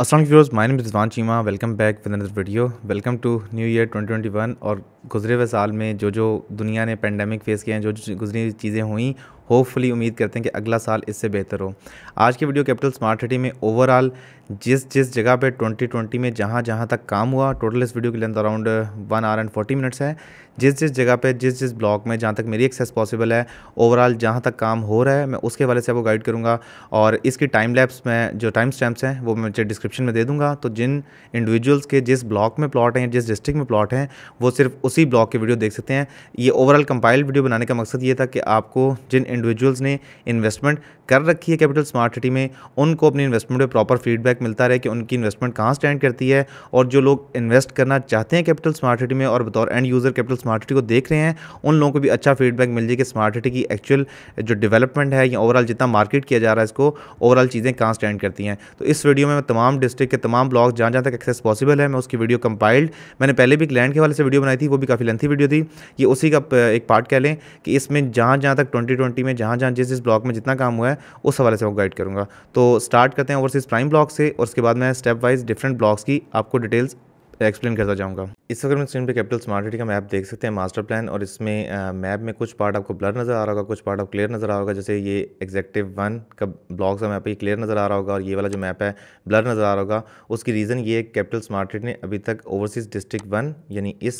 अस्सलाम वालेकुम viewers, my name is Rizwan Cheema. Welcome back with another video. Welcome to new year 2021। और गुजरे हुए साल में जो दुनिया ने पेंडेमिक फेस किए हैं, जो गुजरी चीज़ें हुई, होपफुली उम्मीद करते हैं कि अगला साल इससे बेहतर हो। आज की वीडियो कैपिटल स्मार्ट सिटी में ओवरऑल जिस जगह पे 2020 में जहाँ तक काम हुआ, टोटल इस वीडियो की length around 1 hour and 40 minutes है। जिस जगह पे जिस ब्लॉक में जहाँ तक मेरी एक्सेस पॉसिबल है, ओवरऑल जहाँ तक काम हो रहा है, मैं उसके वाले से आपको गाइड करूँगा। और इसकी टाइम लैप्स में जो टाइम स्टैम्प्स हैं वो मैं डिस्क्रिप्शन में दे दूँगा। तो जिन इंडिविजुअल्स के जिस ब्लॉक में प्लॉट हैं, जिस डिस्ट्रिक्ट में प्लॉट हैं, वो सिर्फ उसी ब्लॉक की वीडियो देख सकते हैं। ये ओवरऑल कंपाइल्ड वीडियो बनाने का मकसद ये था कि आपको जिन इंडिविजुअल्स ने इन्वेस्टमेंट कर रखी है कैपिटल स्मार्ट सिटी में, उनको अपनी इन्वेस्टमेंट में प्रॉपर फीडबैक मिलता रहे कि उनकी इन्वेस्टमेंट कहाँ स्टैंड करती है। और जो लोग इन्वेस्ट करना चाहते हैं कैपिटल स्मार्ट सिटी में और बतौर end user capital smart city को देख रहे हैं, उन लोगों को भी अच्छा फीडबैक मिल जाए कि स्मार्ट सिटी की एक्चुअल जो डेवलपमेंट है या ओवरऑल जितना मार्केट किया जा रहा है, इसको ओवरऑल चीज़ें कहाँ स्टैंड करती हैं। तो इस वीडियो में मैं तमाम डिस्ट्रिक्ट के तमाम ब्लॉक जहाँ तक एक्सेस पॉसिबल है, मैं उसकी वीडियो कंपाइल्ड, मैंने पहले भी लैंड के वाले से वीडियो बनाई थी, वो भी काफ़ी लेंथी वीडियो थी, ये उसी का एक पार्ट कह लें कि इसमें जहाँ तक 2020 में जिस ब्लॉक में जितना काम हुआ है उस हवाले से आपको गाइड करूंगा। तो स्टार्ट करते हैं ओवरसीज प्राइम ब्लॉक से और उसके बाद मैं स्टेप वाइज डिफरेंट ब्लॉक्स की आपको डिटेल्स एक्सप्लेन करता जाऊंगा। इस वक्त हम स्क्रीन पे कैपिटल स्मार्ट सिटी का मैप देख सकते हैं, मास्टर प्लान। और इसमें मैप में कुछ पार्ट आपको ब्लर नज़र आ रहा होगा, कुछ पार्ट आपको क्लियर नज़र आ रहा होगा। जैसे ये एग्जेक्टिव 1 का ब्लॉक का मैप ये क्लियर नज़र आ रहा होगा और ये वाला जो मैप है ब्लर नज़र आ रहा होगा। उसकी रीज़न ये कैपिटल स्मार्ट सिटी ने अभी तक ओवरसीज़ डिस्ट्रिक्ट 1 यानी इस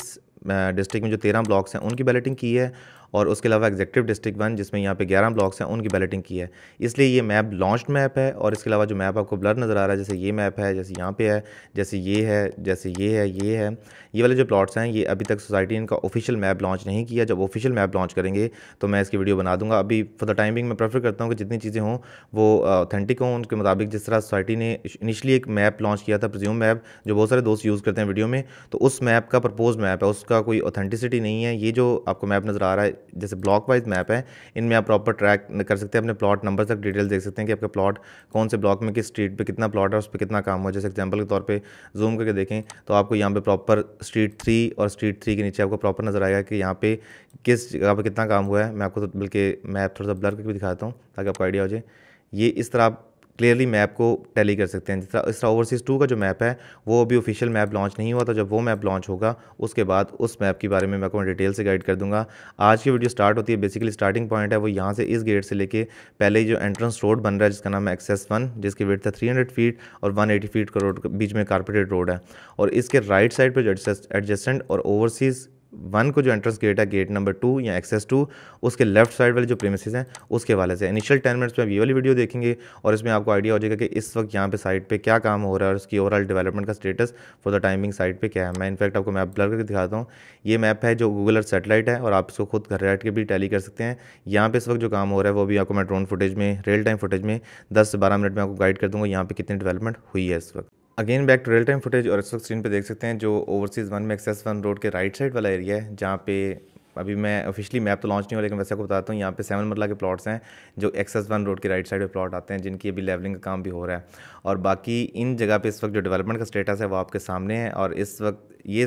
डिस्ट्रिक्ट में जो 13 ब्लॉक्स हैं उनकी बैलेटिंग की है, और उसके अलावा एग्जेक्टिव डिस्ट्रिक्ट 1 जिसमें यहाँ पे 11 ब्लॉक्स हैं उनकी बैलेटिंग की है। इसलिए ये मैप लॉन्च्ड मैप है। और इसके अलावा जो मैप आपको ब्लर नज़र आ रहा है, जैसे ये मैप है, जैसे यहाँ पे है, जैसे ये है, जैसे ये है, ये है, ये वाले जो प्लॉट्स हैं ये अभी तक सोसाइटी इनका ऑफिशियल मैप लॉन्च नहीं किया। जब ऑफिशियल मैप लॉन्च करेंगे तो मैं इसकी वीडियो बना दूँगा। अभी फॉर द टाइमिंग मैं प्रेफर करता हूँ कि जितनी चीज़ें हों वो ऑथेंटिक हों, उनके मुताबिक। जिस तरह सोसाइटी ने इनिशियली एक मैप लॉन्च किया था, प्रिज्यूम मैप, जो बहुत सारे दोस्त यूज़ करते हैं वीडियो में, तो उस मैप का प्रपोज मैप है, उसका कोई ऑथेंटिसिटी नहीं है। ये जो आपको मैप नज़र आ रहा है जैसे ब्लॉक वाइज मैप है, इनमें आप प्रॉपर ट्रैक कर सकते हैं, अपने प्लॉट नंबर तक डिटेल देख सकते हैं कि आपका प्लॉट कौन से ब्लॉक में किस स्ट्रीट पे कितना प्लॉट है, उस पर कितना काम हुआ। जैसे एग्जांपल के तौर पे जूम करके देखें तो आपको यहाँ पे प्रॉपर स्ट्रीट 3 और स्ट्रीट 3 के नीचे आपको प्रॉपर नज़र आएगा कि यहाँ पे किस जगह पर कितना काम हुआ है। मैं आपको तो बल्कि मैप थोड़ा सा ब्लर करके भी दिखाता हूँ ताकि आपको आइडिया हो जाए। ये इस तरह आप क्लियरली मैप को टैली कर सकते हैं। इस तरह ओवरसीज़ 2 का जो मैप है वो अभी ऑफिशियल मैप लॉन्च नहीं हुआ था। जब वो मैप लॉन्च होगा उसके बाद उस मैप के बारे में मैं आपको डिटेल से गाइड कर दूंगा। आज की वीडियो स्टार्ट होती है, बेसिकली स्टार्टिंग पॉइंट है वो यहाँ से इस गेट से लेके पहले जो एंट्रेंस रोड बन रहा है जिसका नाम है एक्सेस 1, जिसकी विड्थ है 300 फीट और 180 फीट का रोड बीच में कारपेटेड रोड है। और इसके राइट साइड पर जो एडजेसेंट और ओवरसीज़ 1 को जो एंट्रेंस गेट है, गेट नंबर 2 या एक्सेस 2, उसके लेफ्ट साइड वाले जो प्रीमिसेस हैं उसके वाले से इनिशियल 10 मिनट्स में ये वाली वीडियो देखेंगे। और इसमें आपको आइडिया हो जाएगा कि इस वक्त यहाँ पे साइड पे क्या काम हो रहा है और उसकी ओवरऑल डेवलपमेंट का status for the timing side पे क्या है। मैं इनफैक्ट आपको मैप ब्लर करके दिखाता हूँ। ये मैप है जो गूगल अर्थ सेटेलाइट है और आप इसको खुद घर बैठ के भी टैली कर सकते हैं। यहाँ पर इस वक्त जो काम हो रहा है वो भी आपको मैं ड्रोन फुटेज में, रियल टाइम फुटेज में 10 से 12 मिनट में आपको गाइड कर दूँगा यहाँ पर कितनी डेवलपमेंट हुई है इस वक्त। Again back to real time footage. और इस वक्त स्क्रीन पे देख सकते हैं जो ओवरसीज़ 1 में एक्सेस 1 रोड के राइट साइड वाला एरिया है, जहाँ पे अभी मैं ऑफिशियली मैप तो लॉन्च नहीं हुआ, लेकिन वैसे आपको बताता हूँ यहाँ पे 7 मरला के प्लॉट्स हैं जो एक्सेस 1 रोड के राइट साइड पे प्लॉट आते हैं, जिनकी अभी लेवलिंग का काम भी हो रहा है। और बाकी इन जगह पे इस वक्त जो डेवलपमेंट का स्टेटस है वो आपके सामने है। और इस वक्त ये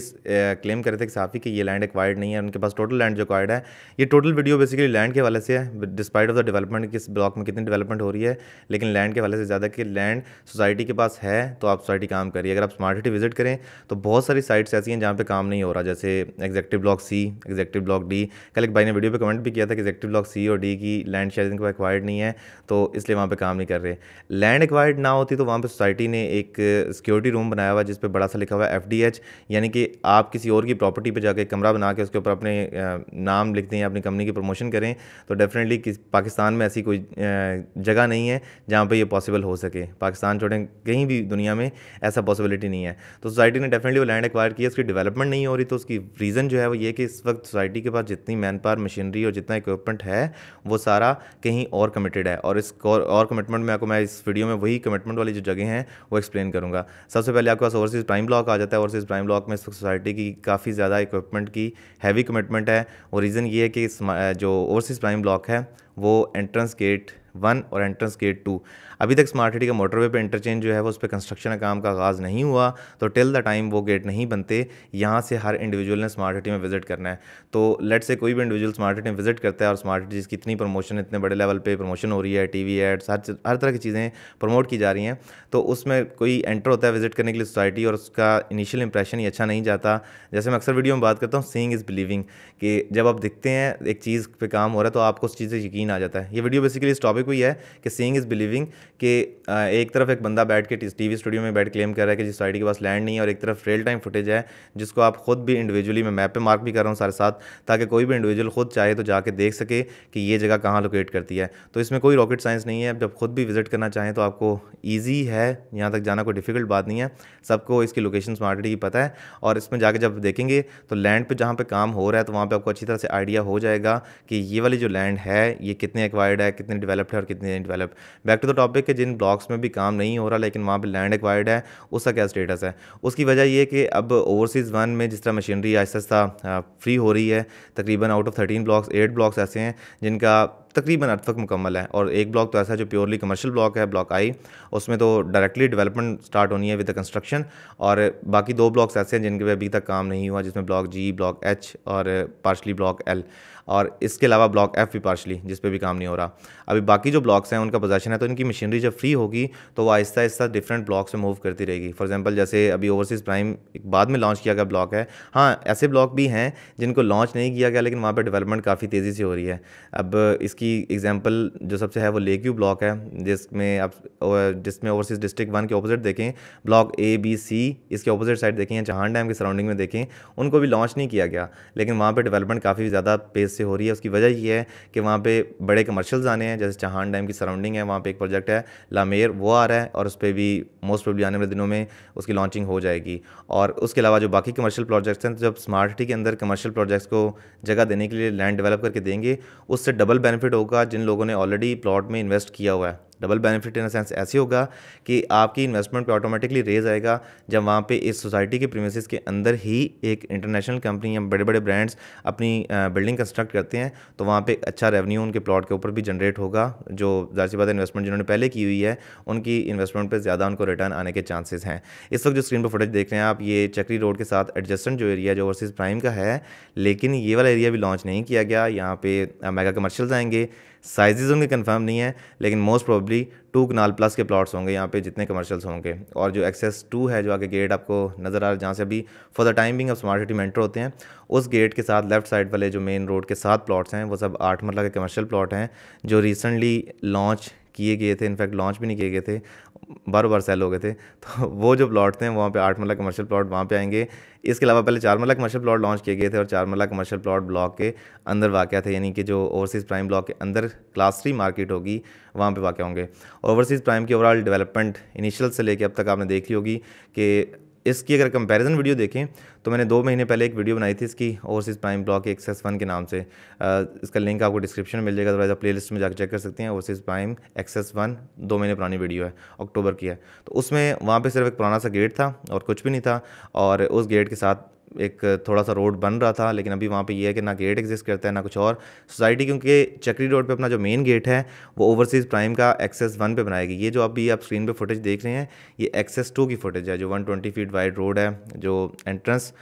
क्लेम कर रहे थे कि साफ़ी कि ये लैंड एक्वायर्ड नहीं है, उनके पास टोटल लैंड जो एक्वायर्ड है। ये टोटल वीडियो बेसिकली लैंड के वाले से है, डिस्पाइट ऑफ द डेवलपमेंट, किस ब्लॉक में कितनी डेवलपमेंट हो रही है, लेकिन लैंड के वाले से ज़्यादा कि लैंड सोसाइटी के पास है तो आप सोसाइटी काम करिए। अगर आप स्मार्ट सिटी विजिट करें तो बहुत सारी साइट्स ऐसी हैं जहाँ पर काम नहीं हो रहा, जैसे executive block C, executive block D। कल एक भाई ने वीडियो पर कमेंट भी किया था कि एग्जेक्टिव ब्लॉक C और D की लैंड शेयरिंग को एक्वायर्ड नहीं है तो इसलिए वहाँ पर काम नहीं कर रहे। लैंड एक्वायर्ड ना होती तो वहाँ पर सोसाइटी ने एक सिक्योरिटी रूम बनाया हुआ जिस पर बड़ा सा लिखा हुआ FDH, यानी कि आप किसी और की प्रॉपर्टी पे जाके कमरा बना के उसके ऊपर अपने नाम लिखते हैं, अपनी कंपनी की प्रमोशन करें। तो डेफिनेटली पाकिस्तान में ऐसी कोई जगह नहीं है जहाँ पे ये पॉसिबल हो सके। पाकिस्तान छोड़ें, कहीं भी दुनिया में ऐसा पॉसिबिलिटी नहीं है। तो सोसाइटी ने डेफिनेटली वो लैंड एक्वायर किया, उसकी डेवलपमेंट नहीं हो रही। तो उसकी रीज़न जो है वो ये कि इस वक्त सोसाइटी के पास जितनी मैन पावर, मशीनरी और जितना इक्विपमेंट है वो सारा कहीं और कमिटेड है। और इस और कमिटमेंट में आपको मैं इस वीडियो में वही कमिटमेंट वाली जो जगह हैं वो एक्सप्लेन करूँगा। सबसे पहले आपके पास ओवरसीज़ प्राइम ब्लॉक आ जाता है। ओवरसीज़ प्राइम ब्लॉक में सोसाइटी की काफ़ी ज़्यादा इक्विपमेंट की हैवी कमिटमेंट है। और रीज़न ये है कि जो ओवरसीज़ प्राइम ब्लॉक है वो एंट्रेंस गेट 1 और एंट्रेंस गेट 2 अभी तक स्मार्ट सिटी का मोटरवे पे इंटरचेंज जो है वो उस पर कंस्ट्रक्शन का काम का आगाज़ नहीं हुआ, तो टिल द टाइम वो गेट नहीं बनते यहाँ से हर इंडिविजुअल ने स्मार्ट सिटी में विजिट करना है। तो लेट से कोई भी इंडिविजुअल स्मार्ट सिटी में विजिट करता है और स्मार्ट सिटी जिसकी इतनी प्रमोशन, इतने बड़े लेवल पर प्रमोशन हो रही है, टीवी एड्स हर तरह की चीज़ें प्रमोट की जा रही हैं, तो उसमें कोई एंटर होता है विजिट करने के लिए सोसाइटी और उसका इनिशियल इंप्रेशन ही अच्छा नहीं जाता। जैसे मैं अक्सर वीडियो में बात करता हूँ, सीइंग इज़ बिलीविंग, कि जब आप दिखते हैं एक चीज़ पे काम हो रहा है तो आपको उस चीज़ से यकीन आ जाता है। ये वीडियो बेसिकली इस टॉपिक पर ही है कि सीइंग इज़ बिलीविंग, कि एक तरफ एक बंदा बैठ के टीवी स्टूडियो में बैठ क्लेम कर रहा है कि जिस सोसाइटी के पास लैंड नहीं है, और एक तरफ रियल टाइम फुटेज है जिसको आप खुद भी इंडिविजुअली, मैं मैप पर मार्क भी कर रहा हूँ सारे साथ, ताकि कोई भी इंडिविजुअल खुद चाहे तो जाके देख सके कि ये जगह कहाँ लोकेट करती है। तो इसमें कोई रॉकेट साइंस नहीं है, जब खुद भी विजिट करना चाहें तो आपको ईजी है, यहाँ तक जाना कोई डिफिकल्ट बात नहीं है, सबको इसकी लोकेशन स्मार्ट सिटी की पता है। और इसमें जाके जब देखेंगे तो लैंड पे जहाँ पे काम हो रहा है तो वहाँ पे आपको अच्छी तरह से आइडिया हो जाएगा कि ये वाली जो लैंड है ये कितने एक्वायर्ड है, कितने डेवलप्ड है और कितने developed. Back to the topic के जिन ब्लॉक्स में भी काम नहीं हो रहा लेकिन वहाँ पर लैंड एक्वायर्ड है, उसका क्या स्टेटस है। उसकी वजह ये कि अब ओवरसीज़ वन में जिस तरह मशीनरी आहिस्ता आहिस्ता फ्री हो रही है, तकरीबन आउट ऑफ 13 ब्लॉक्स 8 ब्लॉक्स ऐसे हैं जिनका तकरीबन अर्धवक मुकम्मल है, और एक ब्लॉक तो ऐसा है जो प्योरली कमर्शियल ब्लॉक है, ब्लॉक आई, उसमें तो डायरेक्टली डेवलपमेंट स्टार्ट होनी है विद द कंस्ट्रक्शन। और बाकी 2 ब्लॉक्स ऐसे हैं जिनके पे अभी तक काम नहीं हुआ, जिसमें ब्लॉक जी, ब्लॉक एच और पार्शली ब्लॉक एल, और इसके अलावा ब्लॉक एफ भी पार्शली, जिस पे भी काम नहीं हो रहा। अभी बाकी जो ब्लॉक्स हैं उनका पोजेशन है, तो इनकी मशीनरी जब फ्री होगी तो वो आहिस्ता आहिस्ता डिफरेंट ब्लॉक्स में मूव करती रहेगी। फॉर एग्जांपल जैसे अभी ओवरसीज़ प्राइम एक बाद में लॉन्च किया गया ब्लॉक है, हाँ ऐसे ब्लॉक भी हैं जिनको लॉन्च नहीं किया गया लेकिन वहाँ पर डेवलपमेंट काफ़ी तेज़ी से हो रही है। अब इसकी एग्जाम्पल जो सबसे है वो लेक व्यू ब्लॉक है, जिसमें आप जिसमें ओवरसीज़ डिस्ट्रिक्ट 1 के अपोजिट देखें, ब्लॉक ए बी सी इसके अपोजिट साइड देखें, चहान डैम के सराउंडिंग में देखें, उनको भी लॉन्च नहीं किया गया लेकिन वहाँ पर डेवलपमेंट काफ़ी ज़्यादा पेस से हो रही है। उसकी वजह ये है कि वहाँ पे बड़े कमर्शियल्स आने हैं, जैसे चहान डैम की सराउंडिंग है वहाँ पे एक प्रोजेक्ट है लामेर, वो आ रहा है और उस पर भी मोस्ट प्रोबेबली आने वाले दिनों में उसकी लॉन्चिंग हो जाएगी। और उसके अलावा जो बाकी कमर्शियल प्रोजेक्ट्स हैं, तो जब स्मार्ट सिटी के अंदर कमर्शियल प्रोजेक्ट्स को जगह देने के लिए लैंड डेवलप करके देंगे उससे डबल बेनिफिट होगा जिन लोगों ने ऑलरेडी प्लॉट में इन्वेस्ट किया हुआ है। डबल बेनिफिट इन सेंस ऐसे होगा कि आपकी इन्वेस्टमेंट पे ऑटोमेटिकली रेज आएगा, जब वहाँ पे इस सोसाइटी के प्रीमिसेस के अंदर ही एक इंटरनेशनल कंपनी या बड़े बड़े ब्रांड्स अपनी बिल्डिंग कंस्ट्रक्ट करते हैं, तो वहाँ पे अच्छा रेवेन्यू उनके प्लॉट के ऊपर भी जनरेट होगा, जो जाहिर सी बात है इन्वेस्टमेंट जिन्होंने पहले की हुई है उनकी इन्वेस्टमेंट पर ज़्यादा उनको रिटर्न आने के चांसेस हैं। इस वक्त जो स्क्रीन पर फुटेज देख रहे हैं आप, ये चक्री रोड के साथ एडजस्टेंट जो एरिया जो ओवरसीज़ प्राइम का है, लेकिन ये वाला एरिया भी लॉन्च नहीं किया गया। यहाँ पर मेगा कमर्शियल्स आएंगे, साइजेस उनके कंफर्म नहीं है लेकिन मोस्ट प्रोबेबली 2 कनाल+ के प्लॉट्स होंगे यहाँ पे जितने कमर्शियल्स होंगे। और जो एक्सेस 2 है जो आगे गेट आपको नज़र आ रहा है, जहाँ से अभी for the timing of smart city में एंटर होते हैं, उस गेट के साथ लेफ्ट साइड वाले जो मेन रोड के 7 प्लॉट्स हैं वो सब 8 मरला के कमर्शियल प्लॉट हैं जो रिसेंटली लॉन्च किए गए थे, इनफैक्ट लॉन्च भी नहीं किए गए थे, बार बार सेल हो गए थे। तो वो जो प्लॉट थे वहाँ पे 8 मरला कमर्शियल प्लॉट वहाँ पे आएंगे। इसके अलावा पहले 4 मरला कमर्शियल प्लॉट लॉन्च किए गए थे और 4 मरला कमर्शियल प्लॉट ब्लॉक के अंदर वाक़ थे, यानी कि जो ओवरसीज़ प्राइम ब्लॉक के अंदर क्लास 3 मार्केट होगी वहाँ पे वाक़ होंगे। ओवरसीज़ प्राइम की ओवरऑल डेवलपमेंट इनिशियल से लेके अब तक आपने देख ली होगी कि इसकी अगर कंपैरिजन वीडियो देखें तो मैंने 2 महीने पहले एक वीडियो बनाई थी इसकी ओवरसीज़ प्राइम ब्लॉक एक्सेस 1 के नाम से, इसका लिंक आपको डिस्क्रिप्शन में मिल जाएगा, थोड़ा सा प्लेलिस्ट में जाकर चेक कर सकते हैं। ओवरसीज़ प्राइम एक्सेस 1 2 महीने पुरानी वीडियो है, अक्टूबर की है। तो उसमें वहाँ पे सिर्फ एक पुराना सा गेट था और कुछ भी नहीं था, और उस गेट के साथ एक थोड़ा सा रोड बन रहा था, लेकिन अभी वहाँ पे ये है कि ना गेट एग्जिस्ट करता है ना कुछ और सोसाइटी, क्योंकि चक्री रोड पे अपना जो मेन गेट है वो ओवरसीज़ प्राइम का एक्सेस 1 पे बनाएगी। ये जो अभी आप स्क्रीन पे फुटेज देख रहे हैं ये एक्सेस 2 की फुटेज है, जो 120 फीट वाइड रोड है जो एंट्रेंस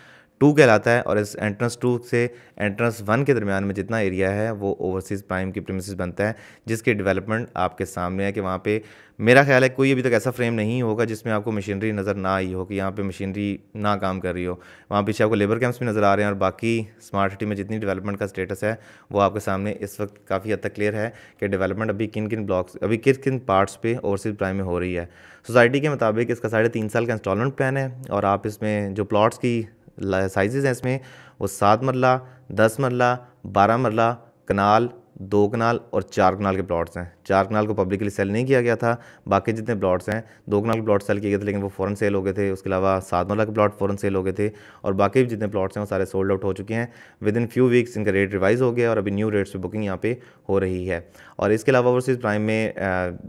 2 कहलाता है, और इस एंट्रेंस 2 से एंट्रेंस 1 के दरमियान में जितना एरिया है वो ओवरसीज़ प्राइम की प्रीमिसेस बनता है, जिसके डेवलपमेंट आपके सामने है कि वहाँ पे मेरा ख्याल है कोई अभी तक ऐसा फ्रेम नहीं होगा जिसमें आपको मशीनरी नज़र ना आई हो, कि यहाँ पे मशीनरी ना काम कर रही हो। वहाँ पीछे आपको लेबर कैंप्स भी नज़र आ रहे हैं, और बाकी स्मार्ट सिटी में जितनी डेवलपमेंट का स्टेटस है वो आपके सामने इस वक्त काफ़ी हद तक क्लियर है कि डेवलपमेंट अभी किन किन ब्लॉक्स, अभी किन किन पार्ट्स पे ओवरसीज़ प्राइम में हो रही है। सोसाइटी के मुताबिक इसका 3.5 साल का इंस्टॉलमेंट प्लान है, और आप इसमें जो प्लॉट्स की साइजेज़ हैं इसमें वो 7 मरला 10 मरला 12 मरला कनाल 2 कनाल और 4 कनाल के प्लॉट्स हैं। 4 कनाल को पब्लिकली सेल नहीं किया गया था, बाकी जितने प्लॉट्स हैं 2 कनाल के प्लॉट सेल किए गए थे लेकिन वो फ़ौरन सेल हो गए थे, उसके अलावा 7 मरला के प्लॉट फ़ौरन सेल हो गए थे, और बाकी जितने प्लॉट्स हैं वो सारे सोल्ड आउट हो चुके हैं। विद इन फ्यू वीक्स इनका रेट रिवाइज़ हो गया और अभी न्यू रेट्स पर बुकिंग यहाँ पे हो रही है। और इसके अलावा ओवरसीज़ प्राइम में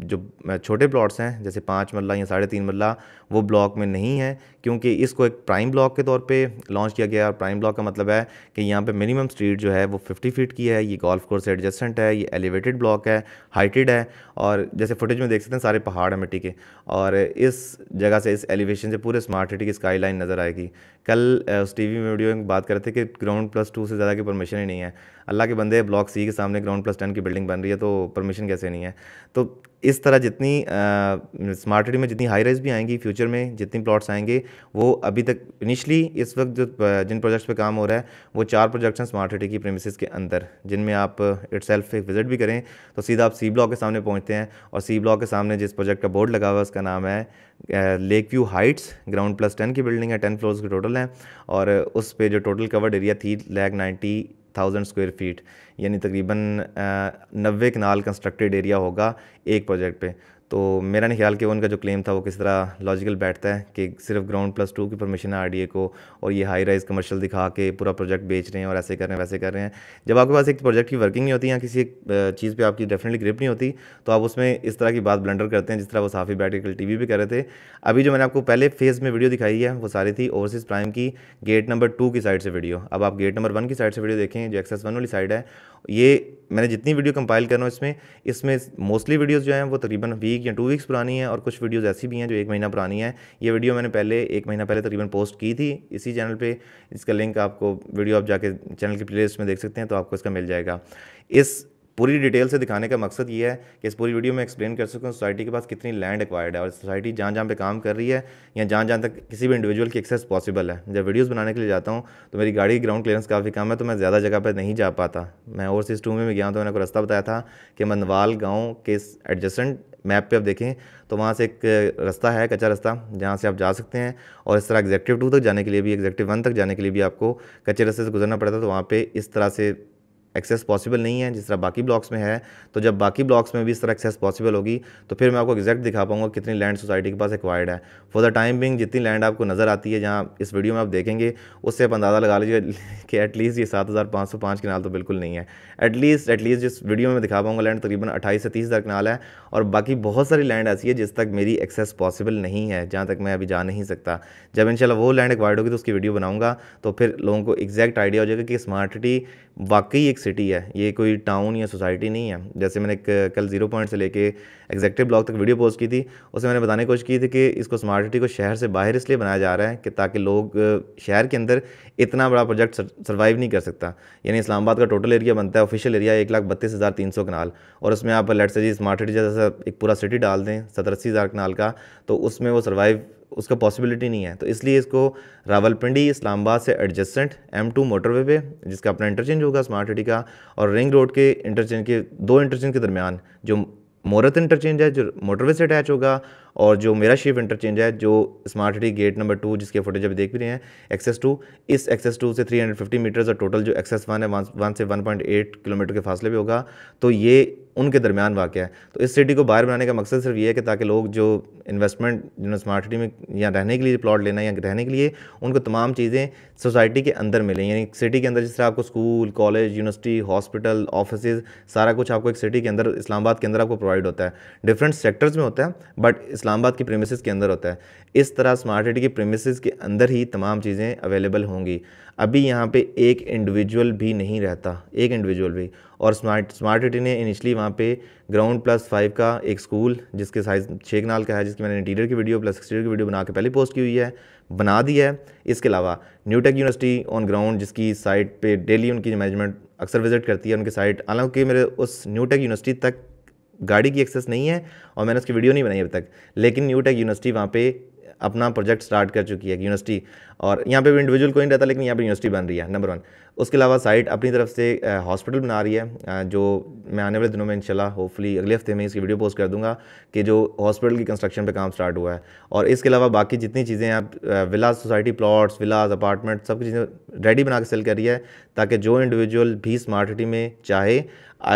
जो छोटे प्लॉट्स हैं जैसे 5 मरला या 3.5 मरला वो ब्लॉक में नहीं है, क्योंकि इसको एक प्राइम ब्लॉक के तौर पर लॉन्च किया गया। प्राइम ब्लॉक का मतलब है कि यहाँ पर मिनिमम स्ट्रीट जो है वो 50 फीट की है, ये गोल्फ कोर्स से एडजस्ट एडजेसेंट है, ये एलिवेटेड ब्लॉक है, हाइटेड है और जैसे फुटेज में देख सकते हैं सारे पहाड़ मिट्टी के। और इस जगह से, इस एलिवेशन से पूरे स्मार्ट सिटी की स्काई लाइन नज़र आएगी। कल उस टीवी में वीडियो में बात कर रहे थे कि ग्राउंड+2 से ज़्यादा की परमिशन ही नहीं है। अल्लाह के बंदे, ब्लॉक C के सामने ग्राउंड+10 की बिल्डिंग बन रही है तो परमिशन कैसे नहीं है। तो इस तरह जितनी स्मार्ट सिटी में जितनी हाई राइज भी आएंगी फ्यूचर में, जितनी प्लॉट्स आएंगे, वो अभी तक इनिशियली इस वक्त जो जिन प्रोजेक्ट्स पे काम हो रहा है वो 4 प्रोजेक्ट्स हैं स्मार्ट सिटी की प्रीमिसेस के अंदर, जिनमें आप इटसेल्फ एक विजिट भी करें तो सीधा आप C ब्लॉक के सामने पहुँचते हैं और C ब्लॉक के सामने जिस प्रोजेक्ट का बोर्ड लगा हुआ है उसका नाम है Lakeview Heights। ग्राउंड+10 की बिल्डिंग है, 10 फ्लोर्स की टोटल है और उस पर जो total covered area 3,90,000 square feet, यानी तकरीबन 90 कनाल कंस्ट्रक्टेड एरिया होगा एक प्रोजेक्ट पे। तो मेरा नहीं ख्याल कि उनका जो क्लेम था वो किस तरह लॉजिकल बैठता है कि सिर्फ ग्राउंड+2 की परमिशन है RDA को और ये हाई राइज कमर्शियल दिखा के पूरा प्रोजेक्ट बेच रहे हैं और ऐसे कर रहे हैं वैसे कर रहे हैं। जब आपके पास एक प्रोजेक्ट की वर्किंग नहीं होती या किसी एक चीज़ पे आपकी डेफिनेटली ग्रिप नहीं होती तो आप उसमें इस तरह की बात ब्लंडर करते हैं, जिस तरह वो साफ़ी बैठ के कल TV भी कर रहे थे। अभी जो मैंने आपको पहले फेज़ में वीडियो दिखाई है वो सारी थी ओवरसीज़ प्राइम की गेट नंबर 2 की साइड से वीडियो। अब आप गेट नंबर 1 की साइड से वीडियो देखें जो एक्सेस 1 वाली साइड है। ये मैंने जितनी वीडियो कंपाइल कर रहा हूँ इसमें मोस्टली वीडियोस जो हैं वो तकरीबन वीक या 2 वीक्स पुरानी है और कुछ वीडियोस ऐसी भी हैं जो 1 महीना पुरानी है। ये वीडियो मैंने पहले 1 महीना पहले तकरीबन पोस्ट की थी इसी चैनल पे। इसका लिंक आपको वीडियो आप जाके चैनल की प्लेलिस्ट में देख सकते हैं तो आपको इसका मिल जाएगा। इस पूरी डिटेल से दिखाने का मकसद ये है कि इस पूरी वीडियो में एक्सप्लेन कर सकूँ सोसाइटी के पास कितनी लैंड एक्वायर्ड है और सोसाइटी जहाँ पे काम कर रही है या जहाँ तक किसी भी इंडिविजुअल की एक्सेस पॉसिबल है। जब वीडियोस बनाने के लिए जाता हूँ तो मेरी गाड़ी की ग्राउंड क्लियरेंस काफ़ी कम है तो मैं ज़्यादा जगह पर नहीं जा पाता। मैं ओवरसीज़ 2 में गया तो मैंने आपको रास्ता बताया था कि मनवाल गाँव के एडजेसेंट मैप पे आप देखें तो वहाँ से एक रास्ता है, कच्चा रास्ता, जहाँ से आप जा सकते हैं। और इस तरह एग्जेक्टिव 2 तक जाने के लिए भी, एग्जेक्टिव 1 तक जाने के लिए भी आपको कच्चे रास्ते से गुजरना पड़ता है। तो वहाँ पर इस तरह से एक्सेस पॉसिबल नहीं है जिस तरह बाकी ब्लॉक्स में है। तो जब बाकी ब्लॉक्स में भी इस तरह एक्सेस पॉसिबल होगी तो फिर मैं आपको एग्जैक्ट दिखा पाऊंगा कितनी लैंड सोसाइटी के पास एक्वायर्ड है। फॉर द टाइम बिंग जितनी लैंड आपको नज़र आती है जहाँ इस वीडियो में आप देखेंगे उससे आप अंदाज़ा लगा लीजिए कि एटलीस्ट ये 7,505 कनाल तो बिल्कुल नहीं है। एटलीस्ट जिस वीडियो में दिखा पाऊँगा लैंड तकरीबन 28 से 30,000 कनाल है और बाकी बहुत सारी लैंड ऐसी है जिस तक मेरी एक्सेस पॉसिबल नहीं है, जहाँ तक मैं अभी जा नहीं सकता। जब इंशाल्लाह वो लैंड एक्वायर्ड होगी तो उसकी वीडियो बनाऊँगा तो फिर लोगों को एग्जैक्ट आइडिया हो जाएगा कि स्मार्ट सिटी वाकई सिटी है, ये कोई टाउन या सोसाइटी नहीं है। जैसे मैंने कल 0 पॉइंट से लेके एग्जैक्टिव ब्लॉक तक वीडियो पोस्ट की थी उसमें मैंने बताने की कोशिश की थी कि इसको स्मार्ट सिटी को शहर से बाहर इसलिए बनाया जा रहा है कि ताकि लोग शहर के अंदर इतना बड़ा प्रोजेक्ट सर्वाइव नहीं कर सकता। यानी इस्लामाबाद का टोटल एरिया बनता है ऑफिशियल एरिया 1,32,300 कनाल और उसमें आप let's say ji smart city जैसा एक पूरा सिटी डाल दें 70-80,000 कनाल का तो उसमें वो सर्वाइव उसका पॉसिबिलिटी नहीं है। तो इसलिए इसको रावलपिंडी इस्लामाबाद से एडजेसेंट M2 मोटरवे पे जिसका अपना इंटरचेंज होगा स्मार्ट सिटी का और रिंग रोड के इंटरचेंज के 2 इंटरचेंज के दरमियान जो मोरत इंटरचेंज है जो मोटरवे से अटैच होगा और जो मेरा शरीफ इंटरचेंज है जो स्मार्ट सिटी गेट नंबर 2 जिसके फुटेज अभी देख भी रहे हैं एक्सेस 2, इस एक्सेस 2 से 350 मीटर्स और टोटल जो एक्सेस 1 है 1 से 1.8 किलोमीटर के फासले पे होगा। तो ये उनके दरमियान वाक़ है। तो इस सिटी को बाहर बनाने का मकसद सिर्फ ये है कि ताकि लोग जो इन्वेस्टमेंट जिन्होंने स्मार्ट सिटी में या रहने के लिए प्लॉट लेना है या रहने के लिए उनको तमाम चीज़ें सोसाइटी के अंदर मिलें। यानी सिटी के अंदर जिस तरह आपको school, college, university, hospital, offices, सारा कुछ आपको एक सिटी के अंदर इस्लामाबाद के अंदर आपको प्रोवाइड होता है। डिफरेंट सेक्टर्स में होता है बट इस्लामाबाद की प्रीमिसेस के अंदर होता है। इस तरह स्मार्ट सिटी की प्रीमिसेस के अंदर ही तमाम चीज़ें अवेलेबल होंगी। अभी यहाँ पे एक इंडिविजुअल भी नहीं रहता, एक इंडिविजुअल भी। और स्मार्ट सिटी ने इनिशियली वहाँ पे ग्राउंड+5 का एक स्कूल जिसके साइज़ 6 कनाल का है जिसकी मैंने इंटीरियर की वीडियो प्लस एक्सटीरियर की वीडियो बना के पहले पोस्ट की हुई है, बना दी है। इसके अलावा न्यूटेक यूनिवर्सिटी ऑन ग्राउंड जिसकी साइट पे डेली उनकी मैनेजमेंट अक्सर विजिट करती है उनकी साइट, हालांकि मेरे उस न्यूटेक यूनिवर्सिटी तक गाड़ी की एक्सेस नहीं है और मैंने उसकी वीडियो नहीं बनाई अब तक, लेकिन न्यूटेक यूनिवर्सिटी वहाँ पे अपना प्रोजेक्ट स्टार्ट कर चुकी है यूनिवर्सिटी। और यहाँ पे भी इंडिविजुअल कोई नहीं रहता लेकिन यहाँ पे यूनिवर्सिटी बन रही है नंबर 1। उसके अलावा साइट अपनी तरफ से हॉस्पिटल बना रही है जो मैं आने वाले दिनों में इंशाल्लाह होपफुली अगले हफ्ते में इसकी वीडियो पोस्ट कर दूंगा कि जो हॉस्पिटल की कंस्ट्रक्शन पे काम स्टार्ट हुआ है। और इसके अलावा बाकी जितनी चीज़ें आप villa society plots, villas, apartment, सब चीज़ें रेडी बना के सेल कर रही है ताकि जो इंडिविजुअल भी स्मार्ट सिटी में चाहे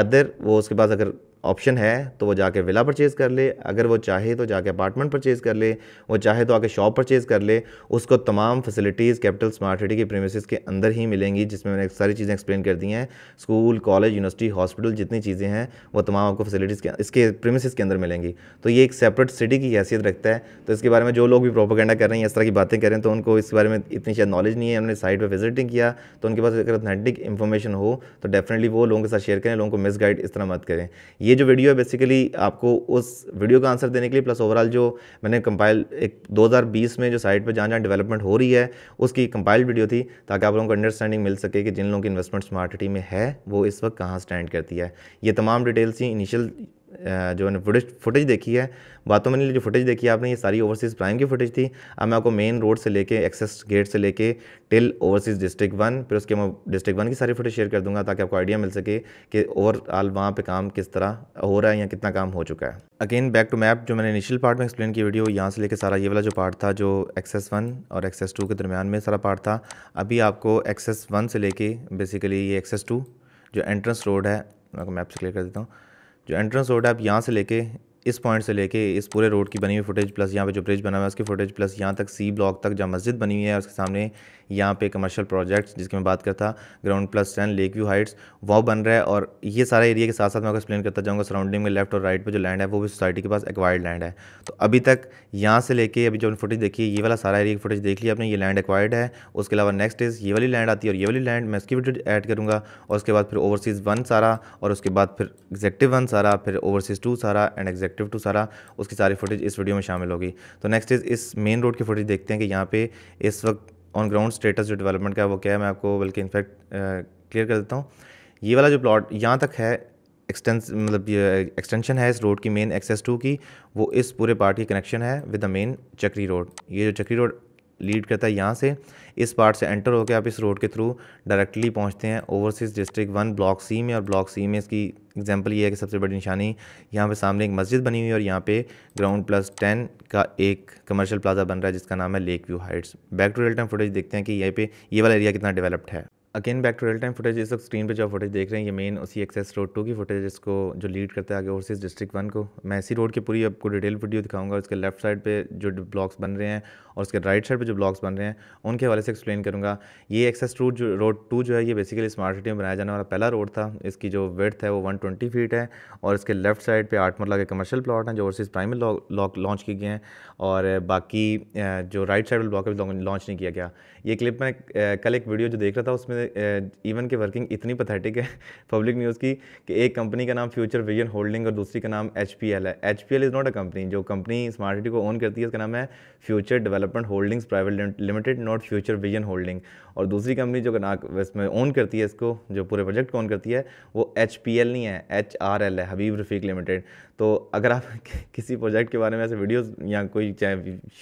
अदर वो उसके पास अगर ऑप्शन है तो वो जाके विला परचेज़ कर ले, अगर वो चाहे तो जाके अपार्टमेंट परचेज़ कर ले, वो चाहे तो आके शॉप परचेज़ कर ले। उसको तमाम फैसिलिटीज़ कैपिटल स्मार्ट सिटी की प्रीमिसेस के अंदर ही मिलेंगी, जिसमें मैंने सारी चीज़ें एक्सप्लेन कर दी हैं। स्कूल, कॉलेज, यूनिवर्सिटी, हॉस्पिटल, जितनी चीज़ें हैं वो तमाम आपको फैसिलिटीज़ के इसके प्रीमिसेस के अंदर मिलेंगी। तो ये एक सेपरेट सिटी की हैसियत रखता है। तो इसके बारे में जो लोग भी प्रोपेगेंडा कर रहे हैं, इस तरह की बातें करें, तो उनको इसके बारे में इतनी शायद नॉलेज नहीं है। हमने साइट पर विजिटिंग किया तो उनके पास अगर ऑथेंटिक इन्फॉर्मेशन हो तो डेफिनेटली वो लोगों के साथ शेयर करें, लोगों को मिस गाइड इस तरह मत करें। ये जो वीडियो है बेसिकली आपको उस वीडियो का आंसर देने के लिए, प्लस ओवरऑल जो मैंने कंपाइल एक 2020 में जो साइट पर जहाँ जहाँ डेवलपमेंट हो रही है उसकी कंपाइल्ड वीडियो थी, ताकि आप लोगों को अंडरस्टैंडिंग मिल सके कि जिन लोगों की इन्वेस्टमेंट स्मार्ट सिटी में है वो इस वक्त कहाँ स्टैंड करती है। ये तमाम डिटेल्स ही इनिशियल जो मैंने फुटेज देखी है, बातों में जो फुटेज देखी है आपने, ये सारी ओवरसीज़ प्राइम की फुटेज थी। अब मैं आपको मेन रोड से लेके एक्सेस गेट से लेके टिल ओवरसीज़ डिस्ट्रिक्ट 1, फिर उसके मैं डिस्ट्रिक्ट 1 की सारी फुटेज शेयर कर दूंगा ताकि आपको आइडिया मिल सके कि ओवरऑल वहाँ पे काम किस तरह हो रहा है या कितना काम हो चुका है। अगेन बैक टू मैप, जो मैंने इनिशियल पार्ट में एक्सप्लेन की वीडियो, यहाँ से लेकर सारा ये वाला जो पार्ट था जो एक्सेस 1 और एक्सेस 2 के दरमियान में सारा पार्ट था। अभी आपको एक्सेस 1 से लेके बेसिकली ये एक्सेस 2 जो एंट्रेंस रोड है, मैं आपको मैप से क्लियर कर देता हूँ। जो एंट्रेंस रोड है आप यहाँ से लेके इस पॉइंट से लेके इस पूरे रोड की बनी हुई फुटेज, प्लस यहाँ पे जो ब्रिज बना हुआ है उसकी फुटेज, प्लस यहाँ तक सी ब्लॉक तक जहाँ मस्जिद बनी हुई है उसके सामने यहाँ पे कमर्शियल प्रोजेक्ट्स जिसकी मैं बात करता, ग्राउंड प्लस 10 लेकव्यू हाइट्स वो बन रहा है। और ये सारा एरिया के साथ साथ मैं आपको एक्सप्लेन करता जाऊँगा। सराउंडिंग में लेफ्ट और राइट पर जो लैंड है वो भी सोसाइटी के पास एक्वायर्ड लैंड है। तो अभी तक यहाँ से लेके अभी जो फुटेज देखिए, ये वाला सारा एरिया की फुटेज देख लिया आपने, ये लैंड एक्वायर्ड है। उसके अलावा नेक्स्ट इज़ ये वाली लैंड आती है और ये वाली लैंड मैं उसकी वीडियो ऐड करूँगा, और उसके बाद फिर ओवरसीज़ 1 सारा, और उसके बाद फिर एग्जेक्टिव 1 सारा, फिर ओवरसीज़ 2 सारा एंड एग्जेक्टिव 2 सारा, उसकी सारी फुटेज इस वीडियो में शामिल होगी। तो नेक्स्ट इज़ इस मेन रोड की फुटेज देखते हैं कि यहाँ पे इस वक्त ऑन ग्राउंड स्टेटस जो डेवलपमेंट का वो क्या है। मैं आपको बल्कि इनफैक्ट क्लियर कर देता हूँ, ये वाला जो प्लॉट यहाँ तक है एक्सटेंशन है इस रोड की मेन एक्सेस 2 की, वो इस पूरे पार्ट की कनेक्शन है with the main Chakri road. ये जो चक्री रोड लीड करता है यहाँ से, इस पार्ट से एंटर होकर आप इस रोड के थ्रू डायरेक्टली पहुँचते हैं ओवरसीज़ डिस्ट्रिक्ट 1 ब्लॉक C में। और ब्लॉक C में इसकी एग्जाम्पल ये है कि सबसे बड़ी निशानी यहाँ पे सामने एक मस्जिद बनी हुई है और यहाँ पे ग्राउंड प्लस 10 का एक कमर्शियल प्लाजा बन रहा है जिसका नाम है lake view heights. Back to real time footage देखते हैं कि यहाँ पे ये वाला एरिया कितना डेवलप्ड है। Again back to real time footage, इस स्क्रीन पे जो फुटेज देख रहे हैं ये मेन उसी एक्सेस रोड 2 की फुटेज, जिसको जो लीड करता है आगे ओवरसीज़ डिस्ट्रिक्ट 1 को। मैं इसी रोड की पूरी आपको डिटेल वीडियो दिखाऊंगा। उसके लेफ्ट साइड पे जो ब्लॉक्स बन रहे हैं और उसके राइट साइड पे जो ब्लॉक्स बन रहे हैं उनके हवाले से एक्सप्लेन करूँगा। ये एक्सेस रोड 2 जो है ये बेसिकली स्मार्ट सिटी में बनाया जाने वाला पहला रोड था। इसकी जो विड्थ है वो 120 फीट है और इसके लेफ्ट साइड पर 8 मरला के कमर्शियल प्लाट हैं जो ओवरसीज़ प्राइम में लॉन्च किए गए हैं, और बाकी जो राइट साइड ब्लॉक है लॉन्च नहीं किया गया। ये क्लिप में कल एक वीडियो जो देख रहा था उसमें इवन की वर्किंग इतनी पैथेटिक है पब्लिक न्यूज़ की कि एक कंपनी का नाम फ्यूचर विजन होल्डिंग और दूसरी का नाम HPL है। HPL is not a company, जो कंपनी स्मार्ट सिटी को ओन करती है उसका नाम है future development holdings private limited, not future vision holding. और दूसरी कंपनी जो इसमें ओन करती है, इसको जो पूरे प्रोजेक्ट को ओन करती है, वो HPL नहीं है, HRL है, हबीब रफ़ीक लिमिटेड। तो अगर आप किसी प्रोजेक्ट के बारे में ऐसे वीडियोज़ या कोई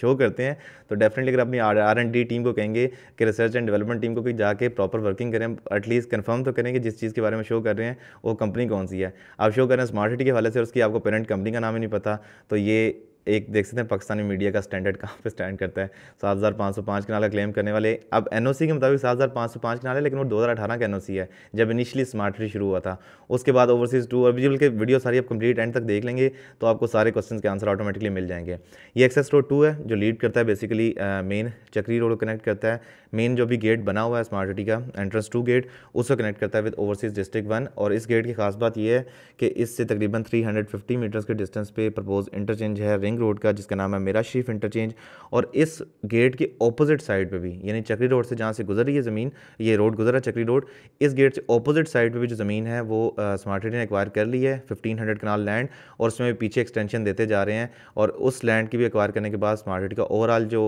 शो करते हैं तो डेफिनेटली अगर अपनी R&D टीम को कहेंगे कि रिसर्च एंड डेवलपमेंट टीम को कि जाके प्रॉपर वर्किंग करें, एटलीस्ट कंफर्म तो करें कि जिस चीज़ के बारे में शो कर रहे हैं वो कंपनी कौन सी है। आप शो करें स्मार्ट सिटी के हवाले से, उसकी आपको पेरेंट कंपनी का नाम ही नहीं पता। तो ये एक देख सकते हैं पाकिस्तानी मीडिया का स्टैंडर्ड कहाँ पे स्टैंड करता है। 7505 कनाल का क्लेम करने वाले, अब NOC के मुताबिक 7505 कनाल है, लेकिन वो 2018 का NOC है जब इनिशियली स्मार्ट सिटी शुरू हुआ था। उसके बाद ओवरसीज़ 2 और विजुअल के वीडियो सारी आप कंप्लीट एंड तक देख लेंगे तो आपको सारे क्वेश्चन के आंसर ऑटोमेटिकली मिल जाएंगे। ये एक्सेस रोड 2 है जो लीड करता है बेसिकली मेन चक्री रोड को कनेक्ट करता है। मेन जो भी गेट बना हुआ है स्मार्ट सिटी का एंट्रेंस 2 गेट, उसको कनेक्ट करता है विद ओवरसीज़ डिस्ट्रिक्ट 1। और इस गेट की खास बात यह है कि इससे तकरीबन 350 मीटर्स के डिस्टेंस पे प्रपोज इंटरचेंज है रोड का जिसका नाम है मेरा शरीफ इंटरचेंज। और इस गेट के ऑपोजिट साइड पे भी, यानी चक्री रोड से जहाँ से गुजर रही है ज़मीन, ये रोड गुजर रहा है चक्री रोड, इस गेट से ऑपोजिट साइड पे भी जो ज़मीन है वो स्मार्ट सिटी ने एक्वायर कर ली है 1500 कनाल लैंड, और उसमें भी पीछे एक्सटेंशन देते जा रहे हैं। और उस लैंड की भी एक्वायर करने के बाद स्मार्ट सिटी का ओवरऑल जो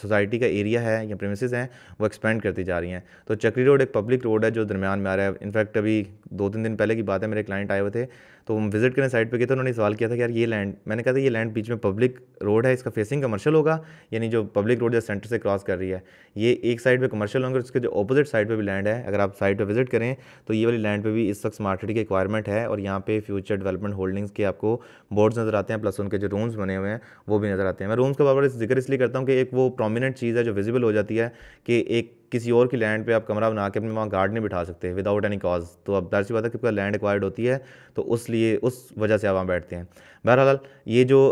सोसाइटी का एरिया है या प्रीमिसेस हैं वो एक्सपेंड करती जा रही हैं। तो चक्री रोड एक पब्लिक रोड है जो दरमियान में आ रहा है। इनफैक्ट अभी 2-3 दिन पहले की बात है, मेरे क्लाइंट आए हुए थे तो हम विजिट करने साइट पे गए तो उन्होंने सवाल किया था कि यार ये लैंड, मैंने कहा था ये लैंड बीच में पब्लिक रोड है, इसका फेसिंग कमर्शियल होगा, यानी जो पब्लिक रोड जो सेंटर से क्रॉस कर रही है ये एक साइड पे कमर्शियल होंगे, उसके जो ऑपोजिट साइड पे भी लैंड है। अगर आप साइट पे विजिट करें तो ये वाली लैंड पे भी इस वक्त स्मार्ट सिटी की रिक्वायरमेंट है और यहाँ पे फ्यूचर डेवलपमेंट होल्डिंग्स के आपको बोर्ड्स नज़र आते हैं, प्लस उनके जो रूम्स बने हुए हैं वो भी नज़र आते हैं। मैं रूम्स का बार-बार जिक्र इसलिए करता हूँ कि एक वो प्रोमिनेंट चीज़ है जो विजिबल हो जाती है कि एक किसी और की लैंड पे आप कमरा बना के अपने वहाँ गार्ड नहीं बिठा सकते विदाउट एनी कॉज। तो अब जाहिर सी बात है कि लैंड एक्वायर्ड होती है तो उस लिए उस वजह से आप वहाँ बैठते हैं। बहरहाल ये जो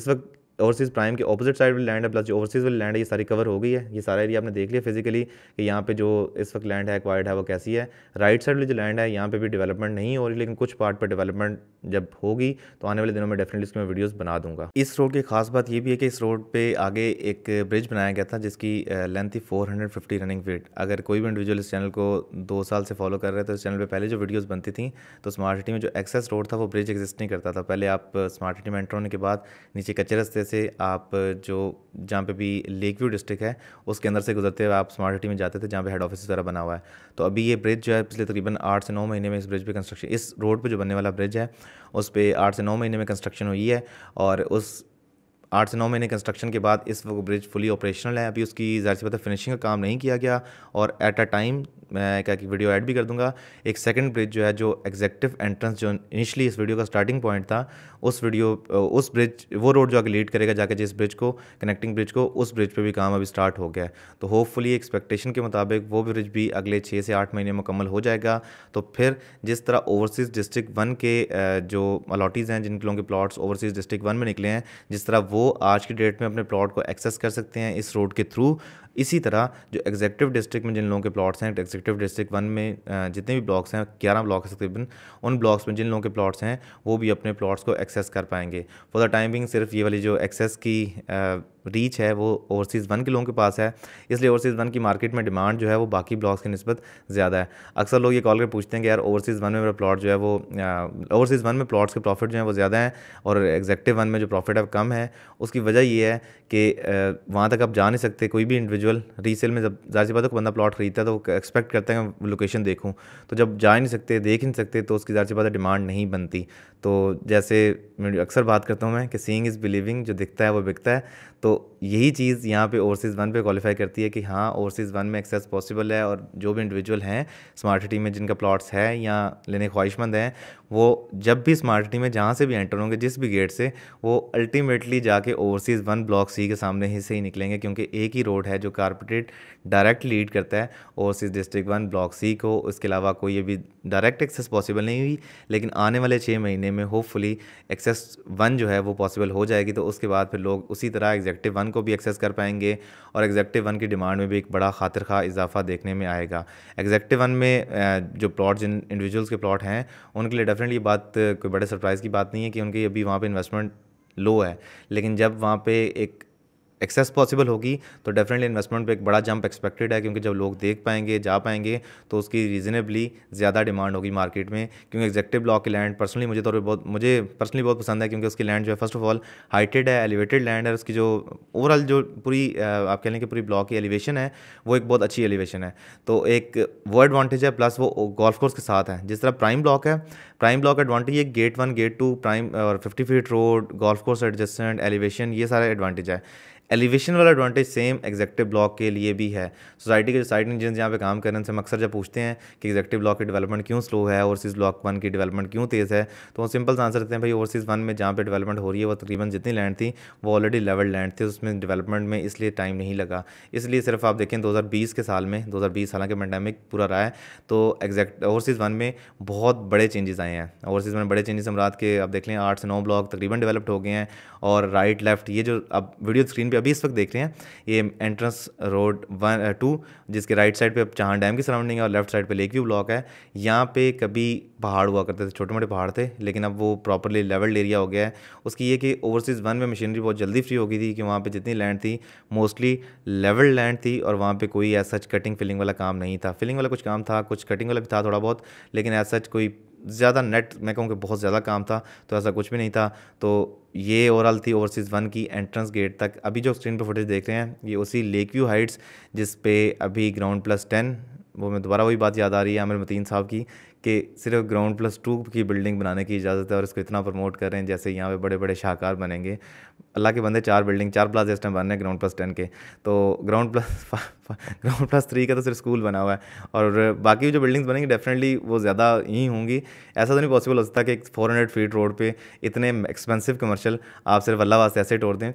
इस वक्त ओवरसीज़ प्राइम के ऑपोजिट साइड वाली लैंड है प्लस जो ओवरसीज़ वाली लैंड है ये सारी कवर हो गई है। ये सारा एरिया आपने देख लिया फिजिकली कि यहाँ पे जो इस वक्त लैंड है एक्वायर्ड है वो कैसी है। राइट साइड वाली जो लैंड है यहाँ पे भी डेवलपमेंट नहीं हो रही, लेकिन कुछ पार्ट पर डेवलपमेंट जब होगी तो आने वाले दिनों में डेफिनेटली इसकी मैं वीडियोज़ बना दूँगा। इस रोड की खास बात ये भी है कि इस रोड पर आगे एक ब्रिज बनाया गया था जिसकी लेंथ थी 450 रनिंग फीट। अगर कोई भी इंडिविजुअल इस चैनल को 2 साल से फॉलो कर रहे हैं तो इस चैनल पर पहले जो वीडियोज़ बनती थी तो स्मार्ट सिटी में जो एक्सेस रोड था वो ब्रिज एग्जिस्ट नहीं करता था। पहले आप स्मार्ट सिटी में एंटर होने के बाद नीचे कच्चे रस्ते से आप जो जहाँ पे भी लेक व्यू डिस्ट्रिक्ट है उसके अंदर से गुजरते हुए आप स्मार्ट सिटी में जाते थे जहाँ पे हेड ऑफिस वगैरह बना हुआ है। तो अभी ये ब्रिज जो है पिछले तकरीबन 8 से 9 महीने में इस ब्रिज पे कंस्ट्रक्शन, इस रोड पे जो बनने वाला ब्रिज है उस पे 8 से 9 महीने में कंस्ट्रक्शन हुई है और उस 8 से 9 महीने कंस्ट्रक्शन के बाद इस वो ब्रिज फुली ऑपरेशनल है। अभी उसकी जाहिर सी बात है फिनिशिंग का काम नहीं किया गया और एट अ टाइम मैं क्या कि वीडियो ऐड भी कर दूंगा। एक सेकंड ब्रिज जो है जो एग्जेक्टिव एंट्रेंस जो इनिशियली इस वीडियो का स्टार्टिंग पॉइंट था उस ब्रिज वो रोड जो आगे लीड करेगा जाके जिस ब्रिज को कनेक्टिंग ब्रिज को उस ब्रिज पर भी काम अभी स्टार्ट हो गया है। तो होपफुली एक्सपेक्टेशन के मुताबिक वो ब्रिज भी अगले 6 से 8 महीने मुकम्मल हो जाएगा। तो फिर जिस तरह ओवरसीज़ डिस्ट्रिक्ट 1 के जो अलॉटीज़ हैं जिन लोगों के प्लाट्स ओवरसीज़ डिस्ट्रिक्ट 1 में निकले हैं जिस तरह वो आज की डेट में अपने प्लॉट को एक्सेस कर सकते हैं इस रोड के थ्रू, इसी तरह जो एग्जेक्टिव डिस्ट्रिक्ट में जिन लोगों के प्लॉट्स हैं एग्जेक्टिव डिस्ट्रिक्ट 1 में जितने भी ब्लॉक्स हैं 11 ब्लॉक्स तकरीबन उन ब्लॉक्स में जिन लोगों के प्लॉट्स हैं वो भी अपने प्लॉट्स को एक्सेस कर पाएंगे। फॉर द टाइम बिंग सिर्फ ये वाली जो एक्सेस की रीच है वो ओवरसीज़ 1 के लोगों के पास है, इसलिए ओवरसीज़ 1 की मार्केट में डिमांड जो है वो बाकी ब्लॉक्स की निस्बत ज़्यादा है। अक्सर लोग ये कॉल कर पूछते हैं कि यार ओवरसीज़ 1 में मेरा प्लॉट जो है वो ओवरसीज़ 1 में प्लॉट्स के प्रॉफिट जो है वो ज़्यादा हैं और एग्जेक्टिव 1 में जो प्रॉफिट है कम है। उसकी वजह ये है कि वहाँ तक आप जा नहीं सकते। कोई भी इंडिविजुअल रीसेल में जब जाहिर सी बात है कोई बंदा प्लॉट खरीदता है तो वो एक्सपेक्ट करता है कि लोकेशन देखूँ, तो जब जा नहीं सकते देख नहीं सकते तो उसकी जाहिर सी बात है डिमांड नहीं बनती। तो जैसे मैं अक्सर बात करता हूँ मैं कि सीइंग इज़ बिलीविंग, जो दिखता है वो बिकता है। तो यही चीज़ यहाँ पे ओवरसीज़ 1 पे क्वालिफाई करती है कि हाँ ओवरसीज़ 1 में एक्सेस पॉसिबल है और जो भी इंडिविजुअल हैं स्मार्ट सिटी में जिनका प्लॉट्स है या लेने ख्वाहिशमंद हैं वो जब भी स्मार्ट सिटी में जहाँ से भी एंटर होंगे जिस भी गेट से वो अल्टीमेटली जाके ओवरसीज़ 1 ब्लॉक सी के सामने ही से ही निकलेंगे, क्योंकि एक ही रोड है जो कारपोरेट डायरेक्ट लीड करता है ओवरसीज़ डिस्ट्रिक्ट 1 ब्लॉक सी को। इसके अलावा कोई अभी डायरेक्ट एक्सेस पॉसिबल नहीं हुई, लेकिन आने वाले 6 महीने में होपफुली एक्सेस 1 जो है वो पॉसिबल हो जाएगी। तो उसके बाद फिर लोग उसी तरह एग्जेक्टिव 1 को भी एक्सेस कर पाएंगे और एग्जेक्टिव 1 की डिमांड में भी एक बड़ा खातिर खा इजाफा देखने में आएगा। एग्जेक्टिव 1 में जो प्लॉट जिन इंडिविजुअल्स के प्लॉट हैं उनके लिए डेफिनेटली बात कोई बड़े सरप्राइज़ की बात नहीं है कि उनकी अभी वहाँ पे इन्वेस्टमेंट लो है, लेकिन जब वहाँ पे एक एक्सेस पॉसिबल होगी तो डेफिनेटली इन्वेस्टमेंट पे एक बड़ा जंप एक्सपेक्टेड है, क्योंकि जब लोग देख पाएंगे जा पाएंगे तो उसकी रीजनेबली ज़्यादा डिमांड होगी मार्केट में। क्योंकि एग्जेक्टिव ब्लॉक की लैंड पर्सनली मुझे बहुत पसंद है, क्योंकि उसकी लैंड जो है फर्स्ट ऑफ ऑल हाइटेड है, एलिवेटेड लैंड है। उसकी जो ओवरऑल जो पूरी आप कह लें कि पूरी ब्लॉक की एलिवेशन है वो एक बहुत अच्छी एलिवेशन है, तो एक वो एडवांटेज है। प्लस वो गोल्फ कोर्स के साथ है, जिस तरह प्राइम ब्लॉक है प्राइम ब्लॉक एडवांटेज है गेट 1 गेट 2 प्राइम और 50 feet road golf course adjacent elevation ये सारा एडवांटेज है। एलिवेशन वाला एडवांटेज सेम एग्जेक्टिव ब्लॉक के लिए भी है। सोसाइटी के साइड इंजीनियर्स यहाँ पे काम करने से अक्सर जब पूछते हैं कि एग्जेक्टिव ब्लॉक की डेवलपमेंट क्यों स्लो है ओवरसीज़ ब्लॉक 1 की डेवलपमेंट क्यों तेज़ है, तो सिंपल आंसर देते हैं भाई ओवरसीज़ 1 में जहाँ पे डेवलपमेंट हो रही है वो तकरीबन जितनी लैंड थी वो ऑलरेडी लेवल लैंड थी, उसमें डेवलपमेंट में इसलिए टाइम नहीं लगा। इसलिए सिर्फ आप देखें 2020 के साल में 2020 हालांकि पेंडेमिक पूरा रहा है तो एग्जैक्ट ओवरसीज़ 1 में बहुत बड़े चेंजेस आए हैं। ओवरसीज़ 1 में बड़े चेंजेस अमराद के आप देख लें 8 से 9 ब्लॉक तकरीबन डेवलप्ड हो गए हैं और राइट लेफ्ट ये जो आप वीडियो स्क्रीन अभी इस वक्त देख रहे हैं ये एंट्रेंस रोड 1-2 जिसके राइट साइड पे अब चहान डैम की सराउंडिंग है और लेफ्ट साइड पे लेक व्यू ब्लॉक है। यहाँ पे कभी पहाड़ हुआ करते थे, छोटे मोटे पहाड़ थे, लेकिन अब वो प्रॉपरली लेवल्ड एरिया हो गया है। उसकी ये कि ओवरसीज़ 1 में मशीनरी बहुत जल्दी फ्री हो गई थी कि वहाँ पे जितनी लैंड थी मोस्टली लेवल्ड लैंड थी और वहाँ पे कोई ऐसा कटिंग फिलिंग वाला काम नहीं था। फिलिंग वाला कुछ काम था, कुछ कटिंग वाला भी था थोड़ा बहुत, लेकिन ऐसा कोई ज़्यादा नेट मैं कहूँ कि बहुत ज़्यादा काम था तो ऐसा कुछ भी नहीं था। तो ये ओवरऑल थी ओवरसीज़ 1 की एंट्रेंस गेट तक। अभी जो स्क्रीन पर फुटेज देख रहे हैं ये उसी लेक व्यू हाइट्स जिस पे अभी ग्राउंड प्लस 10 वो मैं दोबारा वही बात याद आ रही है आमिर मतीन साहब की कि सिर्फ ग्राउंड प्लस टू की बिल्डिंग बनाने की इजाज़त है और इसको इतना प्रमोट कर रहे हैं जैसे यहाँ पे बड़े बड़े शाहकार बनेंगे। अल्लाह के बंदे चार प्लाजा इस टाइम बन रहे हैं ग्राउंड प्लस 10 के, तो ग्राउंड प्लस 3 का तो सिर्फ स्कूल बना हुआ है और बाकी जो बिल्डिंग्स बनेंगी डेफिनेटली वो ज़्यादा ही होंगी। ऐसा तो नहीं पॉसिबल हो सकता कि 400 फीट रोड पे इतने एक्सपेंसिव कमर्शल आप सिर्फ अल्लाह वास्ते ऐसे तोड़ दें।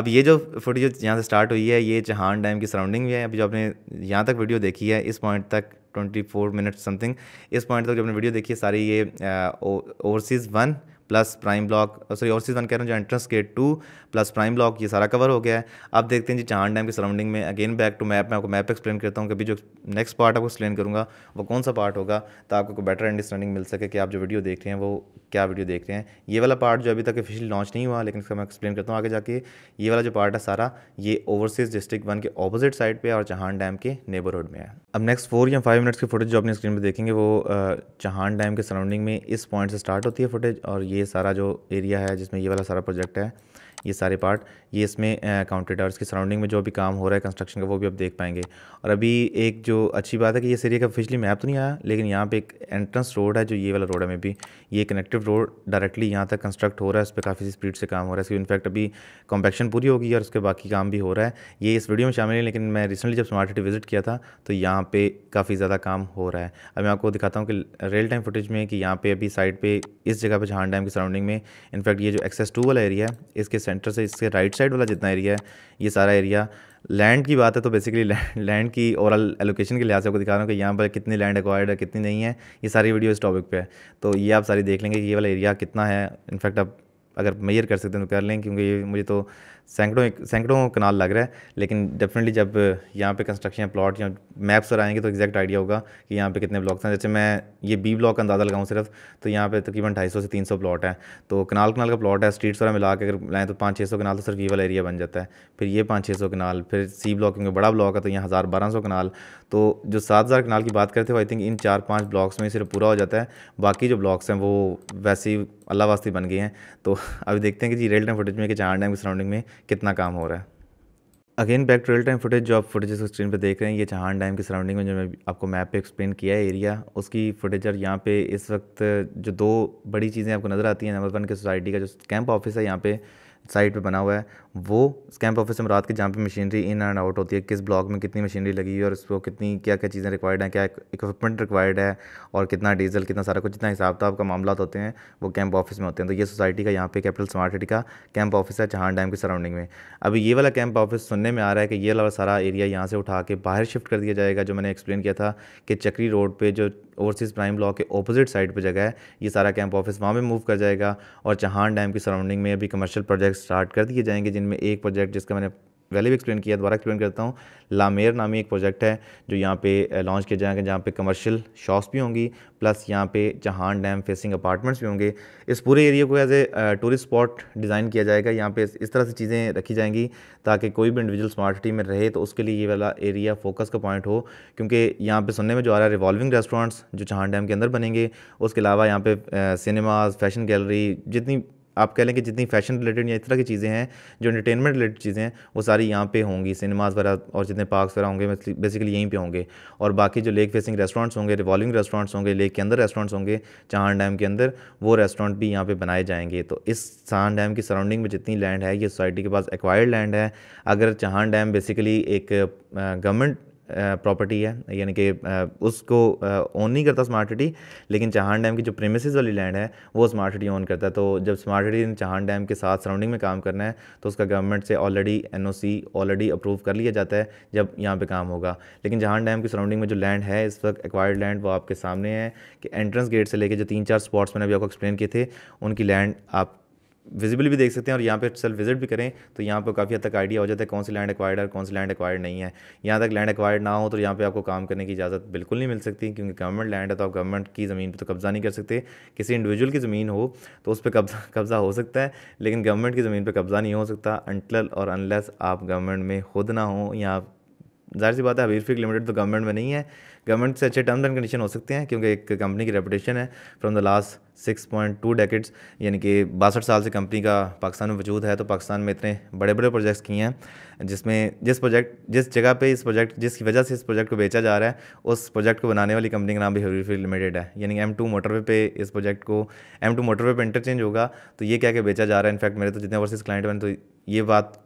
अब ये जो फुटेज यहाँ से स्टार्ट हुई है ये चहान डैम की सराउंडिंग में है। अभी जो आपने यहाँ तक वीडियो देखी है इस पॉइंट तक 24 मिनट्स समथिंग, इस पॉइंट तक जो आपने वीडियो देखी है सारी ये overseas 1 plus prime block, sorry overseas 1 कह रहा हूँ जो entrance gate 2 plus prime block, ये सारा कवर हो गया है। अब देखते हैं जी चहान डैम की सराउंडिंग में अगेन बैक टू मैप, मैं आपको मैप एक्सप्लेन करता हूँ कि अभी जो नेक्स्ट पार्ट आपको एक्सप्लेन करूँगा वो कौन सा पार्ट होगा तो आपको बेटर अंडरस्टैंडिंग मिल सके कि आप जो वीडियो देख रहे हैं वो क्या वीडियो देख रहे हैं। ये वाला पार्ट जो अभी तक ऑफिशियल लॉन्च नहीं हुआ लेकिन इसका मैं एक्सप्लेन करता हूँ आगे जाके। ये वाला जो पार्ट है सारा ये ओवरसीज़ डिस्ट्रिक्ट 1 के ऑपोजिट साइड पे और चहान डैम के नेबरहुड में है। अब नेक्स्ट 4 या 5 मिनट्स की फुटेज जो अपनी स्क्रीन पे देखेंगे वो चहान डैम के सराउंडिंग में इस पॉइंट से स्टार्ट होती है फुटेज और ये सारा जो एरिया है जिसमें ये वाला सारा प्रोजेक्ट है ये सारे पार्ट ये इसमें काउंटी टावर्स की सराउंडिंग में जो अभी काम हो रहा है कंस्ट्रक्शन का वो भी आप देख पाएंगे। और अभी एक जो अच्छी बात है कि ये एरिया का ऑफिशियली मैप तो नहीं आया लेकिन यहाँ पे एक एंट्रेंस रोड है जो ये वाला रोड है, मे बी ये कनेक्टिव रोड डायरेक्टली यहाँ तक कंस्ट्रक्ट हो रहा है, उस पर काफ़ी स्पीड से काम हो रहा है। इनफैक्ट अभी कॉम्पैक्शन पूरी होगी और उसके बाकी काम भी हो रहा है, ये इस वीडियो में शामिल है। लेकिन मैं रिसेंटली जब स्मार्ट सिटी विजिट किया था तो यहाँ पर काफ़ी ज़्यादा काम हो रहा है। अब मैं आपको दिखाता हूँ कि रियल टाइम फुटेज में कि यहाँ पर अभी साइड पर इस जगह पर चहान डैम की सराउंडिंग में इनफैक्ट ये जो एक्सेस 2 वाला एरिया है इसके सेंटर से इसके राइट साइड वाला जितना एरिया है ये सारा एरिया लैंड की बात है तो बेसिकली लैंड की ओवरऑल एलोकेशन के लिहाज से आपको दिखा रहा हूँ कि यहाँ पर कितनी लैंड एक्वायर्ड है कितनी नहीं है, ये सारी वीडियो इस टॉपिक पे है। तो ये आप सारी देख लेंगे कि ये वाला एरिया कितना है। इनफैक्ट आप अगर मेजर कर सकते हैं तो कर लें क्योंकि ये मुझे तो सैकड़ों कनाल लग रहा है। लेकिन डेफिनेटली जब यहाँ पे कंस्ट्रक्शन प्लॉट या मैप्स पर आएंगे तो एग्जैक्ट आइडिया होगा कि यहाँ पे कितने ब्लॉक्स हैं। जैसे मैं ये बी ब्लॉक का अंदाज़ा लगाऊँ सिर्फ तो यहाँ पे तकरीबन 250 से 300 प्लॉट हैं, तो कनाल का प्लॉट है। स्ट्रीट्स वगैरह मिला के अगर लाएँ तो 500-600 कनाल तो सिर्फ ये वाला एरिया बन जाता है, फिर ये 500-600 कनाल, फिर सी ब्लॉक क्योंकि बड़ा ब्लॉक है तो यहाँ 1000-1200 कनाल, तो जो 7000 कनाल की बात करते हो आई थिंक इन 4-5 ब्लॉक्स में सिर्फ पूरा हो जाता है। बाकी जो ब्लॉक्स हैं वो वैसे ही अल्लाह वास्ते बन गए हैं। तो अभी देखते हैं कि जी रियल टाइम फुटेज में कि चहान डैम की सराउंडिंग में कितना काम हो रहा है। Again back to real time footage जो आप फुटेज स्क्रीन पे देख रहे हैं ये चहान डैम की सराउंडिंग में जो मैं आपको मैप पे एक्सप्लेन किया है एरिया उसकी फुटेज। और यहाँ पे इस वक्त जो दो बड़ी चीज़ें आपको नज़र आती हैं, नंबर 1 के सोसाइटी का जो कैंप ऑफिस है यहाँ पे साइट पे बना हुआ है, वो कैंप ऑफिस में रात के जहाँ पे मशीनरी इन एंड आउट होती है, किस ब्लॉक में कितनी मशीनरी लगी हुई है और उसको कितनी क्या क्या चीज़ें रिक्वायर्ड हैं, क्या इक्विपमेंट रिक्वायर्ड है और कितना डीजल कितना सारा कुछ जितना हिसाब किताब का मामला होते हैं वो कैंप ऑफिस में होते हैं। तो ये सोसाइटी का यहाँ पे कैपिटल स्मार्ट सिटी का कैंप ऑफिस है चहान डैम की सराउंडिंग में। अभी ये वाला कैंप ऑफिस सुनने में आ रहा है कि ये वाला सारा एरिया यहाँ से उठा के बाहर शिफ्ट कर दिया जाएगा। जो मैंने एक्सप्लेन किया था कि चक्री रोड पर जो ओवरसीज़ प्राइम ब्लॉक के ऑपोजिट साइड पर जगह है ये सारा कैंप ऑफिस वहाँ पर मूव कर जाएगा और चहान डैम की सराउंडिंग में अभी कमर्शियल प्रोजेक्ट स्टार्ट कर दिए जाएंगे, जिनमें एक प्रोजेक्ट जिसका मैंने पहले भी एक्सप्लेन किया दोबारा एक्सप्लेन करता हूँ, लामेर नामी एक प्रोजेक्ट है जो यहाँ पे लॉन्च किया जाएगा जहाँ पे कमर्शियल शॉप्स भी होंगी प्लस यहाँ पे चहान डैम फेसिंग अपार्टमेंट्स भी होंगे। इस पूरे एरिया को as a tourist spot design किया जाएगा, यहाँ पे इस तरह से चीज़ें रखी जाएंगी ताकि कोई भी इंडिविजुअल स्मार्ट सिटी में रहे तो उसके लिए ये वाला एरिया फोकस का पॉइंट हो। क्योंकि यहाँ पर सुनने में जो आ रहा है रिवॉल्विंग रेस्टोरेंट्स जो चहान डैम के अंदर बनेंगे, उसके अलावा यहाँ पर सिनेमाज, फैशन गैलरी, जितनी आप कह लें कि जितनी फैशन रिलेटेड या इस तरह की चीज़ें हैं जो एंटरटेनमेंट रिलेटेड चीज़ें हैं वो सारी यहाँ पे होंगी। सिनेमास वगैरह और जितने पार्क्स वगैरह होंगे बेसिकली यहीं पे होंगे और बाकी जो लेक फेसिंग रेस्टोरेंट्स होंगे, रिवॉल्विंग रेस्टोरेंट्स होंगे, लेक के अंदर रेस्टोरेंट्स होंगे चहान डैम के अंदर, वो रेस्टोरेंट भी यहाँ पर बनाए जाएंगे। तो इस चहान डैम की सराउंडिंग में जितनी लैंड है ये सोसाइटी के पास एक्वायर्ड लैंड है। अगर चहान डैम बेसिकली एक गवर्नमेंट प्रॉपर्टी है यानी कि उसको ओन नहीं करता स्मार्ट सिटी, लेकिन चहान डैम की जो प्रीमिसेस वाली लैंड है वो स्मार्ट सिटी ओन करता है। तो जब स्मार्ट सिटी ने चहान डैम के साथ सराउंडिंग में काम करना है तो उसका गवर्नमेंट से ऑलरेडी एनओसी ऑलरेडी अप्रूव कर लिया जाता है जब यहाँ पे काम होगा। लेकिन चहान डैम की सराउंडिंग में जो लैंड है इस वक्त एक्वायर्ड लैंड वो आपके सामने है कि एंट्रेंस गेट से लेकर जो 3-4 स्पॉट्स मैंने अभी आपको एक्सप्लेन किए थे उनकी लैंड आप विजिबल भी देख सकते हैं और यहाँ पे सेल्फ विजिट भी करें तो यहाँ पे काफ़ी हद तक आइडिया हो जाता है कौन सी लैंड एक्वायर्ड है और कौन सी लैंड एक्वायर्ड नहीं है। यहाँ तक लैंड एक्वायर्ड ना हो तो यहाँ पे आपको काम करने की इजाज़त बिल्कुल नहीं मिल सकती क्योंकि गवर्नमेंट लैंड है तो आप गवर्नमेंट की ज़मीन पर तो कब्ज़ा नहीं कर सकते। किसी इंडिविजुअल की ज़मीन हो तो उस पर कब्ज़ा हो सकता है लेकिन गवर्नमेंट की ज़मीन पर कब्ज़ा नहीं हो सकता अनटिल और अनलेस आप गवर्नमेंट में खुद ना हो या जाहिर सी बात है हबीब रफीक लिमिटेड तो गवर्नमेंट में नहीं है, गवर्नमेंट से अच्छे टर्म्स एंड कंडीशन हो सकते हैं क्योंकि एक कंपनी की रेपुटेशन है फ्रॉम द लास्ट 6.2 डेकेड्स, यानी कि 62 साल से कंपनी का पाकिस्तान में वजूद है। तो पाकिस्तान में इतने बड़े बड़े प्रोजेक्ट्स किए हैं जिसमें जिस वजह से इस प्रोजेक्ट को बेचा जा रहा है उस प्रोजेक्ट को बनाने वाली कंपनी का नाम भी हबीब रफीक लिमिटेड है। यानी M2 मोटरवे पे इस प्रोजेक्ट को M2 मोटरवे पे इंटरचेंज होगा तो ये क्या क्या बेचा जा रहा है। इनफैक्ट मेरे तो जितने ओवरसीज क्लाइंट बने तो ये बात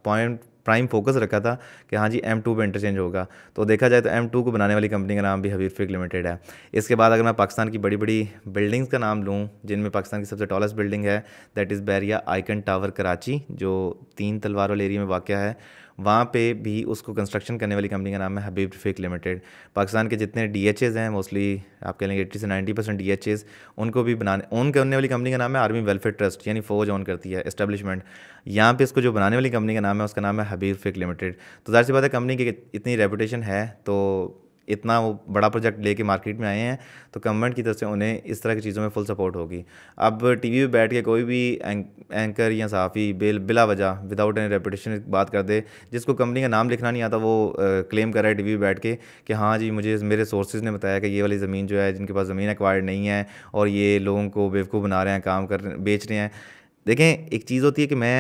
प्राइम फोकस रखा था कि हाँ जी M2 पे इंटरचेंज होगा। तो देखा जाए तो M2 को बनाने वाली कंपनी का नाम भी हबीब रफीक लिमिटेड है। इसके बाद अगर मैं पाकिस्तान की बड़ी बड़ी बिल्डिंग्स का नाम लूँ जिनमें पाकिस्तान की सबसे टॉलेस्ट बिल्डिंग है that is Bahria icon tower Karachi जो 3 तलवार वाले एरिया में वाक़ है, वहाँ पे भी उसको कंस्ट्रक्शन करने वाली कंपनी का नाम है हबीब रफीक लिमिटेड। पाकिस्तान के जितने DHAs हैं मोस्टली आप कह लेंगे 80 से 90% DHAs उनको भी ओन करने वाली कंपनी का नाम है आर्मी वेलफेयर ट्रस्ट, यानी फ़ौज ओन करती है एस्टेब्लिशमेंट। यहाँ पे इसको जो बनाने वाली कंपनी का नाम है उसका नाम है हबीब रफीक लिमिटेड। तो जाहिर सी बात है कंपनी की इतनी रेपुटेशन है तो इतना वो बड़ा प्रोजेक्ट लेके मार्केट में आए हैं तो गवर्नमेंट की तरफ से उन्हें इस तरह की चीज़ों में फुल सपोर्ट होगी। अब टीवी पे बैठ के कोई भी एंकर या सहाफ़ी बिला वजह विदाउट एनी रेपुटेशन बात कर दे, जिसको कंपनी का नाम लिखना नहीं आता वो क्लेम कर रहा है टीवी पे बैठ के कि हाँ जी मुझे मेरे सोर्सेज ने बताया कि ये वाली ज़मीन जो है जिनके पास ज़मीन एक्वायर्ड नहीं है और ये लोगों को बेवकूफ़ बना रहे हैं, बेच रहे हैं। देखें एक चीज़ होती है कि मैं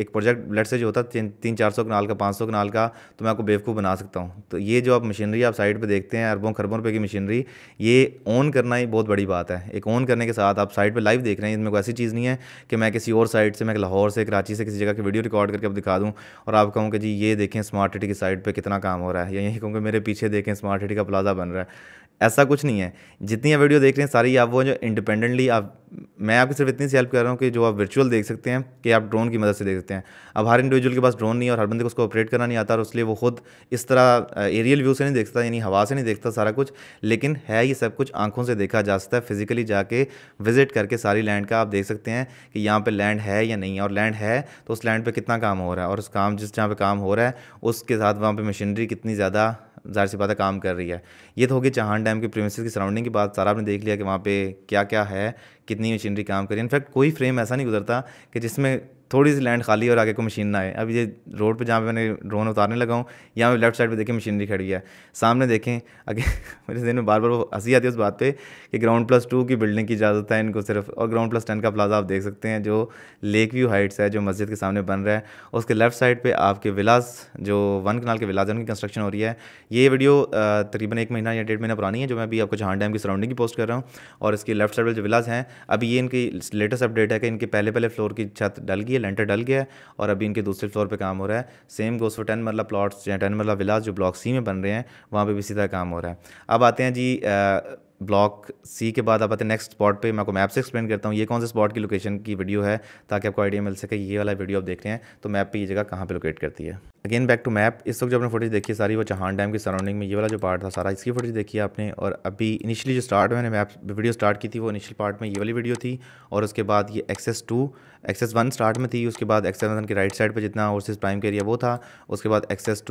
एक प्रोजेक्ट लेट से जो होता है 300-400 कनाल का 500 कनाल का तो मैं आपको बेवकूफ़ बना सकता हूं। तो ये जो आप मशीनरी आप साइड पे देखते हैं अरबों खरबों रुपए की मशीनरी, ये ओन करना ही बहुत बड़ी बात है। एक ओन करने के साथ आप साइड पे लाइव देख रहे हैं, इसमें कोई ऐसी चीज़ नहीं है कि मैं किसी और साइड से, मैं लाहौर से कराची से किसी जगह की वीडियो रिकॉर्ड करके आप दिखा दूँ और आप कहूँ कि जी ये देखें स्मार्ट सिटी की साइड पर कितना काम हो रहा है, या यही कहूँ कि मेरे पीछे देखें स्मार्ट सिटी का प्लाजा बन रहा है। ऐसा कुछ नहीं है। जितनी आप वीडियो देख रहे हैं सारी आप वो जो इंडिपेंडेंटली आप, मैं आपकी सिर्फ इतनी सी हेल्प कर रहा हूँ कि जो आप वर्चुअल देख सकते हैं कि आप ड्रोन की मदद से देख सकते हैं। अब हर इंडिविजुअल के पास ड्रोन नहीं है और हर बंदे को उसको ऑपरेट करना नहीं आता और इसलिए वो खुद इस तरह एरियल व्यू से नहीं देखता, यानी हवा से नहीं देखता सारा कुछ, लेकिन है ये सब कुछ आंखों से देखा जा सकता है। फिजिकली जाके विजिट करके सारी लैंड का आप देख सकते हैं कि यहाँ पर लैंड है या नहीं है, और लैंड है तो उस लैंड पर कितना काम हो रहा है और उस काम जिस जहाँ पर काम हो रहा है उसके साथ वहाँ पर मशीनरी कितनी ज़्यादा ज़ाहिर सी बात है काम कर रही है। ये तो होगी चहान डैम के प्रीमिसेस की सराउंडिंग की बात, सारा आपने देख लिया कि वहाँ पे क्या क्या है, कितनी मशीनरी काम कर रही है। इनफैक्ट कोई फ्रेम ऐसा नहीं गुजरता कि जिसमें थोड़ी सी लैंड खाली और आगे को मशीन ना आए। अब ये रोड पे जहाँ पे मैंने ड्रोन उतारने लगा हूँ यहाँ पे लेफ्ट साइड पे देखें मशीनरी खड़ी है, सामने देखें आगे मेरे जहन में बार बार वो हंसी आती है उस बात पे कि ग्राउंड+2 की बिल्डिंग की इजाज़त है इनको सिर्फ, और ग्राउंड+10 का प्लाजा आप देख सकते हैं जो लेक व्यू हाइट्स है जो मस्जिद के सामने बन रहा है। उसके लेफ्ट साइड पर आपके विलास जो 1 कनाल के विलास है उनकी कंस्ट्रक्शन हो रही है। ये वीडियो तकरीबन 1 महीना या 1.5 महीना पुरानी है जो मैं अभी आपको चहान डैम की सराउंडिंग की पोस्ट कर रहा हूँ, और इसकी लेफ्ट साइड पर जो विलास हैं अभी ये इनकी लेटेस्ट अपडेट है कि इनके पहले फ्लोर की छत डल गई, लेंटर डल गया है और अभी इनके दूसरे फ्लोर पे काम हो रहा है। Same goes for 10 marla plots या 10 मरला विलास जो ब्लॉक C में बन रहे हैं, वहाँ पे भी सीधा काम हो रहा है। अब आते हैं जी ब्लॉक C के बाद आप आते हैं नेक्स्ट स्पॉट पे। मैं आपको मैप से एक्सप्लेन करता हूँ ये कौन से स्पॉट की लोकेशन की वीडियो है ताकि आपको आइडिया मिल सके ये वाला वीडियो आप देख रहे हैं तो मैप पे ये जगह कहाँ पे लोकेट करती है। अगेन बैक टू मैप, इस वक्त जो आपने फुटेज देखी सारी वो चहान डैम की सराउंडिंग में ये वाला जो पार्ट था सारा इसकी फुटेज देखी आपने, और अभी इनिशियली जो स्टार्ट मैंने मैप वीडियो स्टार्ट की थी वो इनिशियल पार्ट में ये वाली वीडियो थी, और उसके बाद ये एक्सेस 1 स्टार्ट में थी, उसके बाद एक्सेस 1 की राइट साइड पर जितना ओवरसीज़ प्राइम का एरिया वो था, उसके बाद एक्सेस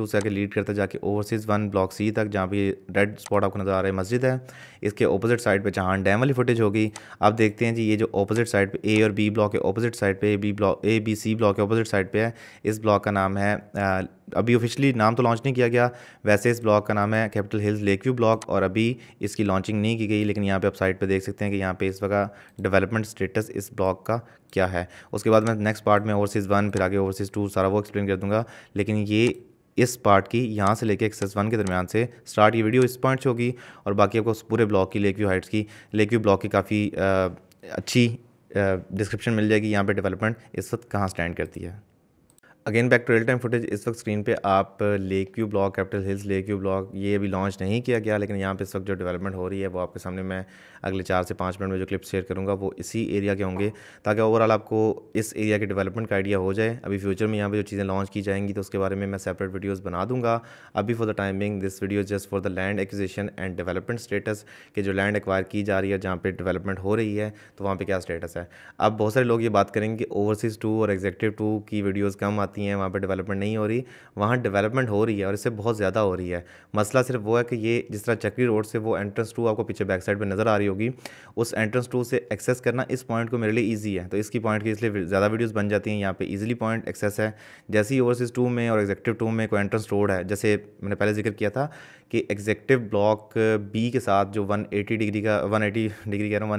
2 से आगे लीड करता जाके ओवरसीज़ 1 ब्लॉक C तक जहाँ पे रेड स्पॉट आपको नज़र आ रहा है मस्जिद है। इसके ऑपोजिट साइड पे चहान डैम वाली फुटेज होगी। आप देखते हैं जी ये जो ऑपोजिट साइड पे A और B ब्लॉक के ऑपोजिट साइड पे A, B, C ब्लॉक के ऑपोजिट साइड पे है। इस ब्लॉक का नाम है अभी ऑफिशियली नाम तो लॉन्च नहीं किया गया, वैसे इस ब्लॉक का नाम है कैपिटल हिल्स लेकव्यू ब्लॉक और अभी इसकी लॉन्चिंग नहीं की गई, लेकिन यहाँ पे आप साइड पे देख सकते हैं कि यहाँ पे इस वक्त डेवलपमेंट स्टेटस इस ब्लॉक का क्या है। उसके बाद मैं नेक्स्ट पार्ट में ओवरसीज़ 1 फिर आगे ओवरसीज़ 2 सारा वो एक्सप्लेन कर दूँगा, लेकिन ये इस पार्ट की यहाँ से लेके एक्सेस 1 के दरमियान से स्टार्ट ये वीडियो इस पॉइंट से होगी, और बाकी आपको उस पूरे ब्लॉक की लेक व्यू ब्लॉक की काफ़ी अच्छी डिस्क्रिप्शन मिल जाएगी यहाँ पे डेवलपमेंट इस वक्त कहाँ स्टैंड करती है। Again back to real time footage, इस वक्त स्क्रीन पे आप lake view block capital hills lake view block ये अभी लॉन्च नहीं किया गया, लेकिन यहाँ पे इस वक्त जो डेवलपमेंट हो रही है वो आपके सामने मैं अगले 4 से 5 मिनट में जो क्लिप्स शेयर करूँगा वो इसी एरिया के होंगे ताकि ओवरऑल आपको इस एरिया के डेवलपमेंट का आइडिया हो जाए। अभी फ्यूचर में यहाँ पर जो चीज़ें लॉन्च की जाएंगी तो उसके बारे में मैं सेपरेट वीडियोज़ बना दूँगा। अभी for the timing this video just for the land acquisition and development status के जो लैंड एक्वायर की जा रही है जहाँ पर डेवलपमेंट हो रही है तो वहाँ पर क्या स्टेटस है। अब बहुत सारे लोग ये बात करेंगे कि ओवरसीज़ 2 और एग्जीक्यूटिव 2 की वीडियोज़ कम आती आती हैं वहाँ पर डेवलपमेंट नहीं हो रही, वहाँ डेवलपमेंट हो रही है और इससे बहुत ज़्यादा हो रही है। मसला सिर्फ वो है कि ये जिस तरह चक्री रोड से वो एंट्रेंस टू आपको पीछे बैक साइड पर नज़र आ रही होगी, उस एंट्रेंस टू से एक्सेस करना इस पॉइंट को मेरे लिए ईजी है, तो इसकी पॉइंट की इसलिए ज़्यादा वीडियोज़ बन जाती हैं। यहाँ पर ईजिली पॉइंट एक्सेस है। जैसे ही ओवरसीज़ टू में और एग्जेक्टिव टू में कोई एंट्रेंस रोड है, जैसे मैंने पहले जिक्र किया था कि एग्जेक्टिव ब्लॉक बी के साथ जो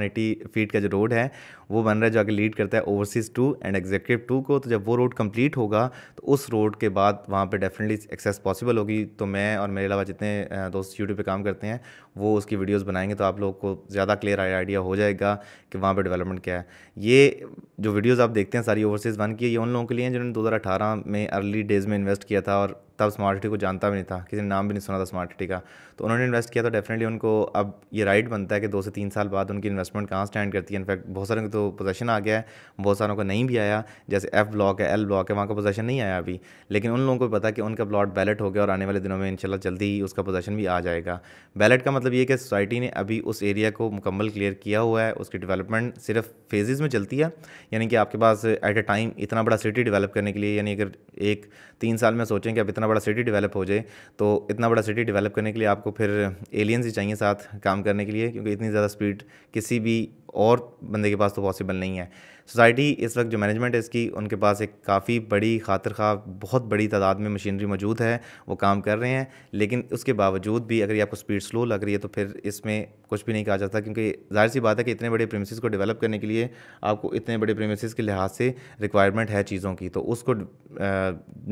180 फीट का जो रोड है वो बन रहा है, जो आगे लीड करता है overseas two and executive two को। तो जब वो रोड कंप्लीट होगा तो उस रोड के बाद वहाँ पे डेफिनेटली एक्सेस पॉसिबल होगी। तो मैं और मेरे अलावा जितने दोस्त यूट्यूब पे काम करते हैं वो उसकी वीडियोस बनाएंगे, तो आप लोग को ज़्यादा क्लियर आइडिया हो जाएगा कि वहाँ पे डेवलपमेंट क्या है। ये जो वीडियोज़ आप देखते हैं सारी ओवरसीज़ वन की, ये उन लोगों के लिए हैं जिन्होंने 2018 में अर्ली डेज़ में इन्वेस्ट किया था और तब स्मार्ट सिटी को जानता भी नहीं था, किसी ने नाम भी नहीं सुना था स्मार्ट सिटी का, तो उन्होंने इन्वेस्ट किया। तो डेफिनेटली उनको अब ये राइट बनता है कि 2 से 3 साल बाद उनकी इन्वेस्टमेंट कहाँ स्टैंड करती है। इनफैक्ट बहुत सारे को तो पोजेशन आ गया है, बहुत सारों को नहीं भी आया। जैसे एफ ब्लॉक है, एल ब्लॉक है, वहाँ का पोजेशन नहीं आया अभी, लेकिन उन लोगों को पता है कि उनका प्लॉट बैलेट हो गया और आने वाले दिनों में इंशाल्लाह जल्दी ही उसका पोजेशन भी आ जाएगा। बैलेट का मतलब ये कि सोसाइटी ने अभी उस एरिया को मुकम्मल क्लियर किया हुआ है, उसकी डेवलपमेंट सिर्फ फेजेज़ में चलती है। यानी कि आपके पास एट अ टाइम इतना बड़ा सिटी डेवलप करने के लिए, यानी अगर 1-3 साल में सोचें कि अब इतना बड़ा सिटी डेवलप हो जाए, तो इतना बड़ा सिटी डेवलप करने के लिए आपको फिर एलियंस ही चाहिए साथ काम करने के लिए, क्योंकि इतनी ज़्यादा स्पीड किसी भी और बंदे के पास तो पॉसिबल नहीं है। सोसाइटी इस वक्त जो मैनेजमेंट है इसकी, उनके पास एक काफ़ी बड़ी खातिर खा बहुत बड़ी तादाद में मशीनरी मौजूद है, वो काम कर रहे हैं, लेकिन उसके बावजूद भी अगर ये आपको स्पीड स्लो लग रही है तो फिर इसमें कुछ भी नहीं कहा जाता, क्योंकि जाहिर सी बात है कि इतने बड़े प्रीमिसेस को डेवलप करने के लिए आपको इतने बड़े प्रीमिसेस के लिहाज से रिक्वायरमेंट है चीज़ों की, तो उसको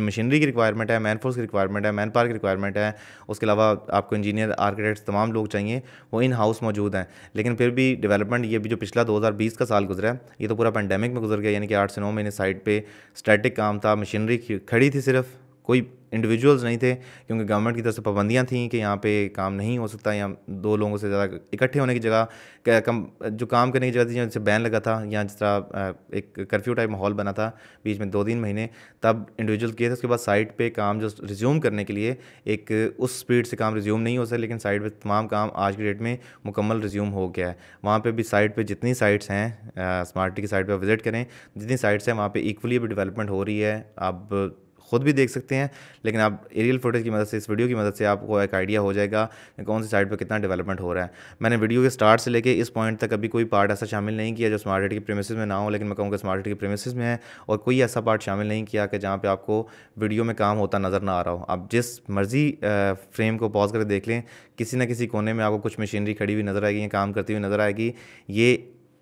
मशीनरी की रिक्वायरमेंट है, मैन फोर्स की रिक्वायरमेंट है, मैन पावर की रिक्वायरमेंट है, उसके अलावा आपको इंजीनियर आर्किटेक्ट्स तमाम लोग चाहिए, वो इन हाउस मौजूद हैं। लेकिन फिर भी डेवलपमेंट ये भी जो पिछला 2020 का साल गुजरा है, ये तो पूरा पैंडेमिक में गुजर गया, यानी कि 8 से 9 महीने साइड पे स्टैटिक काम था, मशीनरी खड़ी थी, सिर्फ कोई इंडिविजुअल्स नहीं थे, क्योंकि गवर्नमेंट की तरफ से पाबंदियाँ थीं कि यहाँ पे काम नहीं हो सकता, यहाँ 2 लोगों से ज़्यादा इकट्ठे होने की जगह कम जो काम करने की जगह थी, जिनसे बैन लगा था, यहाँ जिस तरह एक कर्फ्यू टाइप माहौल बना था बीच में 2-3 महीने, तब इंडिविजुअल किए थे। उसके बाद साइट पे काम जो रिज्यूम करने के लिए एक उस स्पीड से काम रिज्यूम नहीं हो सका, लेकिन साइट पर तमाम काम आज की डेट में मुकम्मल रिज्यूम हो गया है। वहाँ पर भी साइट पर जितनी साइट्स हैं, स्मार्ट सिटी की साइट पर विज़िट करें, जितनी साइट्स हैं वहाँ पर इक्वली अभी डेवलपमेंट हो रही है, आप खुद भी देख सकते हैं। लेकिन आप एरियल फुटेज की मदद से, इस वीडियो की मदद से आपको एक आइडिया हो जाएगा कि कौन सी साइड पर कितना डेवलपमेंट हो रहा है। मैंने वीडियो के स्टार्ट से लेके इस पॉइंट तक अभी कोई पार्ट ऐसा शामिल नहीं किया जो स्मार्ट सिटी के प्रीमिसेस में ना हो, लेकिन मैं कहूँगा स्मार्ट सिटी के प्रीमिसेस में है, और कोई ऐसा पार्ट शामिल नहीं किया कि जहाँ पर आपको वीडियो में काम होता नज़र ना आ रहा हो। आप जिस मर्जी फ्रेम को पॉज करके देख लें, किसी न किसी कोने में आपको कुछ मशीनरी खड़ी हुई नज़र आएगी या काम करती हुई नज़र आएगी। ये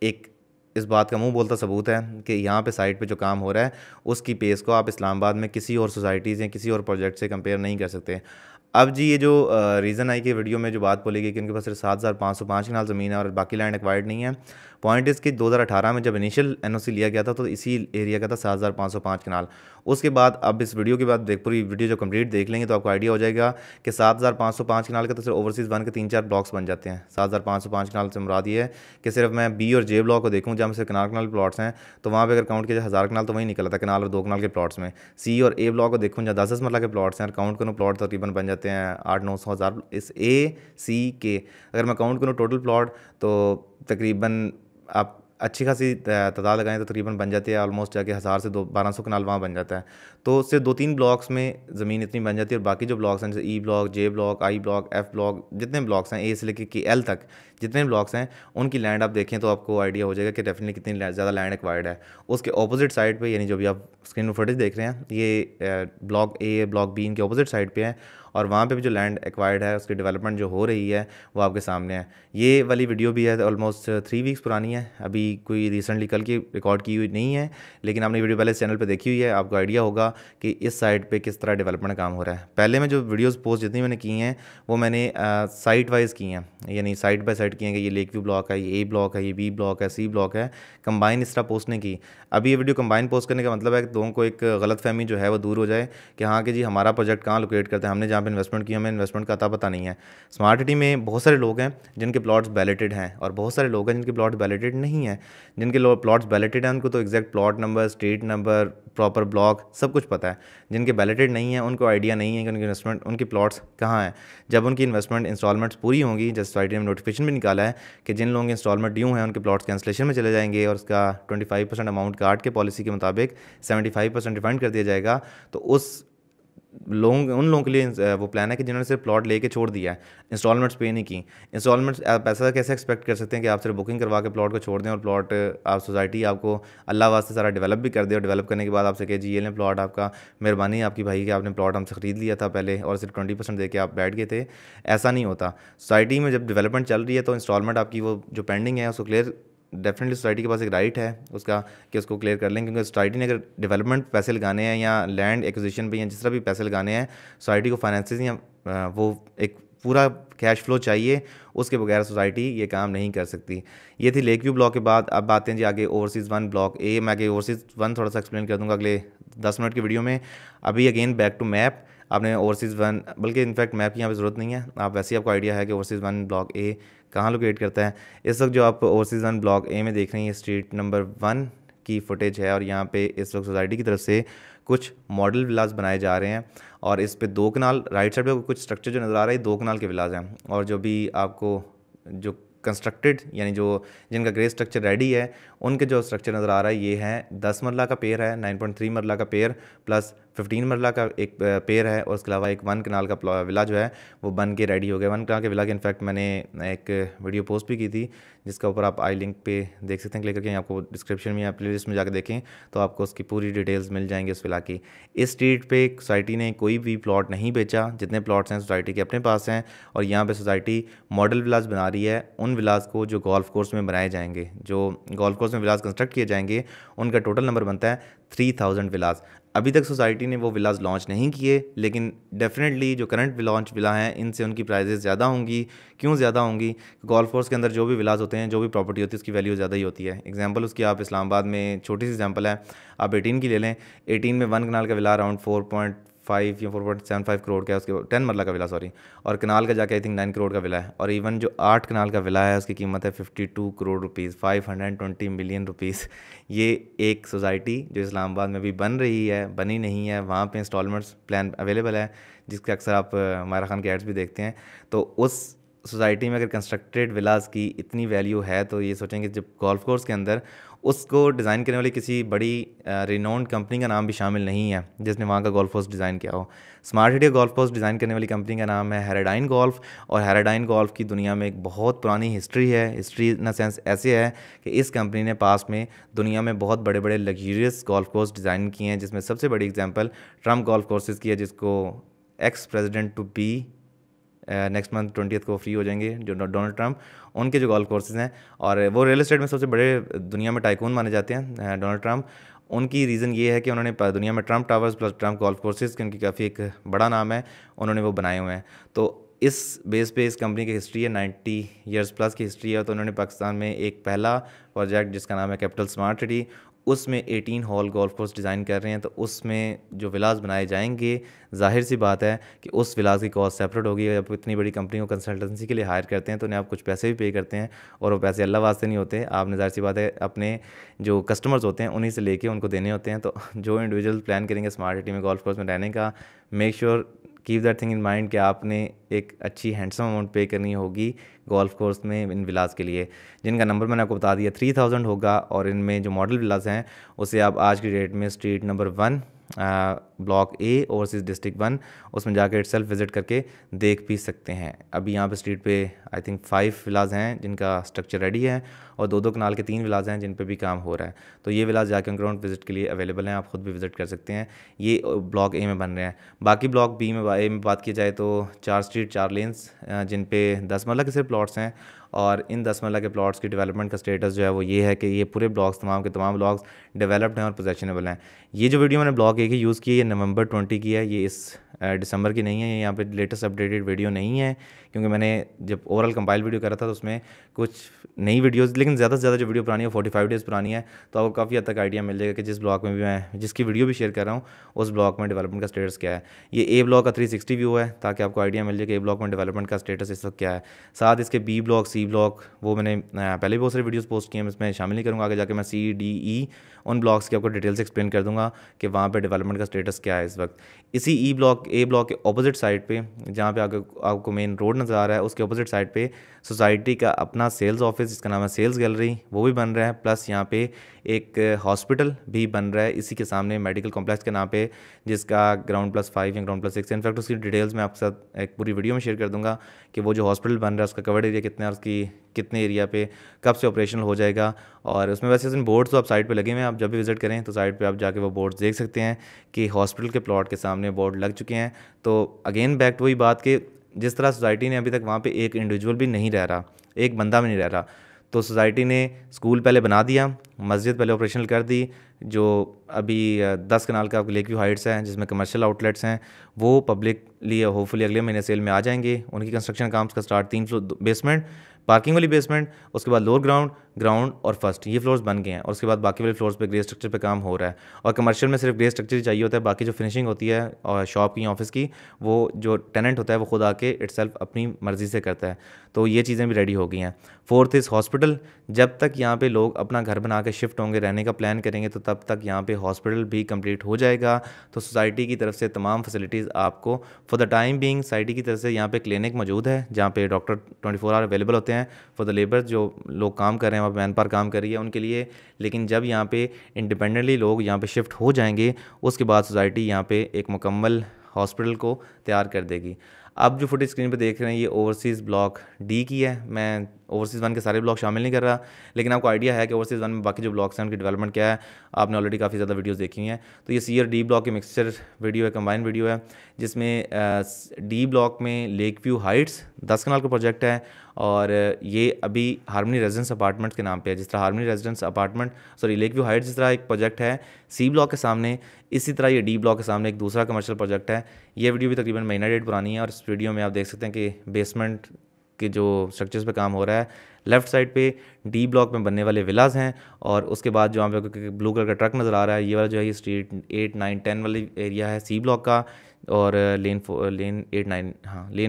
एक इस बात का मुंह बोलता सबूत है कि यहाँ पे साइट पे जो काम हो रहा है उसकी पेस को आप इस्लामाबाद में किसी और सोसाइटीज़ या किसी और प्रोजेक्ट से कंपेयर नहीं कर सकते। अब जी ये जो रीज़न आई कि वीडियो में जो बात बोली गई कि इनके पास सिर्फ 7,505 कनाल ज़मीन है और बाकी लैंड एक्वायर्ड नहीं है, पॉइंट इसके 2018 में जब इनिशियल एनओसी लिया गया था तो इसी एरिया का था 7,505 कनाल। उसके बाद अब इस वीडियो के बाद पूरी वीडियो जो कंप्लीट देख लेंगे तो आपको आइडिया हो जाएगा कि 7,505 कनाल का तो सिर्फ ओवरसीज़ वन के 3-4 ब्लॉक्स बन जाते हैं। 7,505 कनाल से मुराद ये है कि सिर्फ मैं बी और जे ब्लॉक को देखूँ जहाँ से कनाल प्लाट्स हैं, तो वहाँ पर अगर काउंट किया जाए 1000 कनाल तो वहीं निकला था, कनाल और 2 कनाल के प्लाट्स में। सी और ए ब्लॉक को देखूँ जहाँ 10-10 मरला के प्लाट्स हैं और काउंट करूँ प्लाट तकरीबन बन जाते हैं 800-900 हज़ार। इस ए सी के अगर मैं काउंट करूँ टोटल प्लॉट तो तकरीबन आप अच्छी खासी तादाद लगाएं तो तकरीबन बन जाती है ऑलमोस्ट जाके 1000 से 1200 कनाल वहाँ बन जाता है। तो सिर्फ 2-3 ब्लॉक्स में ज़मीन इतनी बन जाती है, और बाकी जो ब्लॉक्स हैं जैसे E block, J block, I block, F block, जितने ब्लॉक्स हैं ए से लेके के एल तक जितने ब्लॉक्स हैं उनकी लैंड आप देखें तो आपको आइडिया हो जाएगा कि डेफिनेटली कितनी ज़्यादा लैंड एक्वायर्ड है। उसके ऑपोजिट साइड पर, यानी जो भी आप स्क्रीन पर फुटेज देख रहे हैं, ये ब्लॉक ए ब्लॉक बी इनके ऑपोजिट साइड पर है, और वहाँ पे भी जो लैंड एक्वायर्ड है उसकी डेवलपमेंट जो हो रही है वो आपके सामने है। ये वाली वीडियो भी है ऑलमोस्ट 3 वीक्स पुरानी है, अभी कोई रिसेंटली कल की रिकॉर्ड की हुई नहीं है, लेकिन आपने वीडियो पहले चैनल पे देखी हुई है, आपको आइडिया होगा कि इस साइड पे किस तरह डेवलपमेंट काम हो रहा है। पहले में जो वीडियोज़ पोस्ट जितनी मैंने की हैं वो मैंने साइट वाइज की हैं, यानी साइड बाई साइड की हैं कि ये लेक व्यू ब्लॉक है, ये ए ब्लॉक है, ये बी ब्लॉक है, सी ब्लॉक है, कंबाइन इस तरह पोस्ट नहीं की। अभी ये वीडियो कंबाइन पोस्ट करने का मतलब है कि लोगों को एक गलतफहमी जो है वो दूर हो जाए कि हाँ कि जी हमारा प्रोजेक्ट कहाँ लोकेट करते हैं, हमने जहाँ इन्वेस्टमेंट की, हमें इन्वेस्टमेंट का अता पता नहीं है। स्मार्ट सिटी में बहुत सारे लोग हैं जिनके प्लॉट्स बैलेटेड हैं और बहुत सारे लोग हैं जिनके प्लॉट बैलेटेड नहीं हैं। जिनके प्लॉट्स बैलेटेड हैं उनको तो exact plot number, street number, proper block सब कुछ पता है। जिनके बैलेटेड नहीं है उनको आइडिया नहीं है कि उनकी इन्वेस्टमेंट, उनके प्लॉट्स कहाँ हैं। जब उनकी इन्वेस्टमेंट इंस्टॉलमेंट्स पूरी होंगी, जब सोसाइटी में नोटिफिकेशन भी निकाला है कि जिन लोगों के इंस्टॉलमेंट ड्यू हैं उनके प्लॉट्स कैंसिलेशन में चले जाएंगे और उसका 25% अमाउंट कार्ड के पॉलिसी के मुताबिक 75% रिफंड कर दिया जाएगा। तो उन लोगों के लिए वो प्लान है कि जिन्होंने सिर्फ प्लॉट लेके छोड़ दिया है, इंस्टॉलमेंट्स पे नहीं की। इंस्टॉलमेंट्स पैसा कैसे एक्सपेक्ट कर सकते हैं कि आप सिर्फ बुकिंग करवा के प्लॉट को छोड़ दें और प्लॉट आप सोसाइटी आपको अल्लाह वास्ते सारा डेवलप भी कर दे और डेवलप करने के बाद आपसे कहे जी ये लें प्लॉट आपका, मेहरबानी आपकी भाई कि आपने प्लॉट हमसे ख़रीद लिया था पहले और सिर्फ 20% दे के आप बैठ गए थे। ऐसा नहीं होता। सोसाइटी में जब डेवलपमेंट चल रही है तो इंस्टॉलमेंट आपकी वो जो पेंडिंग है उसको क्लियर, डेफिनेटली सोसाइटी के पास एक राइट है उसका कि उसको क्लियर कर लें, क्योंकि सोसाइटी ने अगर डेवलपमेंट पैसे लगाने हैं या लैंड एक्विजिशन पे या जिस तरह भी पैसे लगाने हैं, सोसाइटी को फाइनेंसिस या वो एक पूरा कैश फ्लो चाहिए, उसके बगैर सोसाइटी ये काम नहीं कर सकती। ये थी लेक व्यू ब्लॉक के बाद। अब आते हैं जी आगे ओवरसीज़ वन ब्लॉक ए। मैं आगे ओवरसीज़ वन थोड़ा सा एक्सप्लेन कर दूँगा अगले 10 मिनट की वीडियो में। अभी अगेन बैक टू मैप। आपने ओवरसीज़ वन, बल्कि इनफैक्ट मैप की यहाँ पर ज़रूरत नहीं है, आप वैसे ही आपको आइडिया है कि ओवरसीज़ वन ब्लॉक ए कहाँ लोकेट करता है। इस वक्त जो आप ओवरसीज़ वन ब्लॉक ए में देख रहे हैं स्ट्रीट नंबर 1 की फुटेज है और यहाँ पे इस वक्त सोसाइटी की तरफ से कुछ मॉडल विलास बनाए जा रहे हैं और इस पे 2 कनाल, राइट साइड पे कुछ स्ट्रक्चर जो नज़र आ रहा है 2 कनाल के विलास हैं और जो भी आपको जो कंस्ट्रक्टेड यानी जो जिनका ग्रे स्ट्रक्चर रेडी है उनके जो स्ट्रक्चर नज़र आ रहा है ये हैं 10 मरला का पेयर है, 9.3 मरला का पेयर प्लस 15 मरला का एक पेयर है और उसके अलावा एक 1 कनाल का विला जो है वो बन के रेडी हो गया। 1 कनाल के विला के इनफैक्ट मैंने एक वीडियो पोस्ट भी की थी जिसका ऊपर आप आई लिंक पे देख सकते हैं, क्लिक करके आपको डिस्क्रिप्शन में या प्ले लिस्ट में जाकर देखें तो आपको उसकी पूरी डिटेल्स मिल जाएंगी उस विला की। इस स्ट्रीट पर सोसाइटी ने कोई भी प्लॉट नहीं बेचा, जितने प्लॉट्स हैं सोसाइटी के अपने पास हैं और यहाँ पर सोसाइटी मॉडल विलास बना रही है। उन विलास को जो गोल्फ कोर्स में बनाए जाएंगे, जो गोल्फ कोर्स में विलास कंस्ट्रक्ट किए जाएंगे, उनका टोटल नंबर बनता है 3000 विलास। अभी तक सोसाइटी ने वो विलास लॉन्च नहीं किए, लेकिन डेफिनेटली जो करंट लॉन्च विला हैं इनसे उनकी प्राइजेस ज़्यादा होंगी। क्यों ज़्यादा होंगी? गोल्फ कोर्स के अंदर जो भी विलास होते हैं, जो भी प्रॉपर्टी होती है उसकी वैल्यू ज़्यादा ही होती है। एग्जांपल उसकी आप इस्लामाबाद में छोटी सी एग्जांपल है, आप 18 की ले लें। 18 में 1 कनाल का विला अराउंड 4.5 या 4.75 करोड़ का है, उसके 10 मरला का विला सॉरी, और कनाल का जाके आई थिंक 9 करोड़ का विला है। और इवन जो 8 कनाल का विला है उसकी कीमत है 52 करोड़ रुपीज़, 520 मिलियन रुपीज़। ये एक सोसाइटी जो इस्लामाबाद में भी बन रही है, बनी नहीं है, वहाँ पे इंस्टॉलमेंट्स प्लान अवेलेबल है जिसके अक्सर आप मायरा खान के एड्स भी देखते हैं। तो उस सोसाइटी में अगर कंस्ट्रक्टेड विलास की इतनी वैल्यू है तो ये सोचेंगे जब गोल्फ कोर्स के अंदर उसको डिज़ाइन करने वाली किसी बड़ी रिनोन्ड कंपनी का नाम भी शामिल नहीं है जिसने वहाँ का गोल्फ कोर्स डिज़ाइन किया हो। Smart city golf course design करने वाली कंपनी का नाम है हैराडाइन गोल्फ और हैराडाइन गोल्फ की दुनिया में एक बहुत पुरानी हिस्ट्री है। हिस्ट्री इन द सेंस ऐसे है कि इस कंपनी ने पास में दुनिया में बहुत बड़े बड़े लग्जरियस गोल्फ कोर्स डिज़ाइन किए हैं, जिसमें सबसे बड़ी एग्जाम्पल ट्रम्प गोल्फ कोर्सेज़ की है, जिसको ex president to be next month 20th को फ्री हो जाएंगे जो डोनाल्ड ट्रंप, उनके जो गोल्फ कोर्सेज हैं। और वो रियल एस्टेट में सबसे बड़े दुनिया में टाइकून माने जाते हैं डोनाल्ड ट्रंप। उनकी रीज़न ये है कि उन्होंने दुनिया में Trump towers plus Trump golf courses के उनकी काफ़ी एक बड़ा नाम है, उन्होंने वो बनाए हुए हैं। तो इस बेस पे इस कंपनी की हिस्ट्री है, 90 ईयर्स प्लस की हिस्ट्री है। तो उन्होंने पाकिस्तान में एक पहला प्रोजेक्ट जिसका नाम है कैपिटल स्मार्ट सिटी, उसमें 18 हॉल गोल्फ कोर्स डिज़ाइन कर रहे हैं। तो उसमें जो विलास बनाए जाएंगे जाहिर सी बात है कि उस विलास की कॉस्ट सेपरेट होगी। आप इतनी बड़ी कंपनी को कंसल्टेंसी के लिए हायर करते हैं तो उन्हें आप कुछ पैसे भी पे करते हैं और वो पैसे अल्लाह वास्ते नहीं होते, आपने जाहिर सी बात है अपने जो कस्टमर्स होते हैं उन्हीं से लेके उनको देने होते हैं। तो जो इंडिविजुअल प्लान करेंगे स्मार्ट सिटी में गोल्फ कोर्स में रहने का, make sure keep that thing in mind कि आपने एक अच्छी हैंडसम अमाउंट पे करनी होगी गोल्फ कोर्स में इन विलास के लिए, जिनका नंबर मैंने आपको बता दिया 3000 होगा। और इनमें जो मॉडल विलास हैं उसे आप आज की डेट में street number 1 block A overseas district 1 उसमें जाकर इट सेल्फ विज़िट करके देख भी सकते हैं। अभी यहाँ पे स्ट्रीट पे आई थिंक 5 विलास हैं जिनका स्ट्रक्चर रेडी है और 2 कनाल के 3 विलास हैं जिन पे भी काम हो रहा है। तो ये विलास जाकर ग्राउंड विज़िट के लिए अवेलेबल हैं, आप खुद भी विज़िट कर सकते हैं। ये ब्लॉक ए में बन रहे हैं। बाकी ब्लॉक बी में बात की जाए तो 4 स्ट्रीट 4 लेन्स जिन पे 10 मरला के सिर्फ प्लॉट्स हैं और इन 10 मरला के प्लॉट्स की डेवलपमेंट का स्टेटस जो है वो ये है कि ये पूरे ब्लॉक्स तमाम के तमाम ब्लॉक्स डेवलप्ड हैं और पोजेशनेबल हैं। ये जो वीडियो मैंने ब्लॉक ए की यूज़ की है ये नवंबर 20 की है, ये इस दिसंबर की नहीं है। ये यहाँ पे लेटेस्ट अपडेटेड वीडियो नहीं है क्योंकि मैंने जब ओवरऑल कंपाइल वीडियो करा था तो उसमें कुछ नई वीडियोस, लेकिन ज़्यादा से ज़्यादा जो वीडियो पुरानी है 45 डेज़ पुरानी है। तो आपको काफ़ी हद तक आइडिया मिल जाएगा कि जिस ब्लॉक में भी मैं जिसकी वीडियो भी शेयर कर रहा हूँ उस ब्लॉक में डेवलपमेंट का स्टेटस क्या है। ये ए ब्लॉक का 360 व्यू है ताकि आपको आइडिया मिल जाए कि ए ब्लॉक में डेवलपमेंट का स्टेटस इस वक्त क्या है। साथ इसके बी ब्लॉक सी ब्लॉक वो मैंने पहले भी बहुत सारे वीडियोज़ पोस्ट किए हैं, इसमें शामिल नहीं करूँगा। आगे जाकर मैं सी डी ई उन ब्लॉक्स की आपको डिटेल्स एक्सप्लेन कर दूँगा कि वहाँ पर डेवलपमेंट का स्टेटस क्या है इस वक्त। इसी E block block A block के अपोजिट साइड पे जहाँ पे आपको मेन रोड नज़र आ रहा है, उसके अपोजिट साइड पे सोसाइटी का अपना सेल्स ऑफिस जिसका नाम है सेल्स गैलरी, वो भी बन रहा है। प्लस यहाँ पे एक हॉस्पिटल भी बन रहा है इसी के सामने मेडिकल कॉम्प्लेक्स के नाम पे, जिसका ग्राउंड +5 या ग्राउंड +6, इनफैक्ट उसकी डिटेल्स मैं आपके साथ एक पूरी वीडियो में शेयर कर दूँगा कि वो जो हॉस्पिटल बन रहा है उसका कवर्ड एरिया कितना है, उसकी कितने एरिया पे कब से ऑपरेशनल हो जाएगा। और उसमें वैसे बोर्ड्स तो आप साइट पे लगे हुए हैं, आप जब भी विज़िट करें तो साइट पे आप जाके वो बोर्ड्स देख सकते हैं कि हॉस्पिटल के प्लॉट के सामने बोर्ड लग चुके हैं। तो अगेन बैक टू वही बात कि जिस तरह सोसाइटी ने अभी तक वहाँ पे एक इंडिविजुअल भी नहीं रह रहा, एक बंदा भी नहीं रह रहा, तो सोसाइटी ने स्कूल पहले बना दिया, मस्जिद पहले ऑपरेशनल कर दी, जो अभी 10 कनाल का लेक व्यू हाइट्स है जिसमें कमर्शियल आउटलेट्स हैं, वो पब्लिकली होपफुली अगले महीने सेल में आ जाएंगे। उनकी कंस्ट्रक्शन काम्स का स्टार्ट, 3 फ्लोर बेसमेंट, पार्किंग वाली बेसमेंट, उसके बाद लोअर ग्राउंड, ग्राउंड और फर्स्ट, ये फ्लोर्स बन गए हैं। और उसके बाद बाकी वाले फ्लोर्स पे ग्रे स्ट्रक्चर पे काम हो रहा है। और कमर्शियल में सिर्फ ग्रे स्ट्रक्चर ही चाहिए होता है, बाकी जो फिनिशिंग होती है और शॉप की ऑफिस की, वो जो टेनेंट होता है वो खुद आके इट्सेल्फ अपनी मर्जी से करता है। तो ये चीज़ें भी रेडी हो गई हैं। 4th is hospital. जब तक यहाँ पर लोग अपना घर बना के शिफ्ट होंगे, रहने का प्लान करेंगे, तो तब तक यहाँ पर हॉस्पिटल भी कम्प्लीट हो जाएगा। तो सोसाइटी की तरफ से तमाम फैसिलिटीज़ आपको for the time being, society की तरफ से यहाँ पर क्लिनिक मौजूद है जहाँ पर डॉक्टर 24 आवर अवेलेबल होते हैं फॉर द लेबर, जो लोग काम कर रहे हैं वहाँ पर मैन पावर काम कर रही है उनके लिए। लेकिन जब यहाँ पे इंडिपेंडेंटली लोग यहाँ पे शिफ्ट हो जाएंगे, उसके बाद सोसाइटी यहाँ पे एक मुकम्मल हॉस्पिटल को तैयार कर देगी। अब जो फुटेज स्क्रीन पे देख रहे हैं ये ओवरसीज़ ब्लॉक डी की है। मैं ओवरसीज़ वन के सारे ब्लॉक शामिल नहीं कर रहा, लेकिन आपको आइडिया है कि ओवरसीज़ वन में बाकी जो ब्लॉक्स हैं उनकी डेवलपमेंट क्या है, आपने ऑलरेडी काफ़ी ज़्यादा वीडियोस देखी हुई हैं। तो ये सी और डी ब्लॉक की मिक्सचर वीडियो है, कंबाइन वीडियो है, जिसमें डी ब्लॉक में लेक व्यू हाइट्स 10 कनाल का प्रोजेक्ट है और ये अभी हार्मनी रेजिडेंस अपार्टमेंट के नाम पे है। जिस तरह harmony residence apartment lake view heights जिस तरह एक प्रोजेक्ट है सी ब्लॉक के सामने, इसी तरह ये डी ब्लॉक के सामने एक दूसरा कमर्शियल प्रोजेक्ट है। ये वीडियो भी तकरीबन महीना डेढ़ पुरानी है और इस वीडियो में आप देख सकते हैं कि बेसमेंट के जो स्ट्रक्चर्स पे काम हो रहा है, लेफ़्ट साइड पे डी ब्लॉक में बनने वाले विलास हैं। और उसके बाद जो वहाँ पे ब्लू कलर का ट्रक नज़र आ रहा है, ये वाला जो है ये स्ट्रीट 8, 9, 10 वाली एरिया है सी ब्लॉक का, और लेन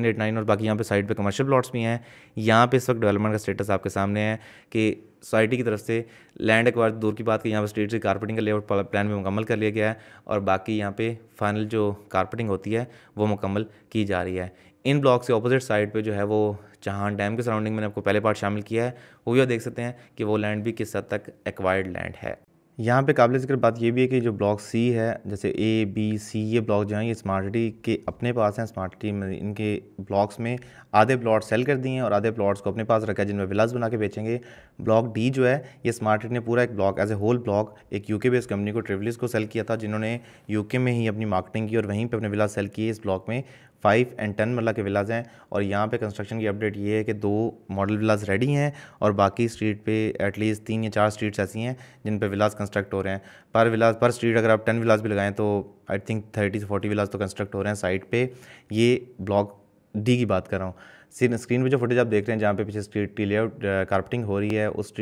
8, 9 और बाकी यहाँ पे साइड पे कमर्शियल प्लॉट्स भी हैं। यहाँ पे इस वक्त डेवलपमेंट का स्टेटस आपके सामने है कि सोसाइटी की तरफ से लैंड एक्वायर, दूर की बात कि यहाँ पे स्ट्रीट से कारपेटिंग का लेआउट प्लान भी मुकम्मल कर लिया गया है और बाकी यहाँ पे फाइनल जो कारपेटिंग होती है वो मुकम्मल की जा रही है। इन ब्लॉक से अपोजिट साइड पे जो है वो चहान डैम के सराउंडिंग मैंने आपको पहले पार्ट शामिल किया है, वो भी आप देख सकते हैं कि वो लैंड भी किस हद तक एक्वायर्ड लैंड है। यहाँ पे काबिल जिक्र बात ये भी है कि जो ब्लॉक सी है, जैसे ए बी सी, ये ब्लॉक जो हैं ये स्मार्ट सिटी के अपने पास हैं। स्मार्ट सिटी में इनके ब्लॉक्स में आधे प्लॉट सेल कर दिए हैं और आधे प्लॉट्स को अपने पास रखा है जिनमें विलास बना के बेचेंगे। ब्लॉक डी जो है ये स्मार्ट सिटी ने पूरा एक block as a whole block एक यूके बेस्ड कंपनी को ट्रेवलिस को सेल किया था, जिन्होंने यूके में ही अपनी मार्केटिंग की और वहीं पर अपने विलास सेल किए। इस ब्लॉक में 5 और 10 मरला के विलाज हैं और यहाँ पे कंस्ट्रक्शन की अपडेट ये है कि 2 मॉडल विलाज रेडी हैं और बाकी स्ट्रीट पे एटलीस्ट 3 या 4 स्ट्रीट्स ऐसी हैं जिन पे विलाज कंस्ट्रक्ट हो रहे हैं। पर विलाज पर स्ट्रीट अगर आप 10 विलाज भी लगाएं तो आई थिंक 30 से 40 विलाज तो कंस्ट्रक्ट हो रहे हैं साइट पे। ये ब्लॉक डी की बात कर रहा हूँ। स्क्रीन पे जो फुटेज आप देख रहे हैं जहाँ पे पीछे स्ट्रीट की लेआउट कार्पेटिंग हो रही है, उस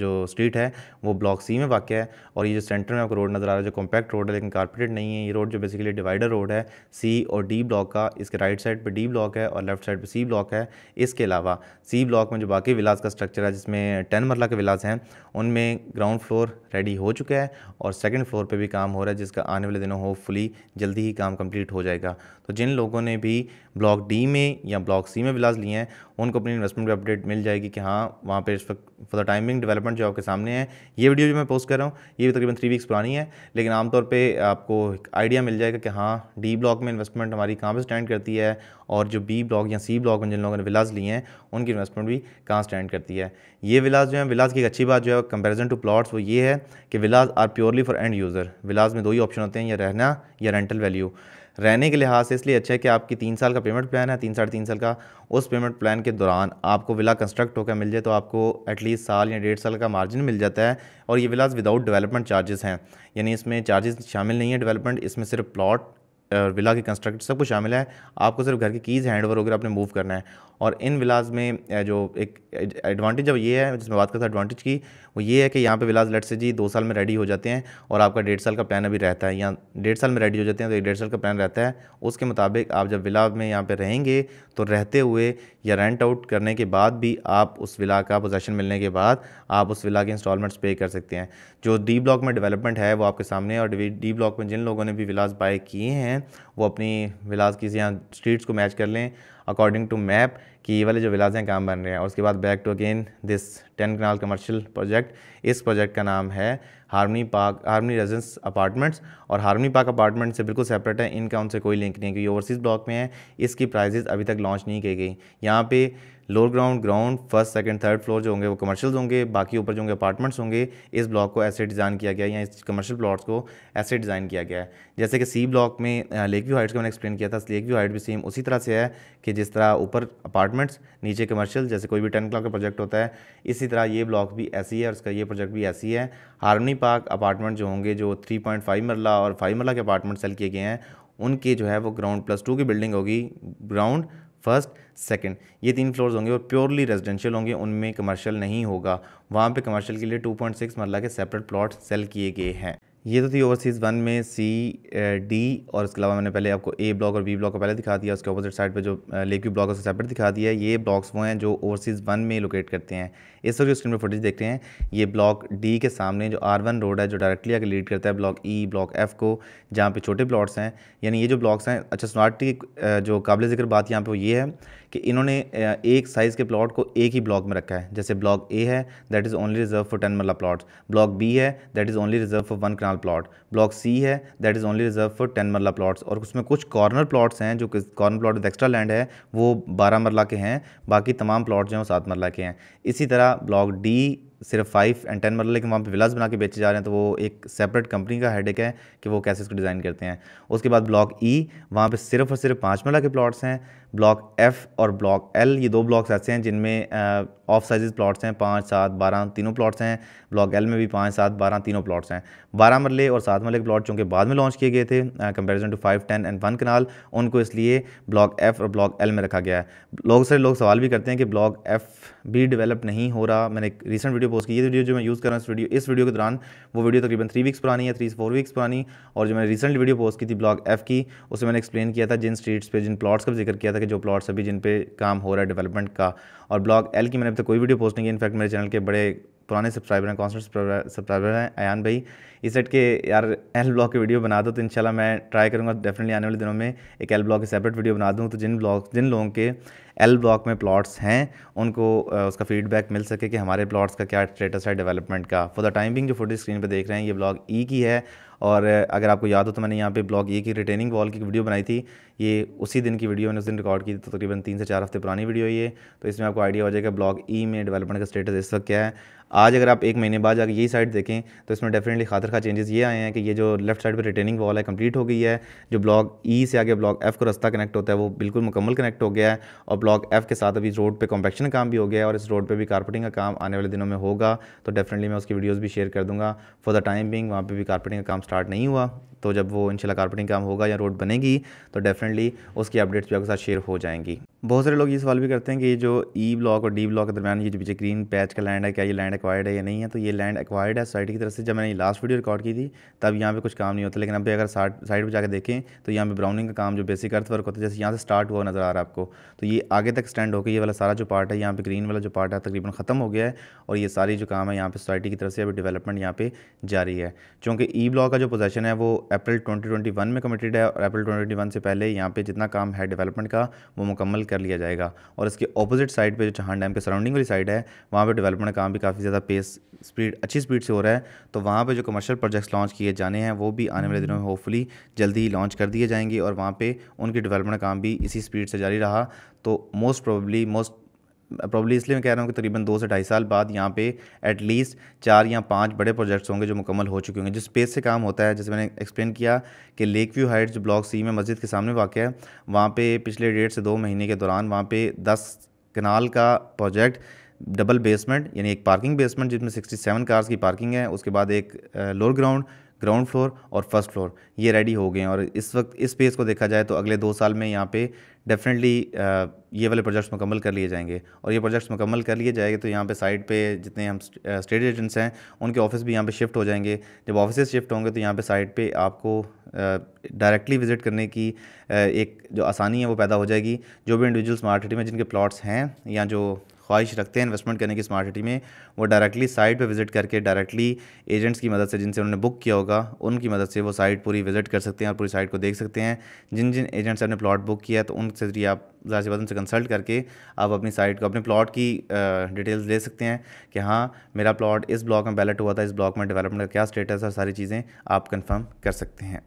जो स्ट्रीट है वो ब्लॉक सी में वाक़ है। और ये जो सेंटर में आपको रोड नज़र आ रहा है जो कॉम्पैक्ट रोड है लेकिन कार्पेटेड नहीं है, ये रोड जो बेसिकली डिवाइडर रोड है सी और डी ब्लॉक का। इसके राइट साइड पे डी ब्लॉक है और लेफ्ट साइड पे सी ब्लॉक है। इसके अलावा सी ब्लॉक में जो बाकी विलास का स्ट्रक्चर है जिसमें 10 मरला के विलास हैं, उनमें ग्राउंड फ्लोर रेडी हो चुका है और सेकेंड फ्लोर पर भी काम हो रहा है जिसका आने वाले दिनों होपफुली जल्दी ही काम कम्प्लीट हो जाएगा। तो जिन लोगों ने भी ब्लॉक डी में या ब्लॉक सी विलास लिए हैं उनको अपनी इन्वेस्टमेंट पे अपडेट मिल जाएगी कि हाँ वहाँ पे इस वक्त फॉर द टाइमिंग डेवलपमेंट जो आपके सामने है। ये वीडियो जो मैं पोस्ट कर रहा हूँ ये भी तकरीबन 3 वीक्स पुरानी है, लेकिन आमतौर पे आपको आइडिया मिल जाएगा कि हाँ डी ब्लॉक में इन्वेस्टमेंट हमारी कहाँ पे स्टैंड करती है और जो बी ब्लॉक या सी ब्लॉक में जिन लोगों ने विलास लिए हैं उनकी इन्वेस्टमेंट भी कहाँ स्टैंड करती है। ये विलास जो है, विलास की एक अच्छी बात जो है कंपेरिजन टू प्लॉट्स वो ये है कि villas are purely for end user. Villas में 2 ही ऑप्शन होते हैं, या रहना या रेंटल वैल्यू। रहने के लिहाज से इसलिए अच्छा है कि आपकी 3 साल का पेमेंट प्लान है, 3 साढ़े 3 साल का। उस पेमेंट प्लान के दौरान आपको विला कंस्ट्रक्ट होकर मिल जाए तो आपको एटलीस्ट साल या 1.5 साल का मार्जिन मिल जाता है। और ये विलास विदाउट डेवलपमेंट चार्जेस हैं, यानी इसमें चार्जेस शामिल नहीं है डेवलपमेंट, इसमें सिर्फ प्लॉट विला की कंस्ट्रक्ट सब कुछ शामिल है। आपको सिर्फ घर की कीज़ हैंड ओवर होकर आपने मूव करना है। और इन विलास में जो एक एडवांटेज अब ये है जिसमें बात करता एडवांटेज की, वो ये है कि यहाँ पे विलास लेट से जी 2 साल में रेडी हो जाते हैं और आपका 1.5 साल का प्लान अभी रहता है, या 1.5 साल में रेडी हो जाते हैं तो 1.5 साल का प्लान रहता है। उसके मुताबिक आप जब विला में यहाँ पर रहेंगे तो रहते हुए या रेंट आउट करने के बाद भी आप उस विला का पोजेसन मिलने के बाद आप उस विला के इंस्टॉलमेंट्स पे कर सकते हैं। जो डी ब्लॉक में डेवलपमेंट है वो आपके सामने, और डी ब्लॉक में जिन लोगों ने भी विलास बाय किए हैं हैं वो अपनी विलास की यहाँ स्ट्रीट्स को मैच कर लें अकॉर्डिंग टू मैप कि ये वाले जो विलास हैं काम बन रहे हैं। और उसके बाद back to again this 10 kanal commercial project, इस प्रोजेक्ट का नाम है harmony park, harmony residence apartments, और हार्मनी पार्क अपार्टमेंट से बिल्कुल सेपरेट है, इनका उनसे कोई लिंक नहीं है क्योंकि ओवरसीज़ ब्लॉक में है। इसकी प्राइजेज़ अभी तक लॉन्च नहीं की गई। यहाँ पे lower ground, ground, first, second, third floor जो होंगे वो कमर्शियल होंगे, बाकी ऊपर जो होंगे अपार्टमेंट्स होंगे। इस ब्लॉक को ऐसे डिज़ाइन किया गया है, या इस कमर्शियल प्लॉट्स को ऐसे डिज़ाइन किया गया है जैसे कि सी ब्लॉक में लेक व्यू हाइट्स का मैंने एक्सप्लेन किया था। लेक व्यू हाइट भी सेम उसी तरह से है कि जिस तरह ऊपर अपार्टमेंट्स नीचे कमर्शियल, जैसे कोई भी 10 कनाल का प्रोजेक्ट होता है, इसी तरह ये ब्लॉक भी ऐसी है और इसका ये प्रोजेक्ट भी ऐसी है। हार्मनी पार्क अपार्टमेंट जो होंगे, जो 3.5 मरला और 5 मरला के अपार्टमेंट सेल किए गए हैं, उनके जो है वो ग्राउंड प्लस 2 की बिल्डिंग होगी, ग्राउंड, फर्स्ट, सेकंड, ये 3 फ्लोर्स होंगे और प्योरली रेजिडेंशियल होंगे, उनमें कमर्शियल नहीं होगा। वहाँ पे कमर्शियल के लिए 2.6 मरला के सेपरेट प्लॉट सेल किए गए हैं। ये तो थी ओवरसीज़ 1 में सी, डी, और इसके अलावा मैंने पहले आपको ए ब्लॉक और बी ब्लॉक को पहले दिखा दिया, उसके अपोजिट साइड पे जो लेक व्यू ब्लॉक है उसको सेपरेट दिखा दिया। ये ब्लॉक्स वो हैं जो ओवरसीज़ 1 में लोकेट करते हैं। इस वक्त जो स्क्रीन पे फुटेज देख रहे हैं, ये ब्लॉक डी के सामने जो R1 रोड है जो डायरेक्टली आगे लीड करता है ब्लॉक ई, ब्लॉक एफ को, जहाँ पर छोटे प्लॉट्स हैं। यानी ये जो ब्लॉक्स हैं, अच्छा स्मार्ट की जो काबिल जिक्र बात यहाँ पर वो ये है कि इन्होंने एक साइज़ के प्लॉट को एक ही ब्लॉक में रखा है। जैसे ब्लॉक ए है that is only reserve for 10 marla plots, block B है that is only reserve for 1 kanal plot, block C है that is only reserve for 10 marla plots, और उसमें कुछ कॉर्नर प्लॉट्स हैं, जो corner plot with extra land है वो 12 मरला के हैं, बाकी तमाम प्लॉट्स जो हैं वो 7 मरला के हैं। इसी तरह ब्लॉक डी सिर्फ 5 एंड 10 मरला के वहाँ पे विलास बना के बेचे जा रहे हैं, तो वो एक सेपरेट कंपनी का हेडेक है कि वो कैसे इसको डिज़ाइन करते हैं। उसके बाद ब्लॉक ई, वहाँ पे सिर्फ और सिर्फ 5 मरला के प्लॉट्स हैं, ब्लॉक एफ़ और ब्लॉक एल, ये 2 ब्लॉक्स ऐसे हैं जिनमें ऑफ साइजेस प्लॉट्स हैं, 5, 7, 12 तीनों प्लॉट्स हैं। ब्लॉक एल में भी 5, 7, 12 तीनों प्लॉट्स हैं। 12 मरले और 7 मरले के प्लॉट चूँकि बाद में लॉन्च किए गए थे कंपेरिजन टू 5, 10 एंड 1 कनाल, उनको इसलिए ब्लॉक एफ़ और ब्लॉक एल में रखा गया है। बहुत सारे लोग सवाल भी करते हैं कि ब्लॉक एफ़ भी डेवलप नहीं हो रहा। मैंने एक रिसेंट वीडियो पोस्ट की, ये वीडियो जो मैं यूज़ कर रहा हूँ इस वीडियो के दौरान, वो वीडियो तकरीबन 3 वीक्स पुरानी है, 3 से 4 वीक्स पुरानी, और जो मैंने रिसेंटली वीडियो पोस्ट की थी ब्लॉक एफ़ की, उसमें मैंने एक्सप्लेन किया था जिन स्ट्रीट्स पे, जिन प्लॉट्स का जिक्र किया था कि जो प्लॉट्स अभी जिन पे काम हो रहा है डेवलपमेंट का। और ब्लॉक एल की मैंने अब तक कोई वीडियो पोस्ट नहीं की। इनफैक्ट मेरे चैनल के बड़े पुराने सब्सक्राइबर हैं, कॉन्स्टेंट सब्सक्राइबर हैं अयान भाई, इस सेट के यार एल ब्लॉक की वीडियो बना दो, तो इंशाल्लाह मैं ट्राई करूँगा डेफिनेटली आने वाले दिनों में एक एल ब्लॉक की सेपरेट वीडियो बना दूँ, तो जिन लोगों के एल ब्लॉक में प्लॉट्स हैं उनको उसका फीडबैक मिल सके कि हमारे प्लॉट्स का क्या स्टेटस है डेवलपमेंट का। फॉर द टाइमिंग जो फुटेज स्क्रीन पर देख रहे हैं ये ब्लॉक ई की है, और अगर आपको याद हो तो मैंने यहाँ पे ब्लॉक ई की रिटेनिंग वॉल की वीडियो बनाई थी, ये उसी दिन की वीडियो मैंने उस दिन रिकॉर्ड की, तो तकरीबन 3 से 4 हफ्ते पुरानी वीडियो ये, तो इसमें आपको आइडिया हो जाएगा ब्लॉक ई में डेवलपमेंट का स्टेटस इस वक्त क्या है। आज अगर आप एक महीने बाद जाकर यही साइड देखें तो इसमें डेफिनेटली खातर खा चेंजेस ये आए हैं कि ये जो लेफ्ट साइड पर रिटेनिंग वॉल है कंप्लीट हो गई है, जो ब्लॉक ई से आगे ब्लॉक एफ़ को रास्ता कनेक्ट होता है वो बिल्कुल मुकम्मल कनेक्ट हो गया है, और ब्लॉक एफ़ के साथ अभी रोड पर कॉम्पेक्शन काम भी हो गया है, और इस रोड पर भी कारपेटिंग का काम आने वाले दिनों में होगा, तो डेफिनेटली मैं उसकी वीडियोज़ भी शेयर कर दूँगा। फॉर द टाइम बिंग वहाँ पर भी कारपेटिंग का काम स्टार्ट नहीं हुआ, तो जब वो इंशाल्लाह कारपेटिंग काम होगा या रोड बनेगी तो डेफिनेटली उसकी अपडेट्स भी आपके साथ शेयर हो जाएंगी। बहुत सारे लोग ये सवाल भी करते हैं कि ये जो ई ब्लॉक और डी ब्लॉक के दरमियान ये जो पीछे ग्रीन पैच का लैंड है, क्या ये लैंड एक्वायर्ड है या नहीं है? तो ये लैंड एक्वायर्ड है सोसाइटी की तरफ से। जब मैंने लास्ट वीडियो रिकॉर्ड की थी तब यहाँ पे कुछ काम नहीं होता, लेकिन अब अगर साइड पर जाकर देखें तो यहाँ पे ब्राउनिंग का काम जो बेसिक अर्थ वर्क होता है, जैसे यहाँ से स्टार्ट हुआ नज़र आ रहा है आपको, तो ये आगे तक स्टैंड होकर ये वाला सारा जो पार्ट है, यहाँ पर ग्रीन वाला जो पार्ट है तकरीबन ख़त्म हो गया है, और ये सारी जो काम है यहाँ पर सोसाइटी की तरफ से अभी डेवलपमेंट यहाँ पर जारी है। चूँकि ई ब्लॉक का जो पोजेशन है वो अप्रैल 2021 में कमिटेड है, और अप्रैल 2021 से पहले यहाँ पे जितना काम है डेवलपमेंट का वो मुकम्मल कर लिया जाएगा, और इसके ऑपोजिट साइड पे जो चहान डैम के सराउंडिंग वाली साइड है वहाँ पे डेवलपमेंट का काम भी काफ़ी ज़्यादा अच्छी स्पीड से हो रहा है, तो वहाँ पे जो कमर्शियल प्रोजेक्ट्स लॉन्च किए जाने हैं वो भी आने वाले दिनों में होपफुली जल्दी ही लॉन्च कर दिए जाएंगे, और वहाँ पर उनकी डेवलपमेंट काम भी इसी स्पीड से जारी रहा तो मोस्ट प्रॉब्ली इसलिए मैं कह रहा हूँ कि तकरीबन 2 से 2.5 साल बाद यहाँ पे एटलीस्ट 4 या 5 बड़े प्रोजेक्ट्स होंगे जो मुकम्मल हो चुके होंगे, जिस पेस से काम होता है। जैसे मैंने एक्सप्लेन किया कि लेक व्यू हाइट्स जो ब्लॉक सी में मस्जिद के सामने वाक़ है, वहाँ पे पिछले 1.5 से 2 महीने के दौरान वहाँ पे 10 कनाल का प्रोजेक्ट, डबल बेसमेंट यानी एक पार्किंग बेसमेंट जिसमें 67 कार्स की पार्किंग है, उसके बाद एक लोअर ग्राउंड, ग्राउंड फ्लोर और फर्स्ट फ्लोर, ये रेडी हो गए हैं। और इस वक्त इस पेस को देखा जाए तो अगले 2 साल में यहाँ पे डेफिनेटली ये वाले प्रोजेक्ट्स मुकम्मल कर लिए जाएंगे, और ये प्रोजेक्ट्स मुकम्मल कर लिए जाएंगे तो यहाँ पे साइड पे जितने हम स्टेट एजेंट्स हैं उनके ऑफिस भी यहाँ पे शिफ्ट हो जाएंगे। जब ऑफिस शिफ्ट होंगे तो यहाँ पे साइड पे आपको डायरेक्टली विजिट करने की एक जो आसानी है वो पैदा हो जाएगी। जो भी इंडिविजुअल स्मार्ट सिटी में जिनके प्लॉट्स हैं या जो ख्वाहिश रखते हैं इन्वेस्टमेंट करने की स्मार्ट सिटी में, वो डायरेक्टली साइट पे विजिट करके डायरेक्टली एजेंट्स की मदद से जिनसे उन्होंने बुक किया होगा उनकी मदद से वो साइट पूरी विजिट कर सकते हैं और पूरी साइट को देख सकते हैं। जिन जिन एजेंट्स से आपने प्लॉट बुक किया है तो उनसे जरिए आप ज़्यादा से ज़्यादा उनसे कंसल्ट करके आप अपनी साइट को, अपने प्लॉट की डिटेल्स ले सकते हैं कि हाँ मेरा प्लॉट इस ब्लॉक में बैलेट हुआ था, इस ब्लॉक में डेवलपमेंट का क्या स्टेटस है, सारी चीज़ें आप कंफर्म कर सकते हैं।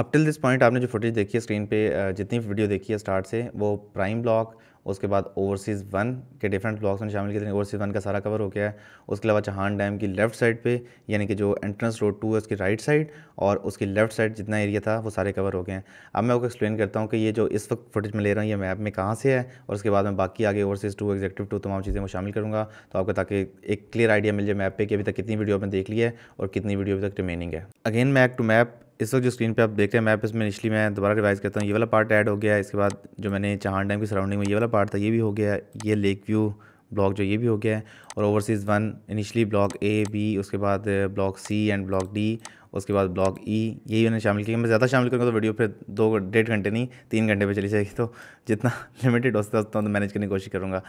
अप टिल दिस पॉइंट आपने जो फुटेज देखी है स्क्रीन पे, जितनी वीडियो देखी है स्टार्ट से, वो प्राइम ब्लॉक, उसके बाद ओवरसीज़ वन के डिफरेंट ब्लॉक्स में शामिल किए थे। ओवरसीज़ वन का सारा कवर हो गया है। उसके अलावा चहान डैम की लेफ्ट साइड पे, यानी कि जो एंट्रेंस रोड टू है उसकी राइट साइड और उसकी लेफ्ट साइड जितना एरिया था वो सारे कवर हो गए हैं। अब मैं आपको एक्सप्लेन करता हूँ कि ये जो इस वक्त फुटेज में ले रहा हूँ ये मैप में कहाँ से है, और उसके बाद मैं बाकी आगे ओवरसीज़ टू, एग्जीक्यूटिव टू, तमाम चीज़ें वो शामिल करूँगा तो आपको, ताकि एक क्लियर आइडिया मिल जाए मैप पर कि अभी तक कितनी वीडियो आपने देख ली है और कितनी वीडियो अभी तक रिमेनिंग है। Again back to map. इस वक्त जो स्क्रीन पे आप देख रहे हैं मैप, इसमें इनिशियली मैं दोबारा रिवाइज करता हूँ, ये वाला पार्ट ऐड हो गया है। इसके बाद जो मैंने चहान डैम की सराउंडिंग में ये वाला पार्ट था ये भी हो गया है, ये लेक व्यू ब्लॉक जो ये भी हो गया है, और overseas one initially block A, B, उसके बाद block C and block D, उसके बाद ब्लॉक ई, यही मैंने शामिल किया। मैं ज़्यादा शामिल करूँगा तो वीडियो फिर 2-1.5 घंटे नहीं 3 घंटे पर चली जाएगी, तो जितना लिमिटेड हो सकता है मैनेज करने की कोशिश करूँगा।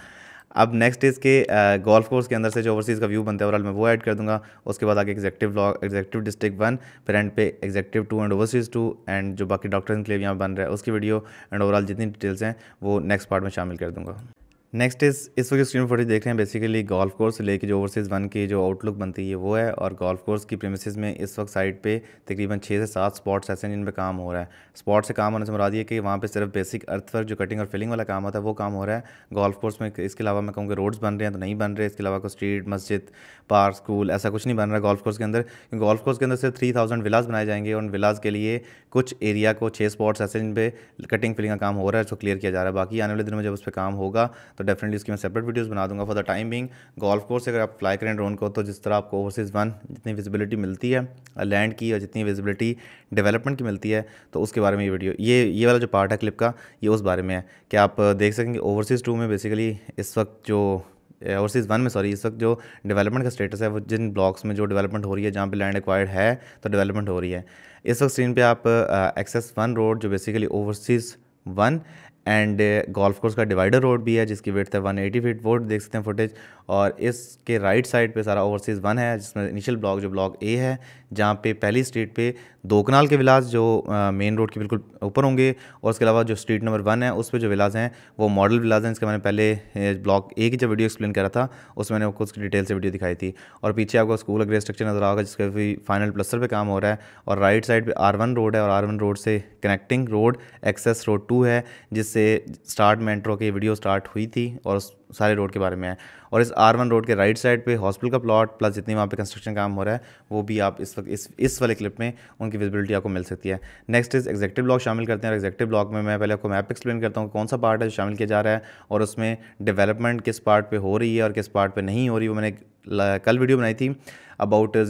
अब नेक्स्ट इसके गोल्फ कोर्स के अंदर से जो ओवरसीज़ का व्यू बनता है ओवरऑल मैं वो ऐड कर दूंगा। उसके बाद आगे executive block, executive district one, फिर एंड पे executive two and overseas two and जो बाकी डॉक्टर इनक्लेव यहाँ बन रहा है उसकी वीडियो एंड ओवरऑल जितनी डिटेल्स हैं वो नेक्स्ट पार्ट में शामिल कर दूँगा। नेक्स्ट इस वक्त स्क्रीन फुटेज देख रहे हैं बेसिकली गोल्फ कोर्स लेके जो ओवरसीज़ वन की जो आउटलुक बनती है वो है, और गोल्फ कोर्स की प्रेमिसेस में इस वक्त साइट पे तकरीबन 6 से 7 स्पॉट्स ऐसे हैं जिन पे काम हो रहा है। स्पॉट से काम होने से मुराद ये कि वहाँ पे सिर्फ बेसिक अर्थवर्क जो कटिंग और फिलिंग वाला काम होता है वो काम हो रहा है गोल्फ कोर्स में। इसके अलावा मैं कहूँगा रोड्स बन रहे हैं तो नहीं बन रहे, इसके अलावा कोई स्ट्रीट, मस्जिद, पार्क, स्कूल ऐसा कुछ नहीं बन रहा है गोल्फ कोर्स के अंदर। गोल्फ कोर्स के अंदर सिर्फ 3000 विलास बनाए जाएंगे और विलास के लिए कुछ एरिया को 6 स्पॉट्स ऐसे जिन पे कटिंग फिलिंग का काम हो रहा है उसको क्लियर किया जा रहा है। बाकी आने वाले दिनों में जब उस पर काम होगा तो डेफिनेटली उसकी मैं सेपरेट वीडियोस बना दूंगा। For the time being golf course अगर आप फ्लाई करें ड्रोन को तो जिस तरह आपको ओवरसीज़ वन जितनी विजिबिलिटी मिलती है लैंड की और जितनी विजिबिलिटी डेवलपमेंट की मिलती है तो उसके बारे में ये वीडियो, ये वाला जो पार्ट है क्लिप का ये उस बारे में है कि आप देख सकेंगे। ओवरसीज़ टू में बेसिकली इस वक्त जो ओवरसीज़ वन में सॉरी इस वक्त जो डेवलपमेंट का स्टेटस है वो जिन ब्लॉक्स में जो डेवलपमेंट हो रही है जहाँ पे लैंड एक्वायर्ड है तो डेवलपमेंट हो रही है। इस वक्त स्क्रीन पे आप एक्सेस वन रोड जो basically overseas one and golf course का डिवाइडर रोड भी है जिसकी विड्थ है 180 फीट, वो देख सकते हैं फुटेज। और इसके राइट साइड पे सारा ओवरसीज़ वन है जिसमें इनिशियल ब्लॉक जो ब्लॉक ए है जहाँ पे पहली स्ट्रीट पे 2 कनाल के विलास जो मेन रोड के बिल्कुल ऊपर होंगे, और उसके अलावा जो स्ट्रीट नंबर 1 है उस पर जो विलास हैं वो मॉडल विलास हैं। इसका मैंने पहले ब्लॉक ए की जब वीडियो एक्सप्लेन करा था उसमें मैंने आपको उसकी डिटेल से वीडियो दिखाई थी। और पीछे आपको स्कूल अग्रे स्ट्रक्चर नजर आएगा जिसका भी फाइनल प्लस्टर पर काम हो रहा है। और राइट साइड पर R1 रोड है और R1 रोड से कनेक्टिंग रोड एक्सेस रोड 2 है जिससे स्टार्ट में इंट्रो की वीडियो स्टार्ट हुई थी और सारे रोड के बारे में है। और इस R1 रोड के राइट साइड पे हॉस्पिटल का प्लॉट प्लस जितनी वहाँ पे कंस्ट्रक्शन काम हो रहा है वो भी आप इस वक्त इस वाले क्लिप में उनकी विजिबिलिटी आपको मिल सकती है। नेक्स्ट इस एग्जीक्यूटिव ब्लॉक शामिल करते हैं और एग्जीक्यूटिव ब्लॉक में मैं पहले आपको मैप एक्सप्लेन करता हूँ कौन सा पार्ट है जो शामिल किया जा रहा है और उसमें डेवलपमेंट किस पार्ट पर हो रही है और किस पार्ट पर नहीं हो रही। वो मैंने कल वीडियो बनाई थी अबाउट 0.2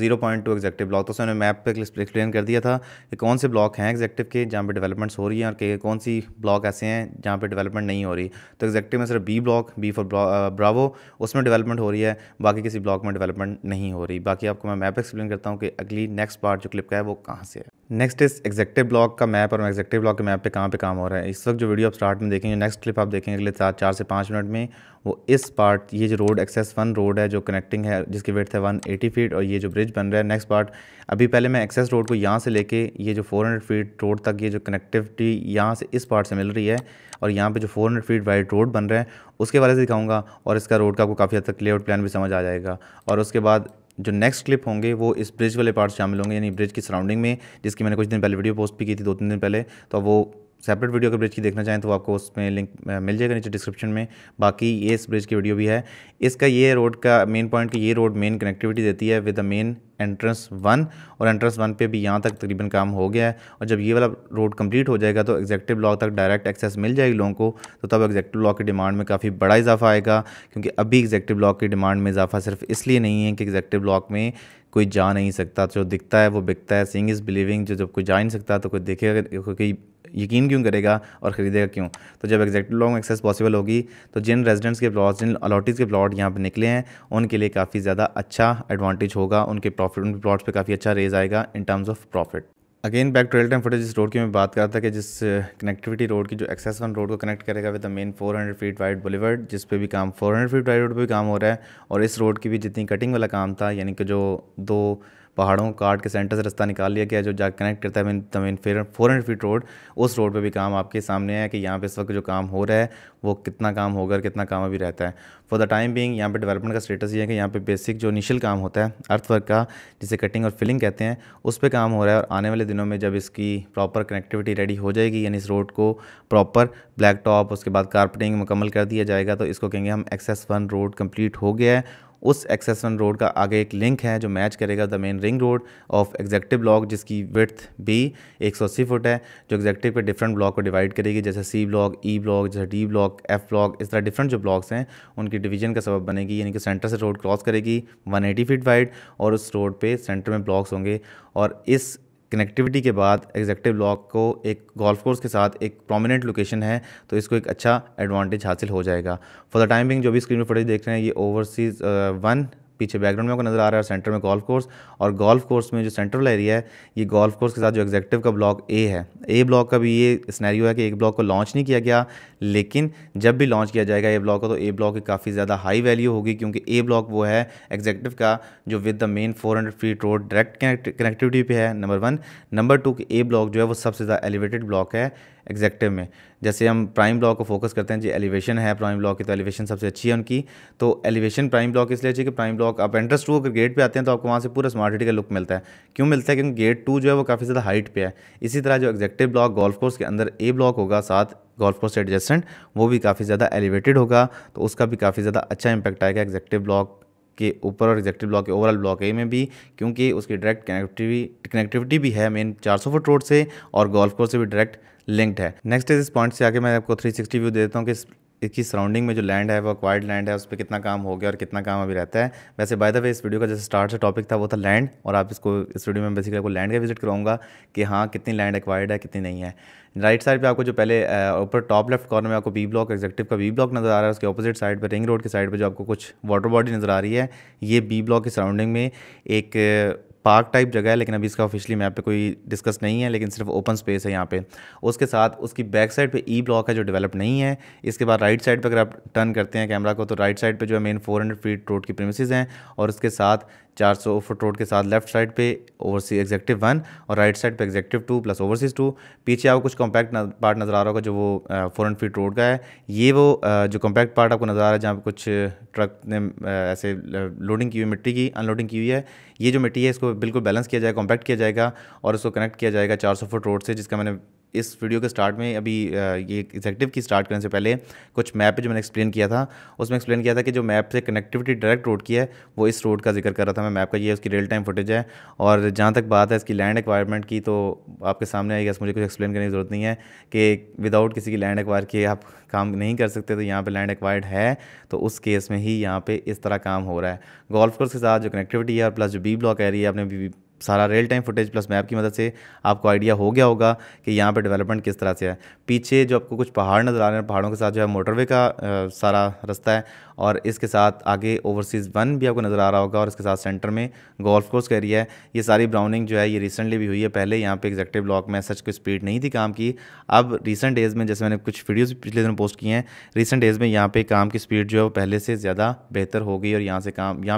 एग्जीक्यूटिव ब्लॉक, तो उसमें मैंने मैप पे एक्सप्लेन कर दिया था कि कौन से ब्लॉक हैं एग्जीक्यूटिव के जहाँ पे डेवलपमेंट्स हो रही हैं और कि कौन सी ब्लॉक ऐसे हैं जहाँ पे डेवलपमेंट नहीं हो रही। तो एग्जीक्यूटिव में सिर्फ B block, B for bravo, उसमें डेवलपमेंट हो रही है, बाकी किसी ब्लॉक में डेवलपमेंट नहीं हो रही। बाकी आपको मैं मैप एक्सप्लेन करता हूँ कि अगली नेक्स्ट पार्ट जो क्लिप का है वो कहाँ से है। नेक्स्ट इस एग्जीक्यूटिव ब्लॉक का मैप और एग्जीक्यूटिव ब्लॉक के मैप पे कहाँ पे काम हो रहा है। इस वक्त जो वीडियो आप स्टार्ट में देखेंगे, नेक्स्ट क्लिप आप देखेंगे अगले 4 से 5 मिनट में, वो इस पार्ट ये जो रोड एक्सेस वन रोड है जो कनेक्टिंग है जिसकी विड्थ है 180 फीट और ये जो ब्रिज बन रहा है नेक्स्ट पार्ट। अभी पहले मैं एक्सेस रोड को यहाँ से लेके ये जो 400 फीट रोड तक ये जो कनेक्टिविटी यहाँ से इस पार्ट से मिल रही है और यहाँ पे जो 400 फीट वाइड रोड बन रहा है उसके बारे से दिखाऊँगा और इसका रोड का आपको काफ़ी हद तक लेआउट प्लान भी समझ आ जाएगा। और उसके बाद जो नेक्स्ट क्लिप होंगे वो इस ब्रिज वाले पार्ट शामिल होंगे यानी ब्रिज की सराउंडिंग में, जिसकी मैंने कुछ दिन पहले वीडियो पोस्ट भी की थी 2-3 दिन पहले, तो वो सेपरेट वीडियो अगर ब्रिज की देखना चाहें तो आपको उसमें लिंक मिल जाएगा नीचे डिस्क्रिप्शन में। बाकी ये इस ब्रिज की वीडियो भी है। इसका ये रोड का मेन पॉइंट कि ये रोड मेन कनेक्टिविटी देती है with the main entrance one, और एंट्रेंस वन पे भी यहाँ तक तकरीबन काम हो गया है। और जब ये वाला रोड कंप्लीट हो जाएगा तो एग्जीक्यूटिव ब्लॉक तक डायरेक्ट एक्सेस मिल जाएगी लोगों को, तो तब एग्जीक्यूटिव ब्लॉक की डिमांड में काफ़ी बड़ा इजाफा आएगा, क्योंकि अभी एग्जीक्यूटिव ब्लॉक की डिमांड में इजाफा सिर्फ इसलिए नहीं है कि एग्जीक्यूटिव ब्लॉक में कोई जा नहीं सकता। जो दिखता है वो बिकता है, सीइंग इज़ बिलीविंग। जो जब कोई जा नहीं सकता तो कोई देखेगा, कोई यकीन क्यों करेगा और ख़रीदेगा क्यों। तो जब एग्जीक्यूटिव ब्लॉक में एक्सेस पॉसिबल होगी तो जिन रेजिडेंट्स के प्लॉट्स, जिन अलॉटीज़ के प्लॉट यहाँ पर निकले हैं उनके लिए काफ़ी ज़्यादा अच्छा एडवांटेज होगा, उनके प्रॉफिट, उन प्लॉट्स पे काफ़ी अच्छा रेज आएगा in terms of profit. Again back trail time footage जिस रोड की मैं बात करता था कि जिस कनेक्टिविटी रोड की जो एक्सेस वन रोड को कनेक्ट करेगा with the main 400 feet wide boulevard, जिस पे भी काम 400 फीट वाइड रोड पे भी काम हो रहा है और इस रोड की भी जितनी कटिंग वाला काम था, यानी कि जो दो पहाड़ों को काट के सेंटर से रास्ता निकाल लिया गया जो जा कनेक्ट करता है द मेन 400 फीट रोड, उस रोड पे भी काम आपके सामने है कि यहाँ पे इस वक्त जो काम हो रहा है वो कितना काम होगा और कितना काम अभी रहता है। फॉर द टाइम बीइंग यहाँ पे डेवलपमेंट का स्टेटस ये है कि यहाँ पे बेसिक जो इनिशियल काम होता है अर्थवर्क का, जिसे कटिंग और फिलिंग कहते हैं, उस पर काम हो रहा है और आने वाले दिनों में जब इसकी प्रॉपर कनेक्टिविटी रेडी हो जाएगी, यानी इस रोड को प्रॉपर ब्लैक टॉप उसके बाद कारपेटिंग मुकम्मल कर दिया जाएगा तो इसको कहेंगे हम एक्सेस वन रोड कम्प्लीट हो गया है। उस एक्सेस वन रोड का आगे एक लिंक है जो मैच करेगा the main ring road of executive block, जिसकी विड्थ भी 180 फुट है, जो एग्जेक्टिव के डिफरेंट ब्लॉक को डिवाइड करेगी, जैसे सी ब्लॉक, ई ब्लॉक, जैसे डी ब्लॉक, एफ ब्लॉक, इस तरह डिफरेंट जो ब्लॉक्स हैं उनकी डिवीजन का सबब बनेगी। यानी कि सेंटर से रोड क्रॉस करेगी 180 फीट वाइड और उस रोड पर सेंटर में ब्लॉक्स होंगे और इस कनेक्टिविटी के बाद एग्जेक्टिव ब्लॉक को एक गोल्फ कोर्स के साथ एक प्रोमिनेंट लोकेशन है तो इसको एक अच्छा एडवांटेज हासिल हो जाएगा। फॉर द टाइम बिंग जो भी स्क्रीन पर फुटेज देख रहे हैं ये ओवरसीज वन, पीछे बैकग्राउंड में आपको नज़र आ रहा है, सेंटर में गोल्फ कोर्स और गोल्फ कोर्स में जो सेंट्रल एरिया है ये गोल्फ कोर्स के साथ जो एग्जेक्टिव का ब्लॉक ए है, ए ब्लॉक का भी ये सिनेरियो है कि एक ब्लॉक को लॉन्च नहीं किया गया, लेकिन जब भी लॉन्च किया जाएगा ए ब्लॉक को तो ए ब्लॉक की काफ़ी ज़्यादा हाई वैल्यू होगी क्योंकि ए ब्लॉक वो है एग्जेक्टिव का जो with the main 400 feet road direct connectivity पे है, नंबर वन। नंबर टू कि ए ब्लॉक जो है वो सबसे ज़्यादा एलिवेटेड ब्लॉक है एग्जेक्टिव में। जैसे हम प्राइम ब्लॉक को फोकस करते हैं जी एलिवेशन है प्राइम ब्लॉक की, तो एलिवेशन सबसे अच्छी है उनकी, तो एलिवेशन प्राइम ब्लॉक इसलिए अच्छी कि प्राइम ब्लॉक आप एंट्रेंस 2 अगर गेट पे आते हैं तो आपको वहाँ से पूरा स्मार्ट सिटी का लुक मिलता है। क्यों मिलता है? क्योंकि गेट 2 जो है वो काफ़ी ज़्यादा हाइट पे है। इसी तरह जो एग्जेक्टिव ब्लॉक गोल्फ कोर्स के अंदर ए ब्लॉक होगा साथ गोल्फ कोर्स एडजेसेंट, वो भी काफ़ी ज़्यादा एलिवेटेड होगा तो उसका भी काफ़ी ज़्यादा अच्छा इंपैक्ट आएगा एग्जेक्टिव ब्लॉक के ऊपर और एग्जेक्टिव ब्लॉक के ओवरऑल ब्लॉक ए में भी, क्योंकि उसकी डायरेक्ट कनेक्टिविटी भी है मेन 400 फुट रोड से और गोल्फ कोर्स से भी डायरेक्ट लिंक्ड है। नेक्स्ट इस पॉइंट से आके मैं आपको 360 व्यू दे देता हूँ कि इसकी सराउंडिंग में जो लैंड है वो अक्वायर्ड लैंड है, उस पर कितना काम हो गया और कितना काम अभी रहता है। वैसे बाय द वे इस वीडियो का जैसे स्टार्ट से टॉपिक था वो था लैंड और आप इसको इस वीडियो में बेसिकली आपको लैंड का विजिट कराऊंगा कि हाँ कितनी लैंड एक्वायर्ड है कितनी नहीं है। राइट साइड पे आपको जो पहले ऊपर टॉप लेफ्ट कॉर्नर में आपको बी ब्लॉक एग्जेक्टिव का बी ब्लॉक नज़र आ रहा है, उसके ऑपोजिट साइड पर रिंग रोड के साइड पर जो आपको कुछ वाटर बॉडी नज़र आ रही है, ये बी ब्लॉक की सराउंडिंग में एक पार्क टाइप जगह है, लेकिन अभी इसका ऑफिशियली मैप पे कोई डिस्कस नहीं है, लेकिन सिर्फ ओपन स्पेस है यहाँ पे। उसके साथ उसकी बैक साइड पे ई ब्लॉक है जो डेवलप नहीं है। इसके बाद राइट साइड पे अगर आप टर्न करते हैं कैमरा को तो राइट साइड पे जो है मेन 400 फीट रोड की प्रीमिसेस हैं और उसके साथ 400 फुट रोड के साथ लेफ्ट साइड पे ओवरसीज एग्जेक्टिव 1 और राइट साइड पे एग्जेक्टिव 2 प्लस ओवरसीज 2। पीछे आपको कुछ कॉम्पैक्ट पार्ट नज़र आ रहा होगा जो वो 400 फीट रोड का है, ये वो जो कॉम्पैक्ट पार्ट आपको नज़र आ रहा है जहाँ कुछ ट्रक ने ऐसे लोडिंग की हुई मिट्टी की अनलोडिंग की हुई है। ये जो मिट्टी है इसको बिल्कुल बैलेंस किया जाएगा, कॉम्पैक्ट किया जाएगा और उसको कनेक्ट किया जाएगा 400 फुट रोड से, जिसका मैंने इस वीडियो के स्टार्ट में अभी ये एग्जेक्टिव की स्टार्ट करने से पहले कुछ मैप जो मैंने एक्सप्लेन किया था उसमें एक्सप्लेन किया था कि जो मैप से कनेक्टिविटी डायरेक्ट रोड की है वो इस रोड का जिक्र कर रहा था मैं मैप का। ये उसकी रियल टाइम फुटेज है और जहाँ तक बात है इसकी लैंड एक्वायरमेंट की तो आपके सामने आई गेस मुझे कुछ एक्सप्लेन करने की ज़रूरत नहीं है कि विदाउट किसी की लैंड एक्वायर किए आप काम नहीं कर सकते, तो यहाँ पर लैंड एक्वायर्ड है तो उस केस में ही यहाँ पर इस तरह काम हो रहा है। गोल्फ कोर्स के साथ जो कनेक्टिविटी है और प्लस जो बी ब्लॉक एरिया है आपने सारा real time footage plus map की मदद से आपको आइडिया हो गया होगा कि यहाँ पे डेवलपमेंट किस तरह से है। पीछे जो आपको कुछ पहाड़ नज़र आ रहे हैं, पहाड़ों के साथ जो है मोटरवे का सारा रास्ता है और इसके साथ आगे ओवरसीज़ 1 भी आपको नज़र आ रहा होगा और इसके साथ सेंटर में गोल्फ कोर्स का एरिया है। ये सारी ब्राउनिंग जो है ये रिसेंटली भी हुई है, पहले यहाँ पे एग्जेक्टिव ब्लॉक में सच कोई स्पीड नहीं थी काम की, अब रिसेंट डेज़ में जैसे मैंने कुछ वीडियोज़ पिछले दिनों पोस्ट किए हैं रिसेंट डेज़ में यहाँ पर काम की स्पीड जो है वो पहले से ज़्यादा बेहतर हो गई और यहाँ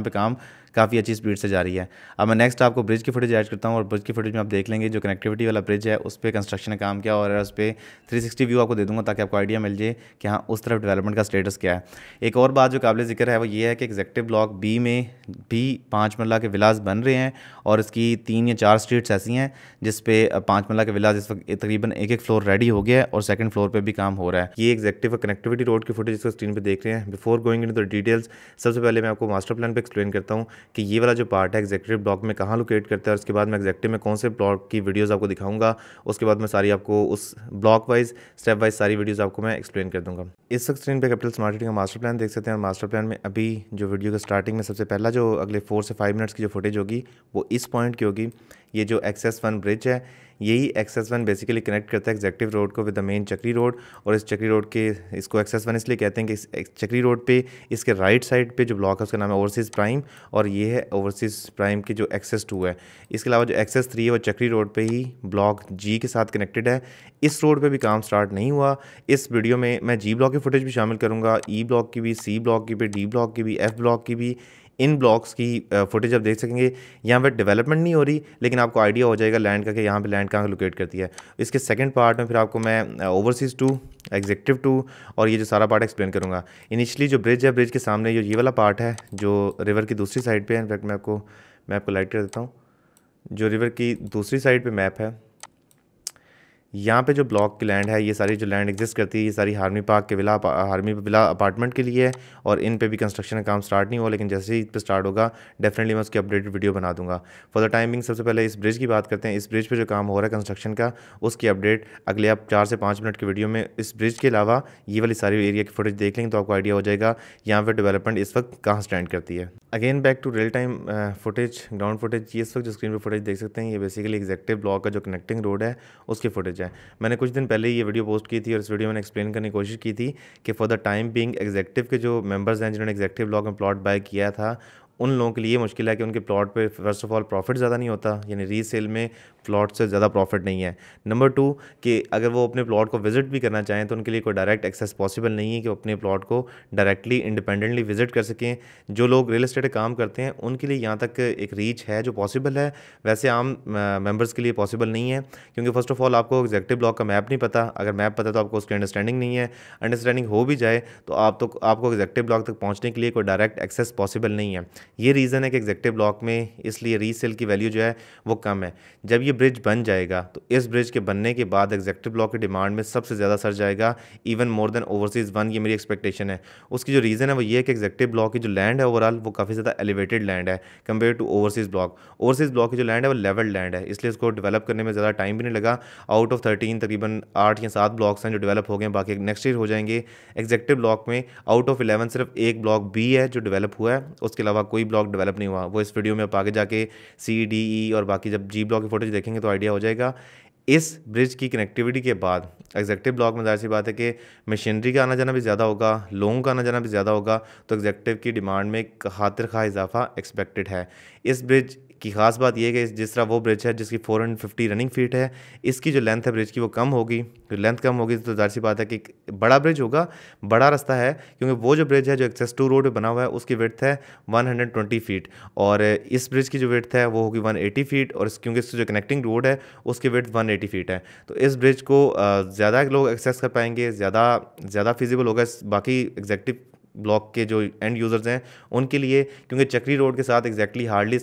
पर काम काफ़ी अच्छी स्पीड से जा रही है। अब मैं नेक्स्ट आपको ब्रिज की फुटेज ऐड करता हूँ और ब्रिज की फुटेज में आप देख लेंगे जो कनेक्टिविटी वाला ब्रिज है उस पर कंस्ट्रक्शन का काम क्या हो रहा है, उस पर 360 व्यू आपको दे दूँगा ताकि आपको आइडिया मिल जाए कि हाँ उस तरफ डेवलपमेंट का स्टेटस क्या है। एक और बात जो काबिल जिक्र है वो ये है कि एग्जेक्टिव ब्लॉक बी में भी 5 मरला के विलास बन रहे हैं और इसकी 3 या 4 स्ट्रीट्स ऐसी हैं जिसपे 5 मरला के विलास इस वक्त तकरीबन एक फ्लोर रेडी हो गया है और सेकंड फ्लोर पर भी काम हो रहा है। ये एग्जेक्टिव कनेक्टिविटी रोड की फुटेज इसको स्क्रीन पर देख रहे हैं। Before going into the details सबसे पहले मैं आपको मास्टर प्लान पर एक्सप्लेन करता हूँ कि ये वाला जो पार्ट है एग्जेक्टिव ब्लॉक में कहाँ लोकेट करता है और उसके बाद मैं एग्जेक्टिव में कौन से ब्लॉक की वीडियोस आपको दिखाऊंगा, उसके बाद मैं सारी आपको उस ब्लॉक वाइज स्टेप वाइज सारी वीडियोस आपको मैं एक्सप्लेन कर दूंगा। इस स्क्रीन पे कैपिटल स्मार्ट सिटी का मास्टर प्लान देख सकते हैं और मास्टर प्लान में अभी जो वीडियो के स्टार्टिंग में सबसे पहला जो अगले 4 से 5 मिनट्स की जो फुटेज होगी वो इस पॉइंट की होगी। ये जो एक्सेस वन ब्रिज है यही एक्सेस वन बेसिकली कनेक्ट करता है एग्जेक्टिव रोड को with the main Chakri road. और इस चक्री रोड के इसको एक्सेस वन इसलिए कहते हैं कि इस चक्री रोड पे इसके राइट साइड पे जो ब्लॉक है उसका नाम है ओवरसीज़ प्राइम, और ये है ओवरसीज़ प्राइम की जो एक्सेस 2 है। इसके अलावा जो एक्सेस 3 है वो चक्री रोड पे ही ब्लॉक जी के साथ कनेक्टेड है। इस रोड पे भी काम स्टार्ट नहीं हुआ। इस वीडियो में मैं जी ब्लॉक की फुटेज भी शामिल करूँगा, ई ब्लॉक की भी, सी ब्लॉक की भी, डी ब्लॉक की भी, एफ ब्लॉक की भी। इन ब्लॉक्स की फुटेज आप देख सकेंगे। यहाँ पर डेवलपमेंट नहीं हो रही लेकिन आपको आइडिया हो जाएगा लैंड का कि यहाँ पे लैंड कहाँ लोकेट करती है। इसके सेकंड पार्ट में फिर आपको मैं ओवरसीज़ 2, एग्जेक्टिव 2 और ये जो सारा पार्ट एक्सप्लेन करूँगा। इनिशियली जो ब्रिज है, ब्रिज के सामने जो ये वाला पार्ट है जो रिवर की दूसरी साइड पर है, इनफैक्ट मैं आपको लाइट कर देता हूँ, जो रिवर की दूसरी साइड पर मैप है। यहाँ पे जो ब्लॉक की लैंड है, ये सारी जो लैंड एग्जिस्ट करती है ये सारी हार्मनी पार्क के हार्मनी विला अपार्टमेंट के लिए है, और इन पे भी कंस्ट्रक्शन का काम स्टार्ट नहीं हुआ। लेकिन जैसे ही इस पर स्टार्ट होगा डेफिनेटली मैं उसकी अपडेटेड वीडियो बना दूंगा। फॉर द टाइमिंग सबसे पहले इस ब्रिज की बात करते हैं। इस ब्रिज पर जो काम हो रहा है कंस्ट्रक्शन का, उसकी अपडेट अगले आप 4 से 5 मिनट की वीडियो में। इस ब्रिज के अलावा ये वाली सारी एरिया की फुटेज देख लेंगे तो आपको आइडिया हो जाएगा यहाँ पर डेवलपमेंट इस वक्त कहाँ स्टैंड करती है। Again back to real time footage, ground footage. ये इस वक्त जो स्क्रीन पर फुटेज देख सकते हैं ये बेसिकली एग्जेक्टिव ब्लॉक का जो कनेक्टिंग रोड है उसकी फुटेज है। मैंने कुछ दिन पहले ये वीडियो पोस्ट की थी और इस वीडियो में एक्सप्लेन करने की कोशिश की थी कि for the time being executive के जो मेंबर्स हैं जिन्होंने एग्जेक्टिव ब्लॉक में प्लॉट बाय किया था उन लोगों के लिए मुश्किल है कि उनके प्लॉट पे फर्स्ट ऑफ ऑल प्रॉफिट ज़्यादा नहीं होता, यानी रीसेल में प्लॉट से ज़्यादा प्रॉफिट नहीं है। नंबर 2 कि अगर वो अपने प्लॉट को विजिट भी करना चाहें तो उनके लिए कोई डायरेक्ट एक्सेस पॉसिबल नहीं है कि वो अपने प्लॉट को डायरेक्टली इंडिपेंडेंटली विजिट कर सकें। जो लोग रियल एस्टेट काम करते हैं उनके लिए यहाँ तक एक रीच है जो पॉसिबल है, वैसे आम मेम्बर्स के लिए पॉसिबल नहीं है क्योंकि फ़र्स्ट ऑफ ऑल आपको एग्जेक्टिव ब्लॉक का मैप नहीं पता। अगर मैप पता तो आपको उसकी अंडरस्टैंडिंग नहीं है, अंडरस्टैंडिंग हो भी जाए तो आपको एग्जेक्टिव ब्लॉक तक पहुँचने के लिए कोई डायरेक्ट एक्सेस पॉसिबल नहीं है। ये रीज़न है कि एग्जेक्टिव ब्लॉक में इसलिए रीसेल की वैल्यू जो है वो कम है। जब ये ब्रिज बन जाएगा तो इस ब्रिज के बनने के बाद एग्जेक्टिव ब्लॉक की डिमांड में सबसे ज़्यादा सर जाएगा, इवन मोर देन ओवरसीज़ 1, ये मेरी एक्सपेक्टेशन है। उसकी जो रीज़न है वो ये है कि एग्जेक्टिव ब्लॉक की जो लैंड है ओवरऑल वो काफ़ी ज़्यादा एलिवेटेड लैंड है compare to overseas block. Overseas block की जो लैंड है वो लेवल लैंड है, इसलिए इसको डेवलप करने में ज़्यादा टाइम भी नहीं लगा। आउट ऑफ 13 तकरीबन 8 या 7 ब्लॉक्स हैं जो डेवलप हो गए, बाकी नेक्स्ट ईयर हो जाएंगे। एग्जेक्टिव ब्लॉक में आउट ऑफ 11 सिर्फ एक ब्लॉक बी है जो डेवलप हुआ है, उसके अलावा कोई ब्लॉक डेवलप नहीं हुआ। वो इस वीडियो में आप आगे जाके सी, डी, ई और बाकी जब जी ब्लॉक की फोटोज देखेंगे तो आइडिया हो जाएगा। इस ब्रिज की कनेक्टिविटी के बाद एग्जेक्टिव ब्लॉक में जाहिर सी बात है कि मशीनरी का आना जाना भी ज़्यादा होगा, लोगों का आना जाना भी ज़्यादा होगा, तो एग्जेक्टिव की डिमांड में खातिर खा इजाफा एक्सपेक्टेड है। इस ब्रिज की खास बात यह है कि जिस तरह वो ब्रिज है जिसकी 450 रनिंग फीट है, इसकी जो लेंथ है ब्रिज की वो कम होगी। तो लेंथ कम होगी तो जाहिर सी बात है कि बड़ा ब्रिज होगा, बड़ा रास्ता है, क्योंकि वो जो ब्रिज है जो एक्सेस 2 रोड पे बना हुआ है उसकी विड्थ है 120 फीट और इस ब्रिज की जो विड्थ है वो होगी 180 फीट, और क्योंकि इसकी जो कनेक्टिंग रोड है उसकी विड्थ 180 फीट है। तो इस ब्रिज को ज़्यादा लोग एक्सेस कर पाएंगे, ज़्यादा फिजिबल होगा बाकी एग्जेक्टिव ब्लॉक के जो एंड यूज़र्स हैं उनके लिए, क्योंकि चक्री रोड के साथ एग्जैक्टली हार्डली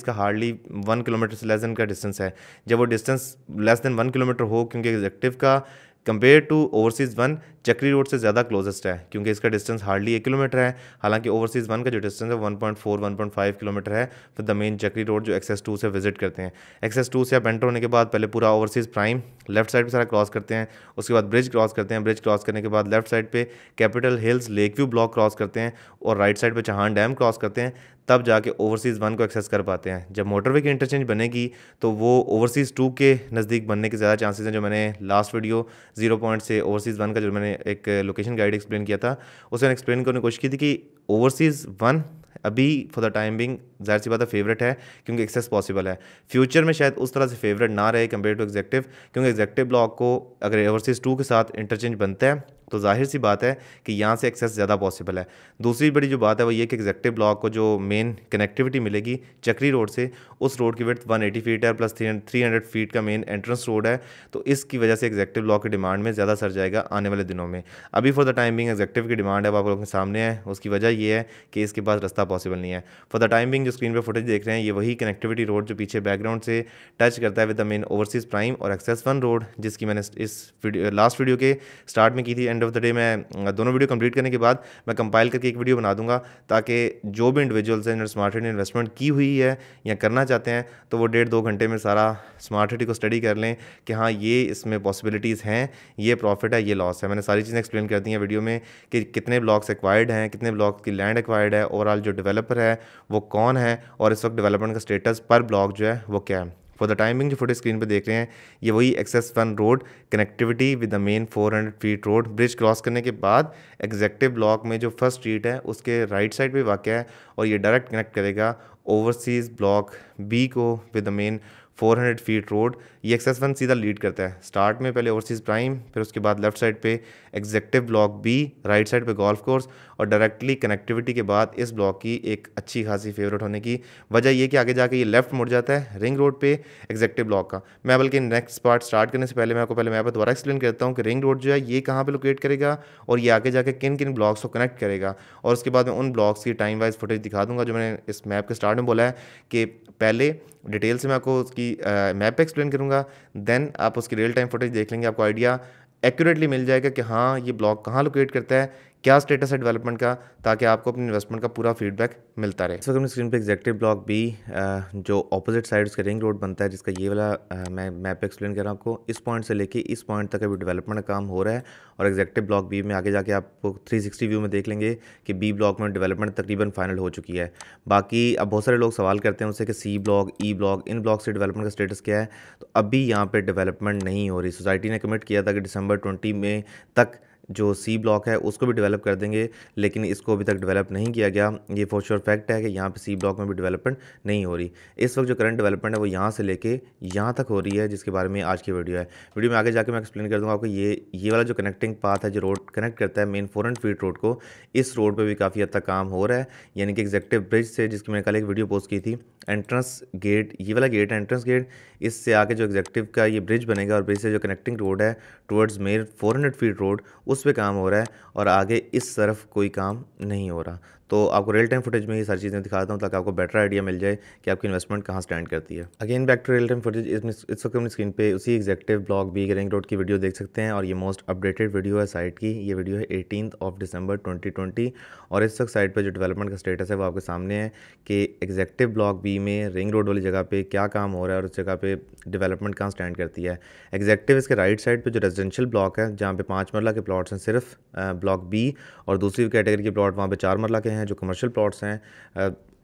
1 किलोमीटर से लेस देन का डिस्टेंस है। जब वो डिस्टेंस लेस देन 1 किलोमीटर हो, क्योंकि एग्जैक्टिव का कंपेयर टू ओवरसीज़ 1 चक्री रोड से ज़्यादा क्लोजेस्ट है क्योंकि इसका डिस्टेंस हार्डली 1 किलोमीटर है, हालांकि ओवरसीज़ 1 का जो डिस्टेंस है 1.5 किलोमीटर है। तो द मेन चक्री रोड जो एक्सेस 2 से विजिट करते हैं, एक्सेस 2 से आप एंटर होने के बाद पहले पूरा ओवरसीज़ प्राइम लेफ्ट साइड पे सारा क्रॉस करते हैं, उसके बाद ब्रिज क्रॉस करते हैं, ब्रिज क्रॉस करने के बाद लेफ्ट साइड पे Capital Hills Lakeview block cross करते हैं और राइट साइड पे चहान डैम क्रॉस करते हैं, तब जाके ओवरसीज़ 1 को एक्सेस कर पाते हैं। जब मोटरवे की इंटरचेंज बनेगी तो वो ओवरसीज़ 2 के नज़दीक बनने के ज़्यादा चांसेस हैं। जो मैंने लास्ट वीडियो 0 पॉइंट से ओवरसीज़ 1 का जो मैंने एक लोकेशन गाइड एक्सप्लेन किया था उसमें एक्सप्लेन करने की कोशिश की थी कि ओवरसीज़ 1 अभी फॉर द टाइम बिंग ज़ाहिर सी बात है फेवरेट है क्योंकि एक्सेस पॉसिबल है। फ्यूचर में शायद उस तरह से फेवरेट ना रहे कंपेयर टू एग्जेक्टिव, क्योंकि एग्जेक्टिव ब्लॉक को अगर ओवरसीज़ 2 के साथ इंटरचेंज बनता है तो जाहिर सी बात है कि यहाँ से एक्सेस ज़्यादा पॉसिबल है। दूसरी बड़ी जो बात है वो ये कि एग्जेक्टिव ब्लॉक को जो मेन कनेक्टिविटी मिलेगी चक्री रोड से, उस रोड की विड्थ 180 फीट है प्लस 300 फीट का मेन एंट्रेंस रोड है, तो इसकी वजह से एग्जेक्टिव ब्लॉक की डिमांड में ज़्यादा सर जाएगा आने वाले दिनों में। अभी for the time being executive की डिमांड है आप लोगों के सामने है, उसकी वजह यह है कि इसके पास रास्ता पॉसिबल नहीं है। फॉर द टाइम बिंग जो स्क्रीन पर फुटेज देख रहे हैं ये वही कनेक्टिविटी रोड जो पीछे बैकग्राउंड से टच करता है with the main overseas prime और एक्सेस 1 रोड, जिसकी मैंने इस लास्ट वीडियो के स्टार्ट में की थी। ऑफ द डे मैं दोनों वीडियो कंप्लीट करने के बाद मैं कंपाइल करके एक वीडियो बना दूंगा ताकि जो भी इंडिविजुअल्स हैं जिन्होंने स्मार्ट सिटी इन्वेस्टमेंट की हुई है या करना चाहते हैं तो वो 1.5-2 घंटे में सारा स्मार्ट सिटी को स्टडी कर लें कि हाँ ये इसमें पॉसिबिलिटीज़ हैं, ये प्रॉफिट है, ये लॉस है। मैंने सारी चीज़ें एक्सप्लेन कर दी हैं वीडियो में कि कितने ब्लॉक्स एक्वायर्ड हैं, कितने ब्लॉक की लैंड एक्वायर्ड है, ओवरऑल जो डेवलपर है वो कौन है और इस वक्त डेवलपमेंट का स्टेटस पर ब्लॉक जो है वो क्या है। फॉर द टाइमिंग जो फोटो स्क्रीन पर देख रहे हैं ये वही access one road connectivity with the main 400 feet road bridge cross करने के बाद एग्जेक्टिव ब्लॉक में जो फर्स्ट स्ट्रीट है उसके राइट साइड पे वाक़ है और ये डायरेक्ट कनेक्ट करेगा ओवरसीज़ ब्लॉक बी को with the main 400 feet road. ये एक्सेस वन सीधा लीड करता है, स्टार्ट में पहले ओवरसीज़ प्राइम, फिर उसके बाद लेफ्ट साइड पे executive block B, right side पे गोल्फ कोर्स और डायरेक्टली कनेक्टिविटी के बाद इस ब्लॉक की एक अच्छी खासी फेवरेट होने की वजह ये कि आगे जाके ये लेफ्ट मुड़ जाता है रिंग रोड पे एग्जेक्टिव ब्लॉक का। मैं बल्कि नेक्स्ट पार्ट स्टार्ट करने से पहले मैं आपको दोबारा एक्सप्लेन करता हूँ कि रिंग रोड जो है ये कहाँ पर लोकेट करेगा और ये आगे जाके किन किन ब्लॉक्स को कनेक्ट करेगा, और उसके बाद मैं उन ब्लॉक्स की टाइम वाइज फुटेज दिखा दूँगा जो मैंने इस मैप के स्टार्ट में बोला है कि पहले डिटेल से मैं आपको उसकी मैप पे एक्सप्लेन करूँगा, देन आप उसकी रियल टाइम फुटेज देख लेंगे, आपको आइडिया एक्यूरेटली मिल जाएगा कि हाँ ये ब्लॉक कहाँ लोकेट करता है, क्या स्टेटस है डेवलपमेंट का, ताकि आपको अपनी इन्वेस्टमेंट का पूरा फीडबैक मिलता रहे। इस वक्त स्क्रीन पे एग्जैक्टिव ब्लॉक बी जो ऑपोजिट साइड उसका रिंग रोड बनता है जिसका ये वाला मैं मैप पे एक्सप्लेन कर रहा हूँ आपको, इस पॉइंट से लेके इस पॉइंट तक अभी डेवलपमेंट का काम हो रहा है और एग्जैक्टिव ब्लॉक बी में आगे जाके आपको 360 व्यू में देख लेंगे कि बी ब्लॉक में डेवलपमेंट तकरीबन फाइनल हो चुकी है। बाकी अब बहुत सारे लोग सवाल करते हैं उनसे कि सी ब्लॉक, ई ब्लॉक, इन ब्लॉक से डेवलपमेंट का स्टेटस क्या है, तो अभी यहाँ पर डेवलपमेंट नहीं हो रही। सोसाइटी ने कमिट किया था कि December 20 में तक जो सी ब्लॉक है उसको भी डेवलप कर देंगे, लेकिन इसको अभी तक डेवलप नहीं किया गया। ये फॉर श्योर फैक्ट है कि यहाँ पे सी ब्लॉक में भी डेवलपमेंट नहीं हो रही। इस वक्त जो करंट डेवलपमेंट है वो यहाँ से लेके यहाँ तक हो रही है, जिसके बारे में आज की वीडियो है। वीडियो में आगे जाके मैं एक्सप्लेन कर दूँगा आपको ये वाला जो कनेक्टिंग पाथ है जो रोड कनेक्ट करता है मेन 400 फीट रोड को, इस रोड पर भी काफ़ी हद तक काम हो रहा है, यानी कि एग्जेक्टिव ब्रिज से जिसकी मैंने कल एक वीडियो पोस्ट की थी, एंट्रेंस गेट ये वाला गेट है एंट्रेंस गेट, इससे आके जो एग्जेक्टिव का ये ब्रिज बनेगा और ब्रिज से जो कनेक्टिंग रोड है टुवर्ड्स मेन 400 फीट रोड उस पे काम हो रहा है और आगे इस तरफ कोई काम नहीं हो रहा। तो आपको रियल टाइम फुटेज में ये सारी चीज़ें दिखाता हूँ ताकि आपको बेटर आइडिया मिल जाए कि आपकी इन्वेस्टमेंट कहाँ स्टैंड करती है। Again back to real time footage, इस वक्त हम स्क्रीन पे उसी executive block B ring road की वीडियो देख सकते हैं और ये मोस्ट अपडेटेड वीडियो है साइट की। ये वीडियो है 18 December 2020 और इस वक्त साइट पर जो डेवलपमेंट का स्टेटस है वो आपके सामने है कि एग्जेक्टिव ब्लॉक बी में रिंग रोड वाली जगह पर क्या काम हो रहा है और उस जगह पर डेवलपमेंट कहाँ स्टैंड करती है। एग्जेक्टिव इसके राइट साइड पर जो रेजिडेंशियल ब्लॉक है जहाँ पर 5 मरला के प्लॉट्स हैं सिर्फ ब्लॉक बी, और दूसरी कैटेगरी के प्लॉट वहाँ पर 4 मरला के हैं जो कमर्शियल प्लॉट्स हैं,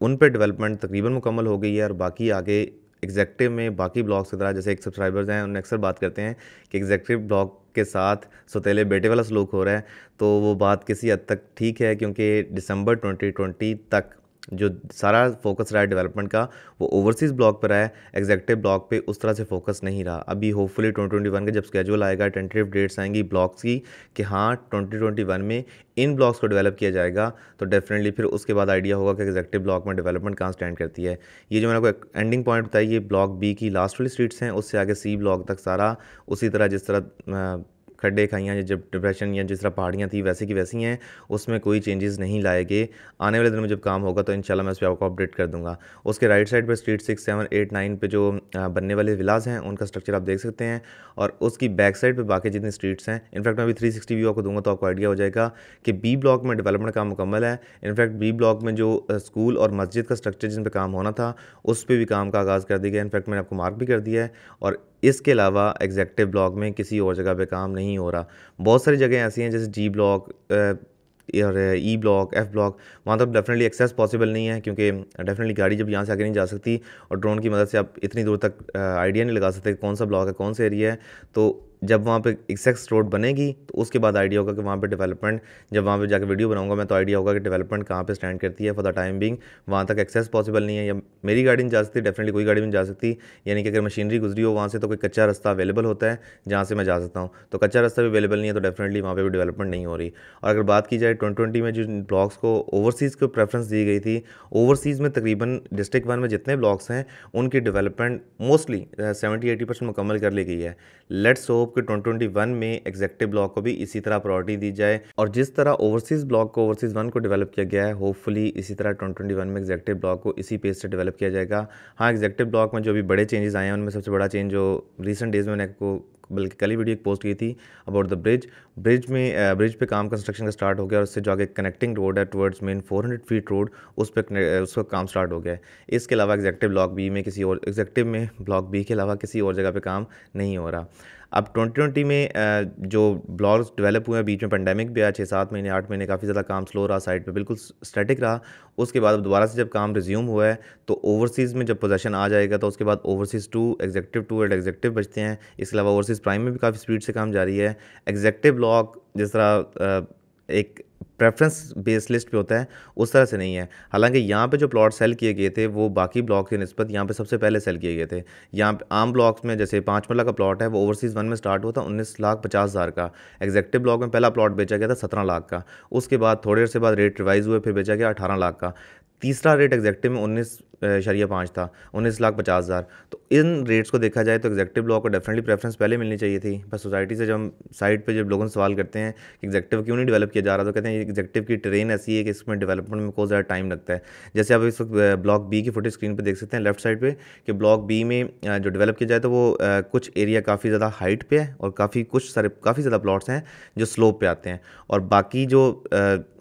उन पे डेवलपमेंट तकरीबन मुकम्मल हो गई है। और बाकी आगे एग्जेक्टिव में बाकी ब्लॉक्स की तरह, जैसे एक सब्सक्राइबर्स हैं उन्हें अक्सर बात करते हैं कि एग्जेक्टिव ब्लॉक के साथ सौतेले बेटे वाला सलूक हो रहा है, तो वो बात किसी हद तक ठीक है क्योंकि December 2020 तक जो सारा फोकस रहा है डेवलपमेंट का वो ओवरसीज़ ब्लॉक पर है, एग्जेक्टिव ब्लॉक पे उस तरह से फोकस नहीं रहा। अभी होपफुली 2021 का जब स्केड्यूल आएगा, टेंटेटिव डेट्स आएंगी ब्लॉक्स की कि हाँ 2021 में इन ब्लॉक्स को डेवलप किया जाएगा, तो डेफिनेटली फिर उसके बाद आइडिया होगा कि एग्जेक्टिव ब्लॉक में डेवलपमेंट कहाँ स्टैंड करती है। ये जो मैंने आपको एंडिंग पॉइंट बताई ये ब्लॉक बी की लास्ट वाली स्ट्रीट्स हैं, उससे आगे सी ब्लॉक तक सारा उसी तरह जिस तरह खड्डे खाइयाँ या जब डिप्रेशन या जिस तरह पहाड़ियाँ थी वैसे की वैसी हैं, उसमें कोई चेंजेस नहीं लाए गए। आने वाले दिन में जब काम होगा तो इंशाल्लाह मैं उस पर आपको अपडेट कर दूंगा। उसके राइट साइड पर स्ट्रीट 6, 7, 8, 9 पे जो बनने वाले विलाज हैं उनका स्ट्रक्चर आप देख सकते हैं, और उसकी बैक साइड पर बाकी जितनी स्ट्रीट्स हैं, इनफैक्ट मैं अभी 360 व्यू आपको दूँगा तो आपको आइडिया हो जाएगा कि बी ब्लॉक में डेवलपमेंट काम मुकम्मल है। इनफैक्ट बी ब्लॉक में जो स्कूल और मस्जिद का स्ट्रक्चर जिन पर काम होना था उस पर भी काम का आगाज़ कर दिया गया, इनफैक्ट मैंने आपको मार्क भी कर दिया है। और इसके अलावा एग्जेक्टिव ब्लॉक में किसी और जगह पे काम नहीं हो रहा। बहुत सारी जगह ऐसी हैं जैसे जी ब्लॉक और ई ब्लॉक, एफ ब्लॉक, वहाँ तो डेफिनेटली एक्सेस पॉसिबल नहीं है क्योंकि डेफिनेटली गाड़ी जब यहाँ से आगे नहीं जा सकती और ड्रोन की मदद से आप इतनी दूर तक आइडिया नहीं लगा सकते कौन सा ब्लॉक है कौन सा एरिया है। तो जब वहाँ पे एक्सेस रोड बनेगी तो उसके बाद आइडिया होगा कि वहाँ पे डेवलपमेंट, जब वहाँ पे जाके वीडियो बनाऊंगा मैं तो आइडिया होगा कि डेवलपमेंट कहाँ पे स्टैंड करती है। फॉर द टाइम बिंग वहाँ तक एक्सेस पॉसिबल नहीं है, या मेरी गाड़ी नहीं जा सकती, डेफिनेटली कोई गाड़ी नहीं जा सकती, यानी कि अगर मशीनरी गुजरी हो वहाँ से तो कोई कच्चा रास्ता अवेलेबल होता है जहाँ से मैं जा सकता हूँ, तो कच्चा रास्ता भी अवेलेबल नहीं है, तो डेफिनेटली वहाँ पर भी डेवलपमेंट नहीं हो रही। और अगर बात की जाए 2020 में जो ब्लॉक्स को ओवरसीज़ को प्रेफरेंस दी गई थी, ओवरसीज़ में तकरीबन District 1 में जितने ब्लॉक्स हैं उनकी डेवलपमेंट मोस्टली 70-80% मुकम्मल कर ली गई है। लेट्स होप कि 2021 में एग्जेक्टिव ब्लॉक को भी इसी तरह प्रायोरिटी दी जाए, और जिस तरह ओवरसीज़ ब्लॉक को ओवरसीज़ 1 को डेवलप किया गया है होपफुली इसी तरह 2021 में एग्जेक्टिव ब्लॉक को इसी पेस से डेवलप किया जाएगा। हाँ, एग्जेक्टिव ब्लॉक में जो भी बड़े चेंजेस आए हैं उनमें सबसे बड़ा चेंज जो रिसेंट डेज में मैंने आपको बल्कि कल ही वीडियो एक पोस्ट की थी अबाउट द ब्रिज पे काम कंस्ट्रक्शन का स्टार्ट हो गया और उससे जो आगे कनेक्टिंग रोड है टुवर्ड्स मेन 400 फीट रोड उस पर उसका काम स्टार्ट हो गया है। इसके अलावा एग्जेक्टिव ब्लॉक बी में ब्लॉक बी के अलावा किसी और जगह पे काम नहीं हो रहा। अब 2020 में जो ब्लॉक्स डेवलप हुए हैं, बीच में पेंडेमिक भी आया, 6-7 महीने 8 महीने काफ़ी ज़्यादा काम स्लो रहा, साइट पे बिल्कुल स्टैटिक रहा। उसके बाद दोबारा से जब काम रिज्यूम हुआ है तो ओवरसीज़ में जब पोजेसन आ जाएगा तो उसके बाद ओवरसीज़ 2, एग्जेक्टिव 2 और एग्जेक्टिव बचते हैं। इसके अलावा ओवरसीज़ प्राइम में भी काफ़ी स्पीड से काम जारी है। एग्जेक्टिव ब्लॉक जिस तरह एक प्रेफरेंस बेस लिस्ट पे होता है उस तरह से नहीं है। हालांकि यहाँ पे जो प्लॉट सेल किए गए थे वो बाकी ब्लॉक की निस्बत यहाँ पे सबसे पहले सेल किए गए थे। यहाँ पे आम ब्लॉक्स में जैसे 5 मरला का प्लॉट है वो ओवरसीज़ 1 में स्टार्ट हुआ था 19,50,000 का। एग्जेक्टिव ब्लॉक में पहला प्लॉट बेचा गया था 17 लाख का। उसके बाद थोड़े से बाद रेट रिवाइज हुए, फिर बेचा गया 18 लाख का। तीसरा रेट एग्जेक्टिव में 19.5 था, 19,50,000। तो इन रेट्स को देखा जाए तो एग्जेक्टिव ब्लॉक को डेफिनेटली प्रेफरेंस पहले मिलनी चाहिए थी। पर सोसाइटी से जब हम साइट पे जब लोगों से सवाल करते हैं कि एग्जेक्टिव क्यों नहीं डेवलप किया जा रहा, तो कहते हैं एग्जेक्टिव की ट्रेन ऐसी है कि इसमें डेवलपमेंट में बहुत ज़्यादा टाइम लगता है। जैसे आप इस वक्त ब्लॉक बी की फोटो स्क्रीन पर देख सकते हैं लेफ्ट साइड पर कि ब्लॉक बी में जो डेवलप किया जाए तो वो कुछ एरिया काफ़ी ज़्यादा हाइट पर है और काफ़ी ज़्यादा प्लॉट्स हैं जो स्लोप पर आते हैं। और बाकी जो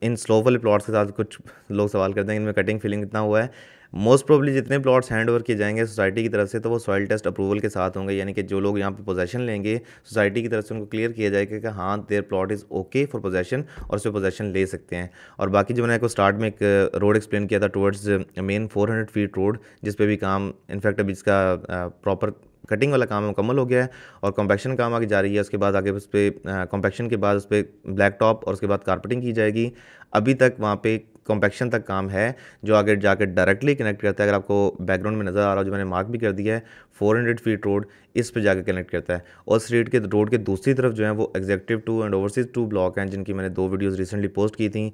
इन स्लोप वाले प्लॉट्स के साथ कुछ लोग सवाल करते हैं इनमें कटिंग फिलिंग कितना हुआ है। मोस्ट प्रॉब्ली जितने प्लॉट्स हैंड ओवर किए जाएंगे सोसाइटी की तरफ से तो वो सॉइल टेस्ट अप्रूवल के साथ होंगे, यानी कि जो लोग यहाँ पे पोजेशन लेंगे सोसाइटी की तरफ से उनको क्लियर किया जाएगा कि हाँ there plot is okay for possession और उसमें पोजेशन ले सकते हैं। और बाकी जो मैंने आपको स्टार्ट में एक रोड एक्सप्लेन किया था टुवर्ड्स मेन 400 फीट रोड, जिस पर भी काम इनफैक्ट अभी इसका प्रॉपर कटिंग वाला काम मुकम्मल हो गया है और कॉम्पैक्शन काम आगे जा रही है। उसके बाद आगे उस पर कॉम्पैक्शन के बाद उस पर ब्लैक टॉप और उसके बाद कारपेटिंग की जाएगी। अभी तक वहाँ पे कॉम्पैक्शन तक काम है जो आगे जाकर डायरेक्टली कनेक्ट करता है, अगर आपको बैकग्राउंड में नज़र आ रहा हो जो मैंने मार्क भी कर दिया है 400 फीट रोड, इस पे जाकर कनेक्ट करता है। और स्ट्रीट के रोड के दूसरी तरफ जो है वो एग्जेक्टिव 2 एंड ओवरसीज़ 2 ब्लॉक हैं, जिनकी मैंने 2 वीडियोज़ रिसेंटली पोस्ट की थी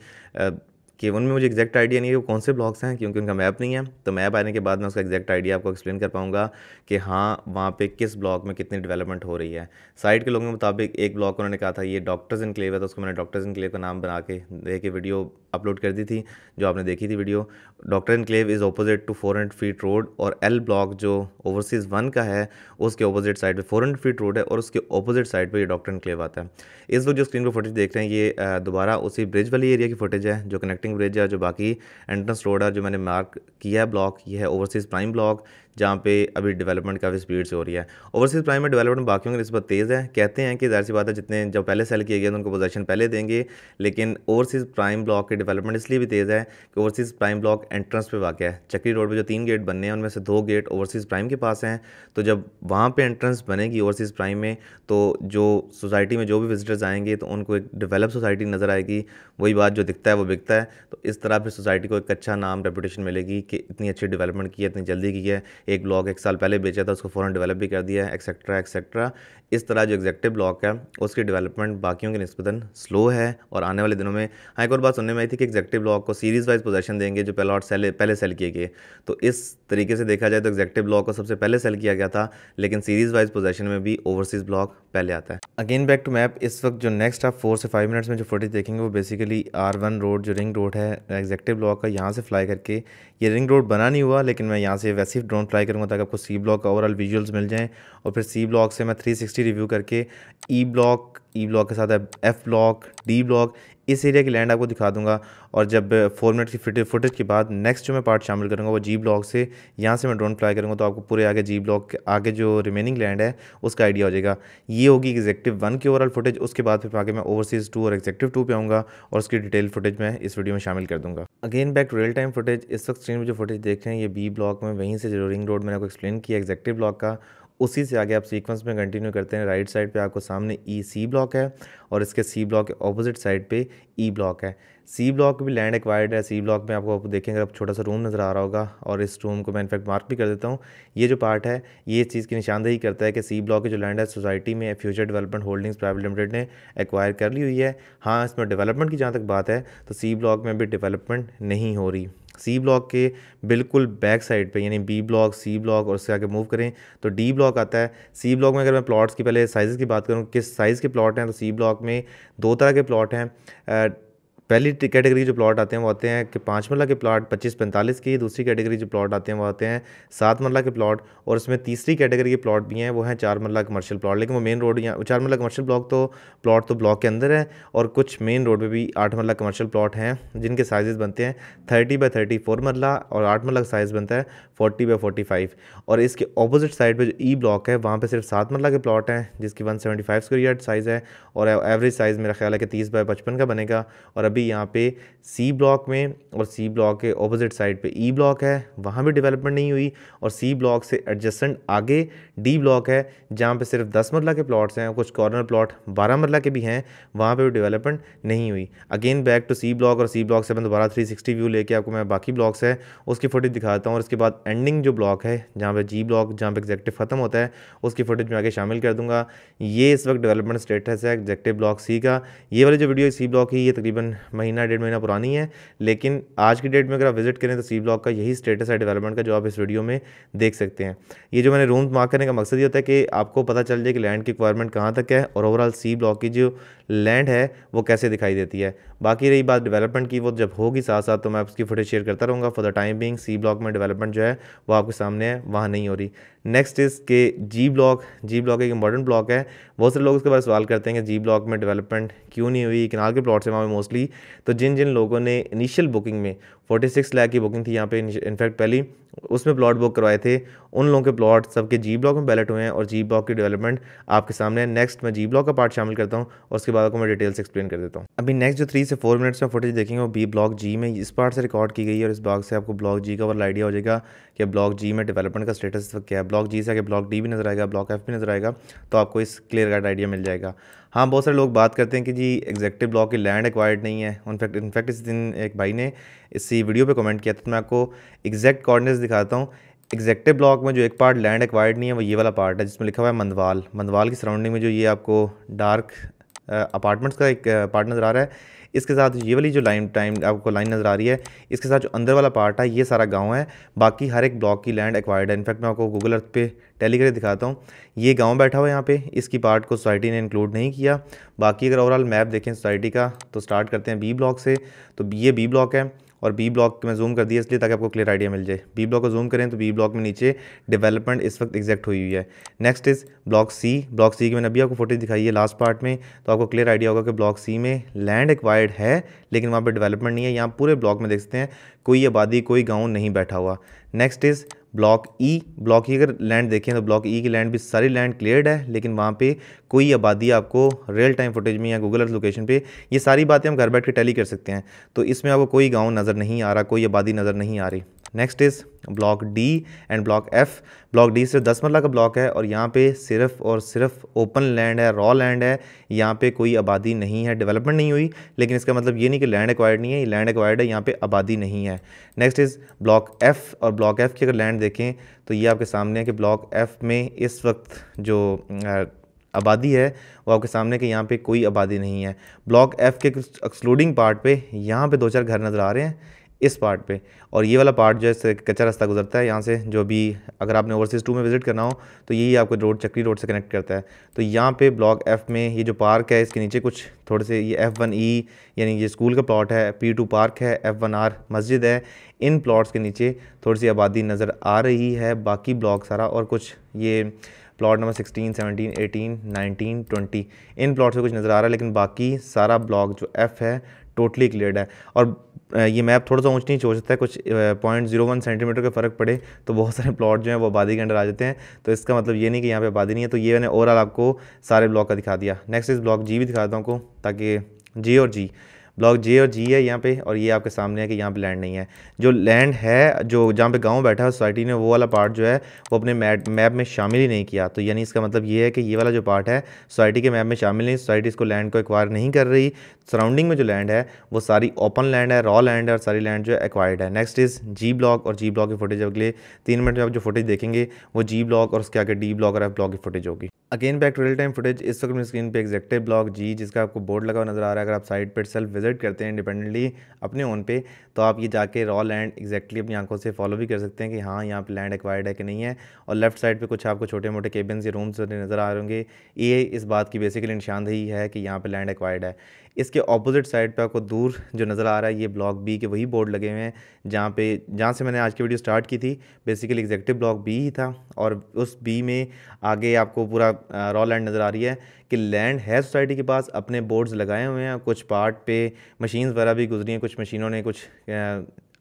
कि उनमें मुझे एग्जैक्ट आइडिया नहीं है कि कौन से ब्लॉक्स हैं क्योंकि उनका मैप नहीं है। तो मैप आने के बाद मैं उसका एग्जैक्ट आइडिया आपको एक्सप्लेन कर पाऊंगा कि हाँ वहाँ पे किस ब्लॉक में कितनी डेवलपमेंट हो रही है। साइट के लोगों के मुताबिक एक ब्लॉक उन्होंने कहा था ये डॉक्टर्स इनक्लेव है, तो उसको मैंने डॉक्टर्स इनक्लेव का नाम बना के दे के वीडियो अपलोड कर दी थी जो आपने देखी थी video. Doctor enclave is opposite to 400 feet road. और एल ब्लॉक जो ओवरसीज़ 1 का है उसके अपोजिट साइड पर 400 फीट रोड है और उसके अपोजिट साइड पर ये डॉक्टर इनक्लेव आता है। इस वक्त जो स्क्रीन पर फुटेज देख रहे हैं ये दोबारा उसी ब्रिज वाली एरिया की फुटेज है जो कनेक्टिंग ब्रिज है। जो बाकी एंट्रेंस रोड है जो मैंने मार्क किया है ब्लॉक, ये है ओवरसीज़ प्राइम ब्लॉक जहाँ पे अभी डेवलपमेंट काफ़ी स्पीड से हो रही है। ओवरसीज़ प्राइम में डेवलपमेंट बाकियों के निस्बत तेज़ है। कहते हैं कि जाहिर सी बात है जितने जो पहले सेल किए गए तो उनको पोजेशन पहले देंगे, लेकिन ओवरसीज़ प्राइम ब्लॉक के डेवलपमेंट इसलिए भी तेज़ है कि ओवरसीज़ प्राइम ब्लॉक एंट्रेंस पे वाक़ है। चक्री रोड पर जो 3 गेट बनने हैं उनमें से 2 गेट ओवरसीज़ प्राइम के पास हैं। तो जब वहाँ पर एंट्रेंस बनेगी ओवरसीज़ प्राइम में तो जो सोसाइटी में जो भी विजिटर्स आएंगे तो उनको एक डेवलप सोसाइटी नज़र आएगी। वही बात जो दिखता है वो बिकता है। तो इस तरह फिर सोसाइटी को एक अच्छा नाम रेपुटेशन मिलेगी कि इतनी अच्छी डेवलपमेंट की है, इतनी जल्दी की है। एक ब्लॉक 1 साल पहले बेचा था उसको फ़ौरन डेवलप भी कर दिया है, एक्सेट्रा एक्सेट्रा। इस तरह जो एग्जेक्टिव ब्लॉक है उसकी डेवलपमेंट बाकियों के निस्बतन स्लो है। और आने वाले दिनों में हाँ एक और बात सुनने में आई थी कि एग्जेक्टिव ब्लॉक को सीरीज़ वाइज पोजेशन देंगे जो प्लॉट पहले सेल किए गए। तो इस तरीके से देखा जाए तो एग्जेक्टिव ब्लॉक को सबसे पहले सेल किया गया था, लेकिन सीरीज़ वाइज पोजेशन में भी ओवरसीज़ ब्लॉक पहले आता है। Again back to map. इस वक्त जो नेक्स्ट आप 4 से 5 मिनट्स में जो फुटेज देखेंगे वो बेसिकली R1 रोड जो रिंग रोड है एग्जेक्टिव ब्लॉक का, यहाँ से फ्लाई करके ये रिंग रोड बना नहीं हुआ लेकिन मैं यहाँ से वैसे ही ड्रोन फ्लाई करूँगा ताकि आपको सी ब्लॉक का ओवरऑल विजुअल्स मिल जाएँ। और फिर सी ब्लॉक से मैं 360 रिव्यू करके ई ब्लॉक के साथ एफ ब्लॉक डी ब्लॉक इस एरिया की लैंड आपको दिखा दूंगा। और जब 4 मिनट की फुटेज के बाद नेक्स्ट जो मैं पार्ट शामिल करूंगा वो जी ब्लॉक से, यहाँ से मैं ड्रोन फ्लाई करूंगा तो आपको पूरे आगे जी ब्लॉक के आगे जो रिमेनिंग लैंड है उसका आइडिया हो जाएगा। ये होगी एग्जेक्टिव 1 की ओवरऑल फुटेज। उसके बाद फिर आगे मैं ओवरसीज़ 2 और एग्जेक्टिव 2 पे आऊँगा और उसकी डिटेल फुटेज मैं इस वीडियो में शामिल कर दूँगा। Again back to real time footage. इस वक्त स्क्रीन में जो फुटेज देख रहे हैं ये बी ब्लॉक में, वहीं से जो रिंग रोड मैंने आपको एक्सप्लेन किया एग्जेक्टिव ब्लॉक का, उसी से आगे आप सीक्वेंस में कंटिन्यू करते हैं। राइट साइड पे आपको सामने ई ब्लॉक है और इसके सी ब्लॉक के ऑपोजिट साइड पे ई ब्लॉक है। सी ब्लॉक भी लैंड एक्वायर्ड है। सी ब्लॉक में आपको देखेंगे आप छोटा सा रूम नज़र आ रहा होगा और इस रूम को मैं इनफैक्ट मार्क भी कर देता हूँ। ये जो पार्ट है ये इस चीज़ की निशानदेही करता है कि सी ब्लॉक की जो लैंड है सोसाइटी में future development holdings private limited ने एक्वायर कर ली हुई है। हाँ इसमें डेवलपमेंट की जहाँ तक बात है तो सी ब्लॉक में भी डेवलपमेंट नहीं हो रही। सी ब्लॉक के बिल्कुल बैक साइड पे यानी बी ब्लॉक सी ब्लॉक और उससे आगे मूव करें तो डी ब्लॉक आता है। सी ब्लॉक में अगर मैं प्लॉट्स की पहले साइज़ की बात करूँ किस साइज़ के प्लॉट हैं, तो सी ब्लॉक में 2 तरह के प्लॉट हैं। पहली कैटेगरी जो प्लॉट आते हैं वो आते हैं कि 5 मरला के प्लॉट 25-45 की, दूसरी कैटेगरी जो प्लॉट आते हैं वो आते हैं 7 मरला के प्लॉट, और इसमें तीसरी कैटेगरी के प्लॉट भी हैं वो हैं 4 मरला कमर्शियल प्लॉट, लेकिन वो मेन रोड या 4 मरला कमर्शियल ब्लॉक तो प्लॉट ब्लॉक के अंदर है, और कुछ मेन रोड पर भी 8 मरला कमर्शियल प्लॉट हैं जिनके साइजेज़ बनते हैं 30 बाई 30 4 मरला, और 8 मरला का साइज़ बनता है 40 बाई 45। और इसके अपोजिट साइड पर जो ई ब्लॉक है वहाँ पर सिर्फ 7 मरला के प्लॉट हैं जिसकी 175 स्क्वायर यार्ड साइज़ है, और एवरेज साइज़ मेरा ख्याल है कि 30 बाई 55 का बनेगा। और अभी यहाँ पे सी ब्लॉक में और सी ब्लॉक के ऑपोजिट साइड पे ई ब्लॉक है, वहाँ भी डेवलपमेंट नहीं हुई, और सी ब्लॉक से एडजस्टेंट आगे डी ब्लॉक है जहाँ पे सिर्फ 10 मरला के प्लॉट्स हैं, कुछ कॉर्नर प्लॉट 12 मरला के भी हैं, वहाँ पे भी डेवलपमेंट नहीं हुई। Again back to C block, और सी ब्लॉक से मैं दोबारा 360 व्यू लेके आपको मैं बाकी ब्लॉक्स है उसकी फुटेज दिखाता हूँ, और उसके बाद एंडिंग जो ब्लॉक है जहाँ पर जी ब्लॉक जहाँ पर एग्जेक्टिव ख़त्म होता है उसकी फुटेज मैं आगे शामिल कर दूँगा। ये इस वक्त डेवलपमेंट स्टेटस है एग्जेक्टिव ब्लॉक सी का। ये वाली जो वीडियो सी ब्लॉक की ये तकरीबन महीना 1.5 महीना पुरानी है, लेकिन आज की डेट में अगर आप विजिट करें तो सी ब्लॉक का यही स्टेटस है डेवलपमेंट का जो आप इस वीडियो में देख सकते हैं। ये जो मैंने रूम मार्क करने का मकसद ये होता है कि आपको पता चल जाए कि लैंड की रिक्वायरमेंट कहाँ तक है और ओवरऑल सी ब्लॉक की जो लैंड है वो कैसे दिखाई देती है। बाकी रही बात डेवलपमेंट की, वो जब होगी साथ साथ तो मैं उसकी फुटेज शेयर करता रहूँगा। For the time being C block में डेवलपमेंट जो है वो आपके सामने है वहाँ नहीं हो रही। नेक्स्ट इज़ के जी ब्लॉक। जी ब्लॉक एक इंपॉर्टेंट ब्लॉक है, बहुत से लोग उसके बारे में सवाल करते हैं कि जी ब्लॉक में डेवलपमेंट क्यों नहीं हुई, किनाल के प्लॉट्स हैं वहाँ पे मोस्टली। तो जिन जिन लोगों ने इनिशियल बुकिंग में 46 लाख की बुकिंग थी यहाँ पे, इनफैक्ट पहली उसमें प्लॉट बुक करवाए थे, उन लोगों के प्लॉट सबके जी ब्लॉक में बैलेट हुए हैं और जी ब्लॉक की डेवलपमेंट आपके सामने है। नेक्स्ट मैं जी ब्लॉक का पार्ट शामिल करता हूँ और उसके बाद आपको मैं डिटेल से एक्सप्लेन कर देता हूँ। अभी नेक्स्ट जो 3 से 4 मिनट्स में फुटेज देखेंगे वो बी ब्लॉक जी में इस पार्ट से रिकॉर्ड की गई है, और इस ब्लॉक से आपको ब्लॉक जी का ओवरऑल आइडिया हो जाएगा कि ब्लॉक जी में डेवलपमेंट का स्टेटस क्या है। ब्लॉक जी से आगे ब्लॉक डी भी नजर आएगा, ब्लॉक एफ भी नजर आएगा, तो आपको इस क्लियर कट आइडिया मिल जाएगा। हाँ, बहुत सारे लोग बात करते हैं कि जी एग्जेक्टिव ब्लॉक की लैंड एक्वायर्ड नहीं है। इनफैक्ट इस दिन एक भाई ने इसी वीडियो पे कमेंट किया, तो मैं आपको एग्जैक्ट कॉर्डिनेट्स दिखाता हूँ। एग्जेक्टिव ब्लॉक में जो एक पार्ट लैंड एक्वायर्ड नहीं है वो ये वाला पार्ट है जिसमें लिखा हुआ है मंदवाल। मंदवाल की सराउंडिंग में जो ये आपको डार्क अपार्टमेंट्स का एक पार्ट नज़र आ रहा है, इसके साथ ये वाली जो टाइम आपको लाइन नज़र आ रही है, इसके साथ जो अंदर वाला पार्ट है ये सारा गांव है। बाकी हर एक ब्लॉक की लैंड एक्वायर्ड है। इनफैक्ट मैं आपको गूगल अर्थ पे टैली करके दिखाता हूँ, ये गांव बैठा हुआ है यहाँ पे, इसकी पार्ट को सोसाइटी ने इंक्लूड नहीं किया। बाकी अगर ओवरऑल मैप देखें सोसाइटी का तो स्टार्ट करते हैं बी ब्लॉक से, तो ये बी ब्लॉक है और बी ब्लॉक में जूम कर दिया इसलिए ताकि आपको क्लियर आइडिया मिल जाए। बी ब्लॉक को जूम करें तो बी ब्लॉक में नीचे डेवलपमेंट इस वक्त एग्जैक्ट हुई हुई है। Next is block C. Block C की मैंने अभी आपको फोटेज दिखाई है लास्ट पार्ट में, तो आपको क्लियर आइडिया होगा कि ब्लॉक सी में लैंड एक्वायर्ड है लेकिन वहाँ पर डेवलपमेंट नहीं है। यहाँ पूरे ब्लॉक में देख सकते हैं कोई आबादी कोई गाँव नहीं बैठा हुआ। Next is block E. Block E अगर लैंड देखें तो ब्लॉक ई की लैंड भी सारी लैंड क्लियर्ड है लेकिन वहाँ पे कोई आबादी आपको रियल टाइम फुटेज में या गूगल अर्थ लोकेशन पे ये सारी बातें हम घर बैठ के टैली कर सकते हैं, तो इसमें आपको कोई गांव नज़र नहीं आ रहा, कोई आबादी नज़र नहीं आ रही। Next is block D and block F. Block D सिर्फ 10 मरला का ब्लॉक है और यहाँ पे सिर्फ और सिर्फ ओपन लैंड है, रॉ लैंड है, यहाँ पे कोई आबादी नहीं है, डेवलपमेंट नहीं हुई, लेकिन इसका मतलब ये नहीं कि लैंड एक्वायर्ड नहीं है, लैंड एक्वायर्ड है, यहाँ पे आबादी नहीं है। Next is block F. और ब्लॉक एफ़ की अगर लैंड देखें तो ये आपके सामने है कि ब्लॉक एफ़ में इस वक्त जो आबादी है वो आपके सामने कि यहाँ पे कोई आबादी नहीं है। ब्लॉक एफ़ के एक्सक्लूडिंग पार्ट पे यहाँ पे 2-4 घर नज़र आ रहे हैं इस पार्ट पे, और ये वाला पार्ट जो है कच्चा रास्ता गुजरता है यहाँ से, जो भी अगर आपने ओवरसीज़ 2 में विजिट करना हो तो यही आपको रोड चक्री रोड से कनेक्ट करता है। तो यहाँ पे ब्लॉक एफ़ में ये जो पार्क है इसके नीचे कुछ थोड़े से ये F1E यानी ये स्कूल का प्लॉट है, P2 पार्क है, F1R मस्जिद है, इन प्लॉट्स के नीचे थोड़ी सी आबादी नज़र आ रही है। बाकी ब्लॉक सारा और कुछ ये प्लॉट नंबर 16, 17, 18, 19, 20 इन प्लॉट्स में कुछ नज़र आ रहा है, लेकिन बाकी सारा ब्लॉक जो F है टोटली क्लियर्ड है। और ये मैप थोड़ा सा ऊंच नीच हो सकता है, कुछ 0.01 सेंटीमीटर का फ़र्क पड़े तो बहुत सारे प्लॉट जो हैं वो आबादी के अंदर आ जाते हैं, तो इसका मतलब ये नहीं कि यहाँ पे आबादी नहीं है। तो ये मैंने ओवरऑल आपको सारे ब्लॉक का दिखा दिया। नेक्स्ट इस ब्लॉक जी भी दिखाता हूँ आपको, ताकि जे और जी, ब्लॉक जे और जी है यहाँ पे, और ये आपके सामने है कि यहाँ पे लैंड नहीं है। जो लैंड है जो जहाँ पे गांव बैठा है सोसाइटी ने वो वाला पार्ट जो है वो अपने मैप में शामिल ही नहीं किया, तो यानी इसका मतलब ये है कि ये वाला जो पार्ट है सोसाइटी के मैप में शामिल नहीं, सोसाइटी इसको लैंड को एक्वायर नहीं कर रही। सराउंडिंग में जो लैंड है वो सारी ओपन लैंड है, रॉ लैंड है, और सारी लैंड जो है एक्वायर्ड है। Next is G block. और जी ब्लॉक की फुटेज अगले 3 मिनट में आप जो फुटेज देखेंगे वो जी ब्लॉक और उसके आगे डी ब्लॉक और एफ ब्लॉक की फुटेज होगी। Again back to real time footage. इस वक्त मेरी स्क्रीन पे एग्जेक्टिव ब्लॉक जी जिसका आपको बोर्ड लगा हुआ नजर आ रहा है। अगर आप साइट पर सेल्फ विजिट करते हैं इंडिपेंडेंटली अपने ओन पे, तो आप ये जाके रॉ लैंड एग्जैक्टली अपनी आंखों से फॉलो भी कर सकते हैं कि हाँ यहाँ पे लैंड एक्वायर्ड है कि नहीं है। और लेफ्ट साइड पे कुछ आपको छोटे मोटे केबिन्स या रूम्स नज़र आ रहे होंगे, ये इस बात की बेसिकली निशानदेही है कि यहाँ पर लैंड एक्वायर्ड है। इसके ऑपोजिट साइड पे आपको दूर जो नज़र आ रहा है ये ब्लॉक बी के वही बोर्ड लगे हुए हैं जहाँ से मैंने आज की वीडियो स्टार्ट की थी। बेसिकली एग्जीक्यूटिव ब्लॉक बी ही था और उस बी में आगे आपको पूरा रॉ लैंड नज़र आ रही है कि लैंड है सोसाइटी के पास, अपने बोर्ड्स लगाए हुए हैं, कुछ पार्ट पे मशीन्स वगैरह भी गुजरी हैं, कुछ मशीनों ने कुछ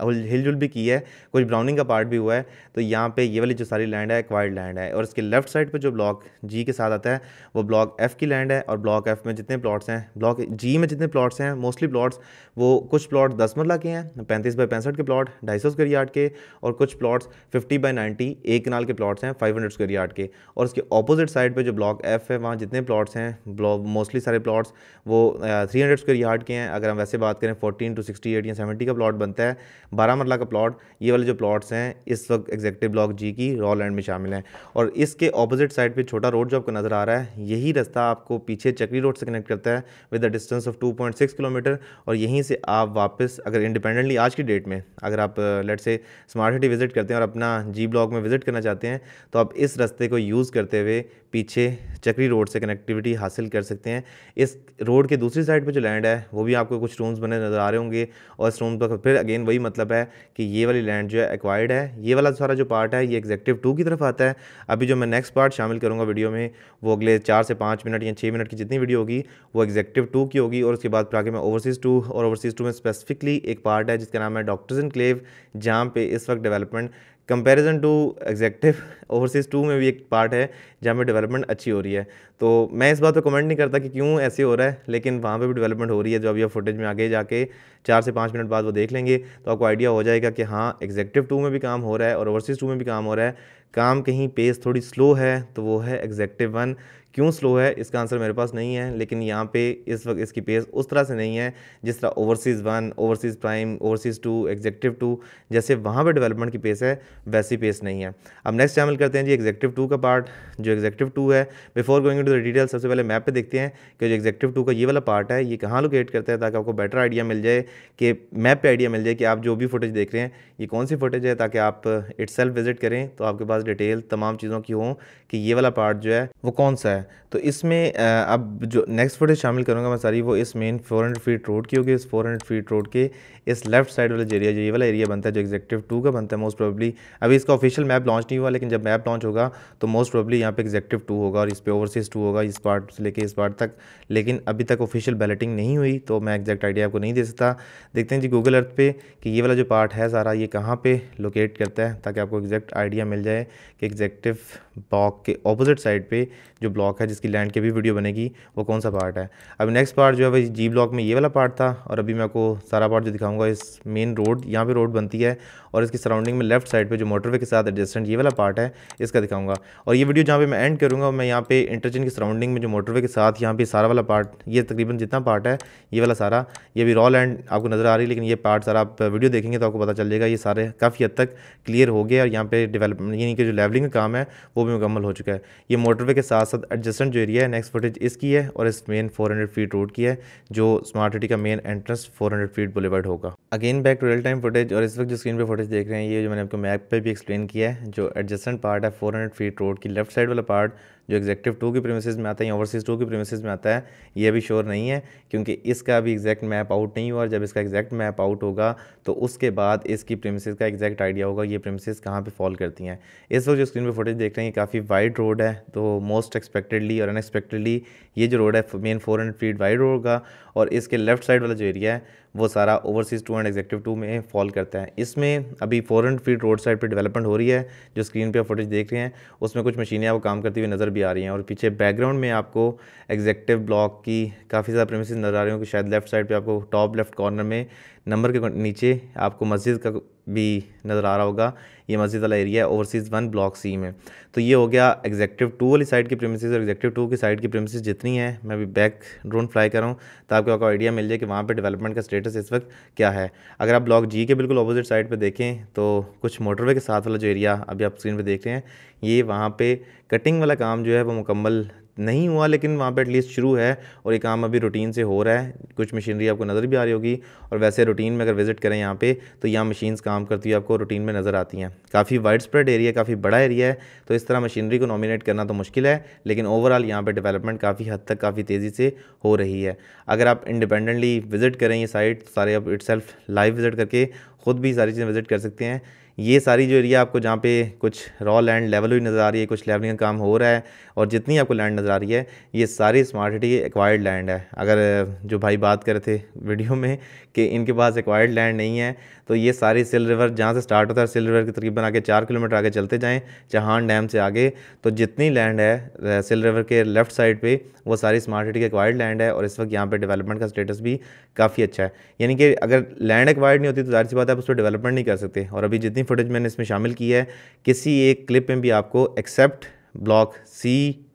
हिलजुल भी की है, कुछ ब्राउनिंग का पार्ट भी हुआ है। तो यहाँ पे ये वाली जो सारी लैंड है एक्वायर्ड लैंड है और इसके लेफ्ट साइड पे जो ब्लॉक जी के साथ आता है वो ब्लॉक एफ़ की लैंड है और ब्लॉक एफ़ में जितने प्लॉट्स हैं, ब्लॉक जी में जितने प्लॉट्स हैं मोस्टली प्लॉट्स, वो कुछ प्लॉट्स 10 मरला के हैं, 35 बाई 65 के प्लॉट, 250 स्क्वायर यार्ड के, और कुछ प्लॉट्स 50 बाई 90 एक कनाल के प्लॉट्स हैं 500 स्क्वायर यार्ड के। और उसके ऑपोजिट साइड पर जो ब्लॉक एफ़ है वहाँ जितने प्लॉट्स हैं मोस्टली सारे प्लॉट्स वो 300 स्क्वायर यार्ड के हैं। अगर हम वैसे बात करें 14 to 68 या 70 का प्लॉट बनता है, 12 मरला का प्लॉट। ये वाले जो प्लॉट्स हैं इस वक्त एग्जीक्यूटिव ब्लॉक जी की रॉ लैंड में शामिल हैं। और इसके ऑपोजिट साइड पे छोटा रोड जो आपको नज़र आ रहा है, यही रास्ता आपको पीछे चक्री रोड से कनेक्ट करता है with a distance of 2.6 kilometre. और यहीं से आप वापस अगर इंडिपेंडेंटली आज की डेट में अगर आप लेट से स्मार्ट सिटी विजिट करते हैं और अपना जी ब्लॉक में विजिट करना चाहते हैं तो आप इस रास्ते को यूज़ करते हुए पीछे चक्री रोड से कनेक्टिविटी हासिल कर सकते हैं। इस रोड के दूसरी साइड पे जो लैंड है वो भी आपको कुछ रूम्स बने नज़र आ रहे होंगे और इस रूम पर फिर अगेन वही मतलब है कि ये वाली लैंड जो है एक्वायर्ड है। ये वाला सारा जो पार्ट है ये एग्जीक्यूटिव 2 की तरफ आता है। अभी जो मैं नेक्स्ट पार्ट शामिल करूँगा वीडियो में वो अगले 4 से 5 मिनट या 6 मिनट की जितनी वीडियो होगी वो एग्जीक्यूटिव 2 की होगी। और उसके बाद फिर आगे मैं ओवरसीज़ 2 और ओवरसीज़ 2 में स्पेसिफिकली एक पार्ट है जिसका नाम है डॉक्टर्स इनक्लेव, जहाँ पे इस वक्त development comparison to executive overseas 2 में भी एक पार्ट है जहाँ पे डेवलपमेंट अच्छी हो रही है। तो मैं इस बात पे कमेंट नहीं करता कि क्यों ऐसे हो रहा है, लेकिन वहाँ पे भी डेवलपमेंट हो रही है जो अभी आप फुटेज में आगे जाके 4 से 5 मिनट बाद वो देख लेंगे तो आपको आइडिया हो जाएगा कि हाँ एग्जीक्यूटिव 2 में भी काम हो रहा है और ओवरसीज़ 2 में भी काम हो रहा है। काम कहीं पेस थोड़ी स्लो है तो वो है एग्जीक्यूटिव 1। क्यों स्लो है इसका आंसर मेरे पास नहीं है, लेकिन यहाँ पे इस वक्त इसकी पेस उस तरह से नहीं है जिस तरह overseas 1, overseas prime, overseas 2, executive 2 जैसे वहाँ पे डेवलपमेंट की पेस है वैसी पेस नहीं है। अब नेक्स्ट शामिल करते हैं जी एग्जीक्यूटिव 2 का पार्ट। जो एग्जीक्यूटिव 2 है, before going into the detail सबसे पहले मैप पर देखते हैं कि जो एग्जीक्यूटिव 2 का ये वाला पार्ट है ये कहाँ लोकेट करता है, ताकि आपको बेटर आइडिया मिल जाए कि मैप पर आइडिया मिल जाए कि आप जो भी फुटेज देख रहे हैं ये कौन सी फुटेज है, ताकि आप इटसेल्फ विजिट करें तो आपके पास डिटेल तमाम चीज़ों की हो कि ये वाला पार्ट जो है वो कौन सा है। तो इसमें अब जो नेक्स्ट फुटेज शामिल करूँगा मैं सारी वो इस मेन 400 फीट रोड की होगी। इस 400 फीट रोड के इस लेफ्ट साइड वाला एरिया जो ये वाला एरिया बनता है जो एग्जीक्यूटिव 2 का बनता है मोस्ट प्रोबेबली, अभी इसका ऑफिशियल मैप लॉन्च नहीं हुआ, लेकिन जब मैप लॉन्च होगा तो मोस्ट प्रोबेबली यहाँ पे एग्जीक्यूटिव 2 होगा और इस पर ओवरसीज़ 2 होगा इस पार्ट से लेके इस पार्ट तक। लेकिन अभी तक ऑफिशियल बैलेटिंग नहीं हुई तो मैं एग्जैक्ट आइडिया आपको नहीं दे सकता। देखते हैं जी गूगल अर्थ पे कि ये वाला जो पार्ट है सारा ये कहाँ पर लोकेट करता है ताकि आपको एग्जैक्ट आइडिया मिल जाए कि एग्जीक्यूटिव ब्लॉक के ऑपोजिट साइड पे जो ब्लॉक है जिसकी लैंड की भी वीडियो बनेगी वो कौन सा पार्ट है। अब नेक्स्ट पार्ट जो है वही जी ब्लॉक में ये वाला पार्ट था और अभी मैं आपको सारा पार्ट जो दिखाऊंगा इस मेन रोड, यहाँ पे रोड बनती है और इसकी सराउंडिंग में लेफ्ट साइड पे जो मोटरवे के साथ एडजेसेंट ये वाला पार्ट है इसका दिखाऊंगा। और ये वीडियो जहाँ पे मैं एंड करूँगा मैं यहाँ पे इंटरचेंज की सराउंडिंग में जो मोटरवे के साथ यहाँ पे सारा वाला पार्ट, ये तकरीबन जितना पार्ट है ये वाला सारा, ये भी रॉ लैंड आपको नज़र आ रही है, लेकिन ये पार्ट सारा आप वीडियो देखेंगे तो आपको पता चल जाएगा ये सारे काफ़ी हद तक क्लियर हो गया और यहाँ पे डेवलपमेंट यानी कि जो लेवलिंग का काम है वो भी मुकम्मल हो चुका है। ये मोटरवे के साथ साथ एडजेसेंट जो एरिया है नेक्स्ट फुटेज इसकी है और इस मेन 400 फीट रोड की है जो स्मार्ट सिटी का मेन एंट्रेंस 400 फीट बुलेवर्ड होगा। Again back to real time footage और इस वक्त जो स्क्रीन पे फुटेज देख रहे हैं ये जो मैंने आपको मैप पे भी एक्सप्लेन किया है जो एडजेसेंट पार्ट है 400 फीट रोड की लेफ्ट साइड वाला पार्ट जो एग्जीक्यूटिव 2 की प्रीमिसेस में आता है या ओवरसीज़ 2 की प्रीमिसेस में आता है ये अभी श्योर नहीं है क्योंकि इसका अभी एग्जैक्ट मैप आउट नहीं हुआ और जब इसका एग्जैक्ट मैप आउट होगा तो उसके बाद इसकी प्रीमिसेस का एग्जैक्ट आइडिया होगा ये प्रीमिसेस कहाँ पे फॉल करती हैं। इस वक्त जो स्क्रीन पे फुटेज देख रहे हैं काफ़ी वाइड रोड है तो मोस्ट एक्सपेक्टेडली और अनएक्सपेक्टेडली ये जो रोड है मेन 400 फीट वाइड रोड होगा और इसके लेफ्ट साइड वाला जो एरिया है वो सारा ओवरसीज़ 2 एंड एग्जीक्यूटिव 2 में फॉल करता है। इसमें अभी 400 फीट रोड साइड पे डेवलपमेंट हो रही है जो स्क्रीन पे आप फुटेज देख रहे हैं उसमें कुछ मशीनें आपको काम करती हुई नज़र भी आ रही हैं और पीछे बैकग्राउंड में आपको एग्जीक्यूटिव ब्लॉक की काफ़ी ज़्यादा प्रीमिसेस नज़र आ रही होंगी। शायद लेफ्ट साइड पे आपको टॉप लेफ्ट कॉर्नर में नंबर के नीचे आपको मस्जिद का भी नज़र आ रहा होगा, ये मस्जिद वाला एरिया है ओवरसीज़ 1 ब्लॉक सी में। तो ये हो गया एग्जीक्यूटिव 2 वाली साइड की प्रीमिसेस और एग्जीक्यूटिव 2 की साइड की प्रीमिसेस जितनी है। मैं अभी बैक ड्रोन फ्लाई कर रहा हूँ ताकि आपको आइडिया मिल जाए कि वहाँ पे डेवलपमेंट का स्टेटस इस वक्त क्या है। अगर आप ब्लॉक जी के बिल्कुल अपोजिट साइड पर देखें तो कुछ मोटरवे के साथ वाला जो एरिया अभी आप स्क्रीन पर देख रहे हैं ये वहाँ पर कटिंग वाला काम जो है वो मुकम्मल नहीं हुआ, लेकिन वहाँ पे एटलीस्ट शुरू है और ये काम अभी रूटीन से हो रहा है। कुछ मशीनरी आपको नज़र भी आ रही होगी, और वैसे रूटीन में अगर विज़िट करें यहाँ पे तो यहाँ मशीन्स काम करती हुई आपको रूटीन में नज़र आती हैं। काफ़ी वाइड स्प्रेड एरिया, काफ़ी बड़ा एरिया है, तो इस तरह मशीनरी को नॉमिनेट करना तो मुश्किल है, लेकिन ओवरऑल यहाँ पर डेवलपमेंट काफ़ी हद तक काफ़ी तेज़ी से हो रही है। अगर आप इंडिपेंडेंटली विज़िट करें ये साइट, सारे आप इटसेल्फ लाइव विज़िट करके ख़ुद भी सारी चीज़ें विज़िट कर सकते हैं। ये सारी जो एरिया आपको जहाँ पे कुछ रॉ लैंड लेवल हुई नज़र आ रही है, कुछ लेवलिंग का काम हो रहा है, और जितनी आपको लैंड नज़र आ रही है ये सारी स्मार्ट सिटी की एक्वायर्ड लैंड है। अगर जो भाई बात कर रहे थे वीडियो में कि इनके पास एक्वायर्ड लैंड नहीं है, तो ये सारी सिल रिवर जहाँ से स्टार्ट होता है, सिल रिवर के तकरीबन आगे 4 किलोमीटर आगे चलते जाएँ चहान डैम से आगे, तो जितनी लैंड है सिल रिवर के लेफ़्ट साइड पर वो सारी स्मार्ट सिटी की एक्वायर्ड लैंड है। और इस वक्त यहाँ पर डेवलपमेंट का स्टेटस भी काफ़ी अच्छा है, यानी कि अगर लैंड एक्वायर्ड नहीं होती तो जाहिर सी बात है आप उस पर डेवलपमेंट नहीं कर सकते। और अभी जितनी फुटेज मैंने इसमें शामिल की है, किसी एक क्लिप में भी आपको except block C,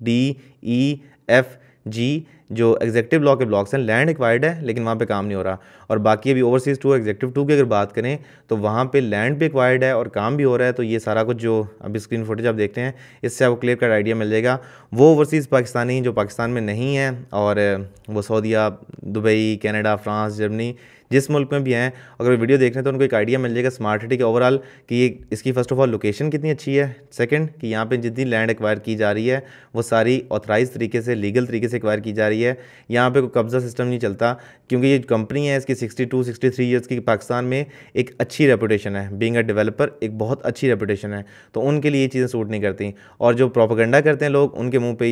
D, E, F, G जो एग्जेक्टिव ब्लॉक के ब्लॉक्स हैं लैंड एक्वायर्ड है, लेकिन वहाँ पे काम नहीं हो रहा। और बाकी अभी ओवरसीज़ 2 एग्जेक्टिव 2 की अगर बात करें तो वहाँ पे लैंड भी एक्वायर्ड है और काम भी हो रहा है। तो ये सारा कुछ जो अभी स्क्रीन फुटेज आप देखते हैं, इससे आपको क्लियर कट आइडिया मिल जाएगा। वो ओवरसीज़ पाकिस्तानी जो पाकिस्तान में नहीं है, और वो सऊदीया, दुबई, कैनेडा, फ्रांस, जर्मनी जिस मुल्क में भी हैं, अगर वीडियो देख रहे हैं तो उनको एक आइडिया मिल जाएगा स्मार्ट सिटी के ओवरऑल कि ये इसकी फ़र्स्ट ऑफ ऑल लोकेशन कितनी अच्छी है, सेकंड कि यहाँ पे जितनी लैंड एक्वायर की जा रही है वो सारी ऑथराइज तरीके से, लीगल तरीके से एक्वायर की जा रही है। यहाँ पे कोई कब्जा सिस्टम नहीं चलता, क्योंकि ये कंपनी है इसकी 62-63 ईयर्स की पाकिस्तान में एक अच्छी रेपूटेशन है, बीइंग अ डेवलपर एक बहुत अच्छी रेपूटेशन है, तो उनके लिए ये चीज़ें सूट नहीं करती। और जो प्रोपेगेंडा करते हैं लोग, उनके मुँह पर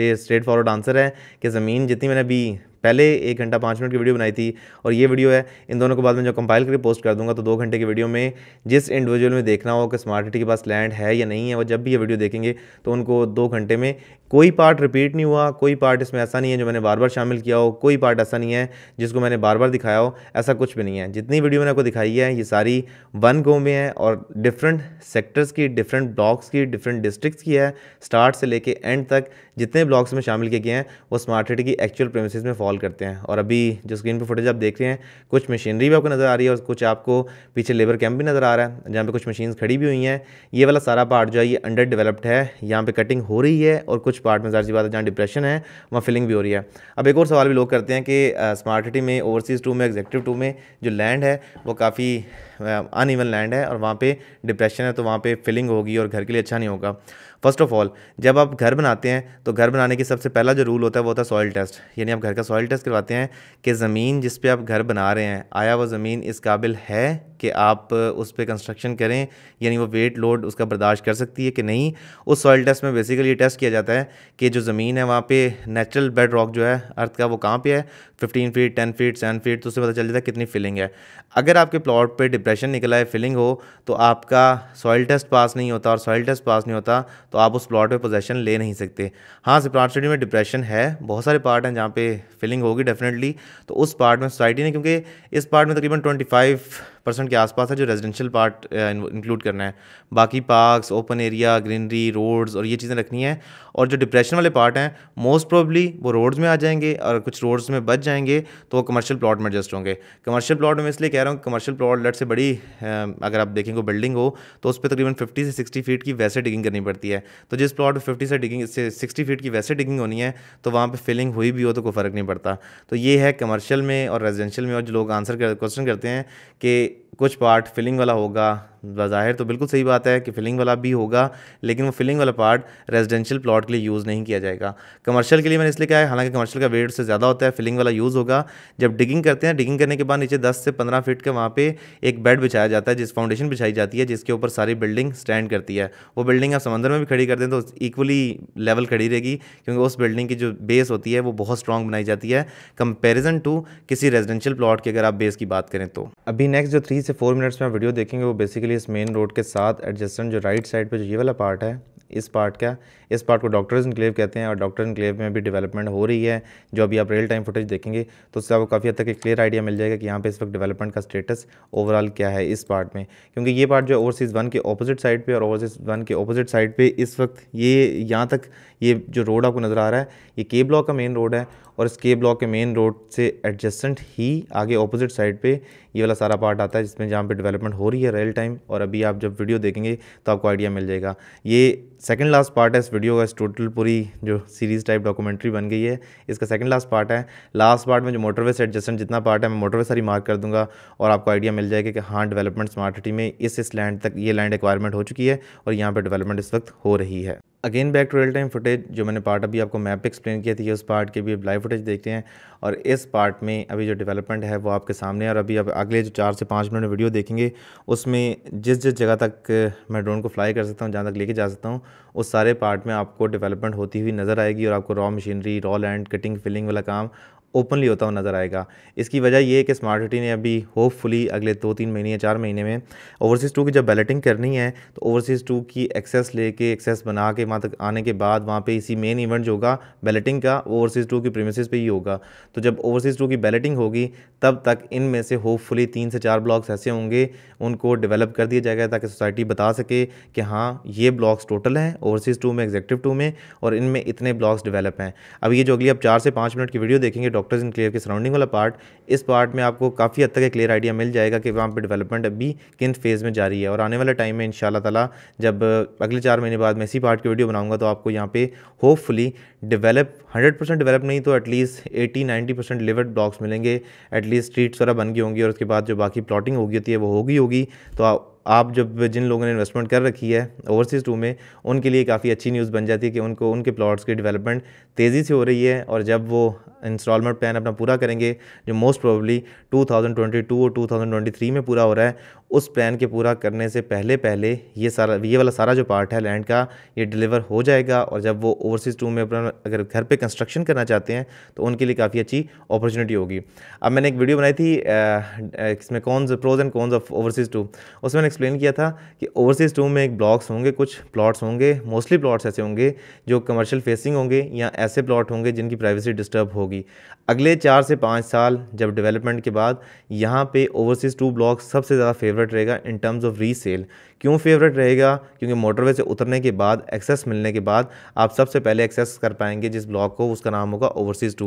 ये स्ट्रेट फॉरवर्ड आंसर है कि ज़मीन, जितनी मैंने अभी पहले 1 घंटा 5 मिनट की वीडियो बनाई थी और ये वीडियो है, इन दोनों को बाद में जो कंपाइल करके पोस्ट कर दूंगा, तो 2 घंटे की वीडियो में जिस इंडिविजुअल में देखना हो कि स्मार्ट सिटी के पास लैंड है या नहीं है, वो जब भी ये वीडियो देखेंगे तो उनको 2 घंटे में कोई पार्ट रिपीट नहीं हुआ, कोई पार्ट इसमें ऐसा नहीं है जो मैंने बार बार शामिल किया हो, कोई पार्ट ऐसा नहीं है जिसको मैंने बार बार दिखाया हो, ऐसा कुछ भी नहीं है। जितनी वीडियो मैंने आपको दिखाई है ये सारी वन गो में है, और डिफरेंट सेक्टर्स की, डिफरेंट ब्लॉक्स की, डिफरेंट डिस्ट्रिक्स की है, स्टार्ट से लेके एंड तक जितने ब्लॉक्स में शामिल किए गए हैं वो स्मार्ट सिटी की एक्चुअल प्रेमिसेस में फॉल करते हैं। और अभी जो स्क्रीन पे फुटेज आप देख रहे हैं, कुछ मशीनरी भी आपको नज़र आ रही है और कुछ आपको पीछे लेबर कैंप भी नज़र आ रहा है जहाँ पे कुछ मशीन्स खड़ी भी हुई हैं। ये वाला सारा पार्ट जो है ये अंडर डेवलप्ड है, यहाँ पे कटिंग हो रही है, और कुछ पार्ट में ज़ाहिर सी बात है जहाँ डिप्रेशन है वहाँ फिलिंग भी हो रही है। अब एक और सवाल भी लोग करते हैं कि स्मार्ट सिटी में ओवरसीज़ 2 में एग्जेक्टिव 2 में जो लैंड है वो काफ़ी अनइवन लैंड है और वहाँ पर डिप्रेशन है, तो वहाँ पर फिलिंग होगी और घर के लिए अच्छा नहीं होगा। फर्स्ट ऑफ ऑल, जब आप घर बनाते हैं तो घर बनाने की सबसे पहला जो रूल होता है वो होता है सॉइल टेस्ट, यानी आप घर का सॉइल टेस्ट करवाते हैं कि ज़मीन जिस पे आप घर बना रहे हैं आया वो ज़मीन इस काबिल है कि आप उस पे कंस्ट्रक्शन करें, यानी वो वेट लोड उसका बर्दाश्त कर सकती है कि नहीं। उस सॉइल टेस्ट में बेसिकली ये टेस्ट किया जाता है कि जो ज़मीन है वहाँ पे नेचुरल बेड रॉक जो है अर्थ का वो कहाँ पे है, 15 फीट, 10 फीट, 7 फीट, तो उससे पता चल जाता है कितनी फिलिंग है। अगर आपके प्लॉट पे डिप्रेशन निकला है, फिलिंग हो, तो आपका सॉइल टेस्ट पास नहीं होता, और सॉइल टेस्ट पास नहीं होता तो आप उस प्लॉट पर पोजेसन ले नहीं सकते। हाँ, स्मार्ट सिटी में डिप्रेशन है, बहुत सारे पार्ट हैं जहाँ पे फिलिंग होगी डेफिनेटली, तो उस पार्ट में सोसाइटी ने, क्योंकि इस पार्ट में तकरीबन 25% के आसपास है जो रेजिडेंशियल पार्ट इंक्लूड करना है, बाकी parks, open area, greenery, roads और ये चीज़ें रखनी हैं। और जो डिप्रेशन वाले पार्ट हैं मोस्ट प्रोबली वो रोड्स में आ जाएंगे, और कुछ रोड्स में बच जाएंगे तो वो कमर्शियल प्लॉट में एडजस्ट होंगे। कमर्शियल प्लॉट में इसलिए कह रहा हूँ, कमर्शियल प्लॉट लेट से बड़ी अगर आप देखेंगे बिल्डिंग हो तो उस पर तकरीबन 50 से 60 फीट की वैसे डिगिंग करनी पड़ती है, तो जिस प्लॉट में 50 से 60 फीट की वैसे डिगिंग होनी है तो वहाँ पर फिलिंग हुई भी हो तो कोई फ़र्क नहीं पड़ता। तो ये है कमर्शियल में और रेजिडेंशियल में। और जो लोग आंसर क्वेश्चन करते हैं कि कुछ पार्ट फिलिंग वाला होगा, ज़ाहिर तो बिल्कुल सही बात है कि फिलिंग वाला भी होगा, लेकिन वो फिलिंग वाला पार्ट रेजिडेंशियल प्लॉट के लिए यूज़ नहीं किया जाएगा। कमर्शियल के लिए मैंने इसलिए कहा है, हालांकि कमर्शियल का वेट उससे ज़्यादा होता है, फिलिंग वाला यूज़ होगा। जब डिगिंग करते हैं, डिगिंग करने के बाद नीचे 10 से 15 फीट का वहाँ पे एक बेड बिछाया जाता है, जिस फाउंडेशन बिछाई जाती है जिसके ऊपर सारी बिल्डिंग स्टैंड करती है। वो बिल्डिंग आप समंदर में भी खड़ी करते हैं तो इक्वली लेवल खड़ी रहेगी, क्योंकि उस बिल्डिंग की जो बेस होती है वो बहुत स्ट्रॉन्ग बनाई जाती है कंपेरिजन टू किसी रेजिडेंशियल प्लॉट की अगर आप बेस की बात करें। तो अभी नेक्स्ट जो 3 से 4 मिनट्स में वीडियो देखेंगे वो बेसिकली इस मेन रोड के साथ एडजस्टेंट जो राइट साइड पे जो ये वाला पार्ट है, इस पार्ट को डॉक्टर्स इनक्लेव कहते हैं, और डॉक्टर इनक्लेव में भी डेवलपमेंट हो रही है। जो अभी आप रियल टाइम फुटेज देखेंगे तो उससे आपको काफ़ी हद तक एक क्लियर आइडिया मिल जाएगा कि यहाँ पे इस वक्त डेवलपमेंट का स्टेटस ओवरऑल क्या है इस पार्ट में, क्योंकि ये पार्ट जो ओवरसीज़ 1 के अपोजिट साइड पे, और ओवरसीज़ 1 के अपोजिट साइड पर इस वक्त ये यहाँ तक ये जो रोड आपको नज़र आ रहा है ये के ब्लॉक का मेन रोड है, और इस के ब्लॉक के मेन रोड से एडजस्टेंट ही आगे अपोजिट साइड पे ये वाला सारा पार्ट आता है जिसमें जहाँ पे डेवलपमेंट हो रही है रियल टाइम। और अभी आप जब वीडियो देखेंगे तो आपको आइडिया मिल जाएगा। ये सेकंड लास्ट पार्ट है इस वीडियो का। इस टोटल पूरी जो सीरीज़ टाइप डॉक्यूमेंट्री बन गई है इसका सेकंड लास्ट पार्ट है। लास्ट पार्ट में जो मोटरवे से एडजस्टेंट जितना पार्ट है मैं मोटरवे सारी मार्क कर दूंगा और आपको आइडिया मिल जाएगा कि हाँ डेवलपमेंट स्मार्ट सिटी में इस लैंड तक ये लैंड एक्वायरमेंट हो चुकी है और यहाँ पर डेवलपमेंट इस वक्त हो रही है। Again back to real time footage, जो मैंने पार्ट अभी आपको मैप एक्सप्लेन किया थी उस पार्ट के भी लाइव फुटेज देखते हैं और इस पार्ट में अभी जो डेवलपमेंट है वो आपके सामने है। और अभी आप अगले जो 4 से 5 मिनट वीडियो देखेंगे उसमें जिस जगह तक मैं ड्रोन को फ्लाई कर सकता हूँ, जहाँ तक लेके जा सकता हूँ, उस सारे पार्ट में आपको डेवलपमेंट होती हुई नज़र आएगी और आपको raw machinery, raw land, cutting, filling वाला काम ओपनली होता हुआ नज़र आएगा। इसकी वजह यह है कि स्मार्ट सिटी ने अभी होपफुली अगले 2-3 महीने या 4 महीने में ओवरसीज़ 2 की जब बैलेटिंग करनी है तो ओवरसीज़ 2 की एक्सेस लेके एक्सेस बना के वहाँ तक आने के बाद वहाँ पे इसी मेन इवेंट जो होगा बैलेटिंग का वो ओवरसीज़ 2 की प्रीमिसेस पे ही होगा। तो जब ओवरसीज़ 2 की बैलेटिंग होगी तब तक इनमें से होपफुली 3 से 4 ब्लॉक्स ऐसे होंगे उनको डेवलप कर दिया जाएगा ताकि सोसाइटी बता सके कि हाँ ये ब्लॉक्स टोटल हैं ओवरसीज़ 2 में, एग्जीक्यूटिव 2 में, और इनमें इतने ब्लॉक्स डेवलप हैं। अब ये जो अगली आप 4 से 5 मिनट की वीडियो देखेंगे डॉक्टर्स इन क्लियर के सराउंडिंग वाला पार्ट, इस पार्ट में आपको काफ़ी हद तक एक क्लियर आइडिया मिल जाएगा कि वहाँ पे डेवलपमेंट अभी किन फेज़ में जारी है। और आने वाले टाइम में इंशाल्लाह ताला जब अगले 4 महीने बाद मैं इसी पार्ट की वीडियो बनाऊंगा तो आपको यहाँ पे होपफुली डेवलप 100% डेवलप नहीं तो एटलीस्ट 80-90% डिलीवर्ड ब्लॉक्स मिलेंगे, एटलीस्ट स्ट्रीट्स वगैरह बन गई होंगी और उसके बाद जो बाकी प्लॉटिंग होती है वो होगी। तो आप जब जिन लोगों ने इन्वेस्टमेंट कर रखी है ओवरसीज़ 2 में उनके लिए काफ़ी अच्छी न्यूज़ बन जाती है कि उनको उनके प्लॉट्स की डेवलपमेंट तेज़ी से हो रही है और जब वो इंस्टॉलमेंट प्लान अपना पूरा करेंगे जो मोस्ट प्रोबेबली 2022 और 2023 में पूरा हो रहा है, उस प्लान के पूरा करने से पहले ये वाला सारा जो पार्ट है लैंड का ये डिलीवर हो जाएगा। और जब वो ओवरसीज़ 2 में अपना अगर घर पे कंस्ट्रक्शन करना चाहते हैं तो उनके लिए काफ़ी अच्छी अपॉर्चुनिटी होगी। अब मैंने एक वीडियो बनाई थी इसमें pros and cons of overseas 2, उसमें मैंने एक्सप्लेन किया था कि ओवरसीज़ 2 में एक ब्लॉक्स होंगे, कुछ प्लॉट्स होंगे, मोस्टली प्लॉट्स ऐसे होंगे जो कमर्शियल फेसिंग होंगे या ऐसे प्लॉट होंगे जिनकी प्राइवेसी डिस्टर्ब होगी। अगले 4 से 5 साल जब डेवलपमेंट के बाद यहाँ पे ओवरसीज़ 2 ब्लॉक सबसे ज़्यादा फेवरेट रहेगा इन टर्म्स ऑफ रीसेल। क्यों फेवरेट रहेगा? क्योंकि मोटरवे से उतरने के बाद एक्सेस मिलने के बाद आप सबसे पहले एक्सेस कर पाएंगे जिस ब्लॉक को, उसका नाम होगा ओवरसीज़ 2।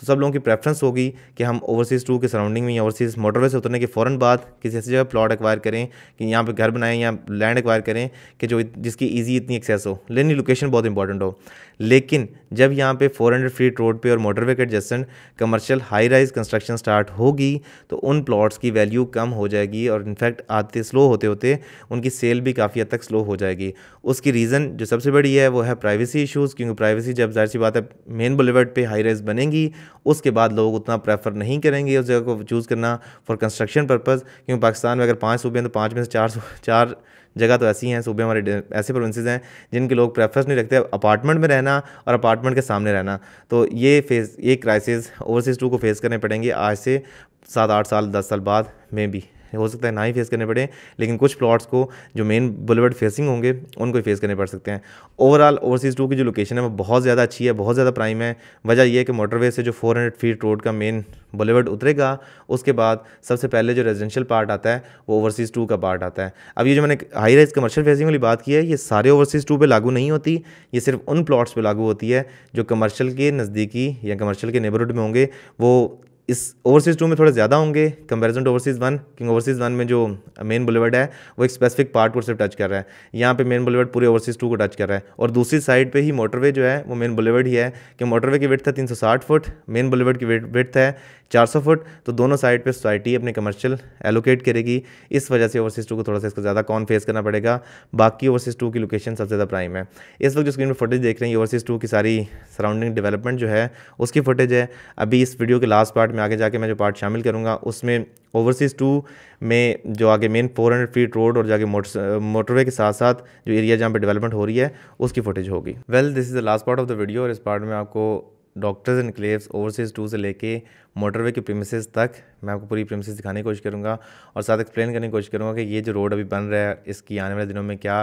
तो सब लोगों की प्रेफरेंस होगी कि हम ओवरसीज़ 2 के सराउंडिंग में या ओवरसीज़ मोटरवे से उतरने के फ़ौरन बाद किसी ऐसी जगह प्लॉट एक्वायर करें कि यहाँ पर घर बनाएं या लैंड एक्वायर करें कि जो जिसकी ईजी इतनी एक्सेस हो, लेकिन लोकेशन बहुत इंपॉर्टेंट हो। लेकिन जब यहाँ पर 400 फीट रोड पर और मोटरवे के adjacent commercial high rise construction start होगी तो उन प्लॉट्स की वैल्यू कम हो जाएगी और इनफैक्ट आते स्लो होते होते उनकी सेल भी काफ़ी हद तक स्लो हो जाएगी। उसकी रीज़न जो सबसे बड़ी है वो है प्राइवेसी इश्यूज़, क्योंकि प्राइवेसी जब जाहिर सी बात है मेन बुलेवर्ड पे हाई राइज बनेंगी उसके बाद लोग उतना प्रेफर नहीं करेंगे उस जगह को चूज़ करना फॉर कंस्ट्रक्शन पर्पज़। क्योंकि पाकिस्तान में अगर 5 सूबे हैं तो 5 में से 4 जगह तो ऐसी हैं, सूबे हमारे ऐसे प्रोविंसेस हैं जिनके लोग प्रेफरेंस नहीं रखते अपार्टमेंट में रहना और अपार्टमेंट के सामने रहना। तो ये क्राइसिस ओवरसीज़ 2 को फेस करने पड़ेंगे आज से 7-8 साल 10 साल बाद में भी हो सकता है ना ही फेस करने पड़े, लेकिन कुछ प्लॉट्स को जो मेन बुलेवर्ड फेसिंग होंगे उनको ही फेस करने पड़ सकते हैं। ओवरऑल ओवरसीज़ 2 की जो लोकेशन है वो बहुत ज़्यादा अच्छी है, बहुत ज़्यादा प्राइम है। वजह यह है कि मोटरवे से जो 400 फीट रोड का मेन बुलेवर्ड उतरेगा उसके बाद सबसे पहले जो रेजिडेंशियल पार्ट आता है वो ओवरसीज़ 2 का पार्ट आता है। अब ये जो मैंने हाई राइज कमर्शियल फेसिंग वाली बात की है ये सारे ओवरसीज़ 2 पे लागू नहीं होती, ये सिर्फ उन प्लॉट्स पे लागू होती है जो कमर्शियल के नज़दीकी या कमर्शियल के नेबरहुड में होंगे। वो इस ओवरसीज़ 2 में थोड़ा ज़्यादा होंगे कंपैरिजन टू ओवरसीज़ 1, क्योंकि ओवरसीज़ 1 में जो मेन बुलेवर्ड है वो एक स्पेसिफिक पार्ट को सिर्फ टच कर रहा है, यहाँ पे मेन बुलेवर्ड पूरे ओवरसीज़ 2 को टच कर रहा है। और दूसरी साइड पे ही मोटरवे जो है वो मेन बुलेवर्ड ही है कि मोटरवे की विड्थ है 360 फुट, मेन बुलेवर्ड की विड्थ है 400 फुट। तो दोनों साइड पर सोसाइटी अपने कमर्शियल एलोकेट करेगी, इस वजह से ओवरसीज़ 2 को थोड़ा सा इसको ज़्यादा कॉन फेस करना पड़ेगा। बाकी ओवरसीज़ 2 की लोकेशन सबसे ज़्यादा प्राइम है। इस वक्त जो स्क्रीन पर फुटेज देख रहे हैं ओवरसीज़ 2 की सारी सराउंडिंग डेवलपमेंट जो है उसकी फुटेज है। अभी इस वीडियो के लास्ट पार्ट में आगे जाके मैं जो पार्ट शामिल करूंगा उसमें ओवरसीज़ 2 में जो आगे मेन 400 फीट रोड और जाके मोटरवे के साथ साथ जो एरिया जहाँ पे डेवलपमेंट हो रही है उसकी फुटेज होगी। Well this is the last part of the video और इस पार्ट में आपको डॉक्टर्स इनक्लेव्स ओवरसीज़ 2 से लेके मोटरवे के प्रीमिसेस तक मैं आपको पूरी प्रीमिसेस दिखाने की कोशिश करूँगा और साथ एक्सप्लेन करने की कोशिश करूँगा कि ये जो रोड अभी बन रहा है इसकी आने वाले दिनों में क्या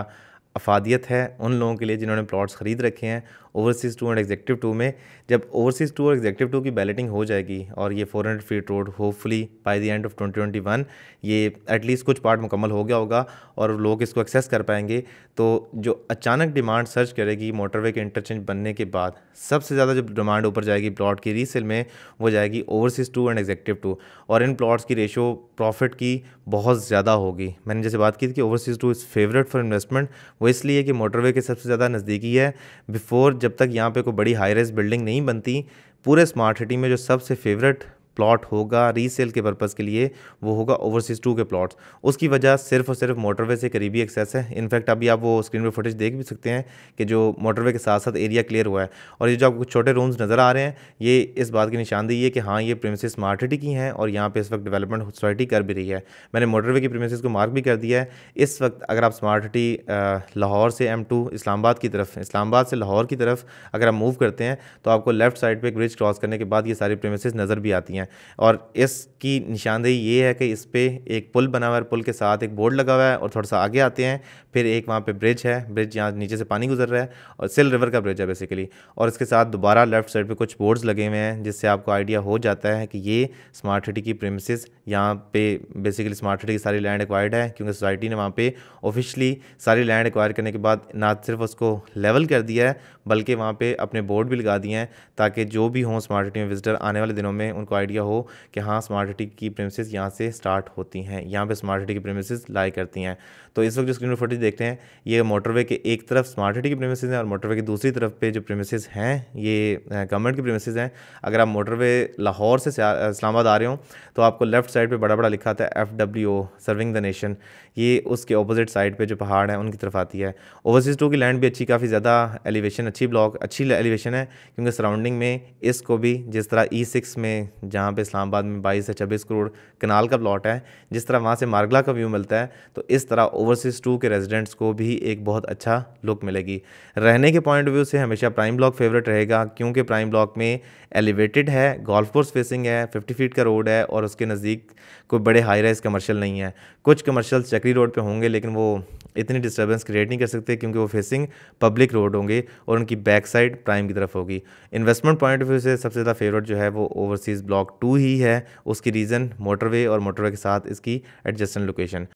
अफादियत है उन लोगों के लिए जिन्होंने प्लॉट्स ख़रीद रखे हैं overseas two and executive two में। जब ओवरसीज़ टू और एग्जेक्टिव टू की बैलेटिंग हो जाएगी और ये 400 feet road hopefully by the end of 2021 ये एटलीस्ट कुछ पार्ट मुकम्मल हो गया होगा और लोग इसको एक्सेस कर पाएंगे, तो जो अचानक डिमांड सर्च करेगी मोटरवे के इंटरचेंज बनने के बाद, सबसे ज़्यादा जो डिमांड ऊपर जाएगी प्लॉट की रीसेल में वो जाएगी overseas two and executive two. और इन प्लॉट्स की रेशो प्रॉफिट की बहुत ज़्यादा होगी। मैंने जैसे बात की थी कि overseas two is favourite for investment, वो इसलिए कि मोटरवे के सबसे ज़्यादा नज़दीकी है। बिफोर जब तक यहाँ पे कोई बड़ी हाई रेस बिल्डिंग नहीं बनती, पूरे स्मार्ट सिटी में जो सबसे फेवरेट प्लॉट होगा रीसेल के पर्पज़ के लिए वो होगा ओवरसीज़ टू के प्लॉट्स। उसकी वजह सिर्फ और सिर्फ मोटरवे से करीबी एक्सेस है। इनफैक्ट अभी आप वो स्क्रीन पे फुटेज देख भी सकते हैं कि जो मोटरवे के साथ साथ एरिया क्लियर हुआ है। और ये जो आपको छोटे रूम्स नज़र आ रहे हैं ये इस बात की निशानदेही है कि हाँ ये प्रीमिसेस स्मार्ट सिटी की हैं और यहाँ पर इस वक्त डेवलपमेंट सोसाइटी कर भी रही है। मैंने मोटरवे की प्रीमिसेस को मार्क भी कर दिया है। इस वक्त अगर आप स्मार्ट सिटी लाहौर से M2 इस्लामाबाद की तरफ, इस्लामाबाद से लाहौर की तरफ अगर आप मूव करते हैं तो आपको लेफ्ट साइड पर एक ब्रिज क्रॉस करने के बाद ये सारी प्रीमिसेस नज़र भी आती हैं। और इसकी निशानदेही ये है कि इस पे एक पुल बना हुआ है, पुल के साथ एक बोर्ड लगा हुआ है और थोड़ा सा आगे आते हैं फिर एक वहाँ पे ब्रिज है, ब्रिज यहाँ नीचे से पानी गुजर रहा है और सिल रिवर का ब्रिज है बेसिकली। और इसके साथ दोबारा लेफ्ट साइड पे कुछ बोर्ड्स लगे हुए हैं जिससे आपको आइडिया हो जाता है कि ये स्मार्ट सिटी की प्रेमिसेस, यहाँ पे बेसिकली स्मार्ट सिटी की सारी लैंड एक्वायर्ड है क्योंकि सोसाइटी ने वहाँ पर ऑफिशियली सारी लैंड एक्वायर करने के बाद ना सिर्फ उसको लेवल कर दिया है बल्कि वहाँ पर अपने बोर्ड भी लगा दिए हैं ताकि जो भी हों स्मार्ट सिटी में विजिटर आने वाले दिनों में उनको आइडिया हो कि हाँ स्मार्ट सिटी की प्रेमिसेस यहाँ से स्टार्ट होती हैं, यहाँ पे स्मार्ट सिटी की प्रेमिसेस लाई करती हैं। तो इस वक्त जो स्क्रीन पर फुटेज देखते हैं ये मोटरवे के एक तरफ स्मार्ट सिटी की प्रेमिसेस हैं और मोटरवे की दूसरी तरफ पे जो प्रेमिसेस हैं ये गवर्नमेंट की प्रेमिसेस हैं। अगर आप मोटरवे लाहौर से इस्लामाबाद आ रहे हो तो आपको लेफ्ट साइड पर बड़ा बड़ा लिखा था FWO सर्विंग द नेशन, ये उसके अपोजिट साइड पर जो पहाड़ है उनकी तरफ आती है। ओवरसीज़ टू की लैंड भी अच्छी, काफ़ी ज़्यादा एलिवेशन, अच्छी ब्लॉक, अच्छी एलिवेशन है क्योंकि सराउंडिंग में इसको भी जिस तरह E6 में जहाँ पे इस्लामाबाद में 22 से 26 करोड़ कनाल का प्लॉट है जिस तरह वहाँ से मार्गला का व्यू मिलता है, तो इस तरह ओवरसीज़ टू के रेजिडेंट्स को भी एक बहुत अच्छा लुक मिलेगी। रहने के पॉइंट ऑफ व्यू से हमेशा प्राइम ब्लॉक फेवरेट रहेगा क्योंकि प्राइम ब्लॉक में एलिवेटेड है, गोल्फ कोर्स फेसिंग है, 50 फीट का रोड है और उसके नज़दीक कोई बड़े हाई राइज कमर्शियल नहीं है। कुछ कमर्शियल चक्री रोड पर होंगे लेकिन वो इतनी डिस्टर्बेंस क्रिएट नहीं कर सकते क्योंकि वो फेसिंग पब्लिक रोड होंगे और उनकी बैक साइड प्राइम की तरफ होगी। इन्वेस्टमेंट पॉइंट ऑफ व्यू से सबसे ज़्यादा फेवरेट जो है वो ओवरसीज़ ब्लॉक 2 ही है, उसकी रीज़न मोटरवे और मोटरवे के साथ इसकी adjacent location.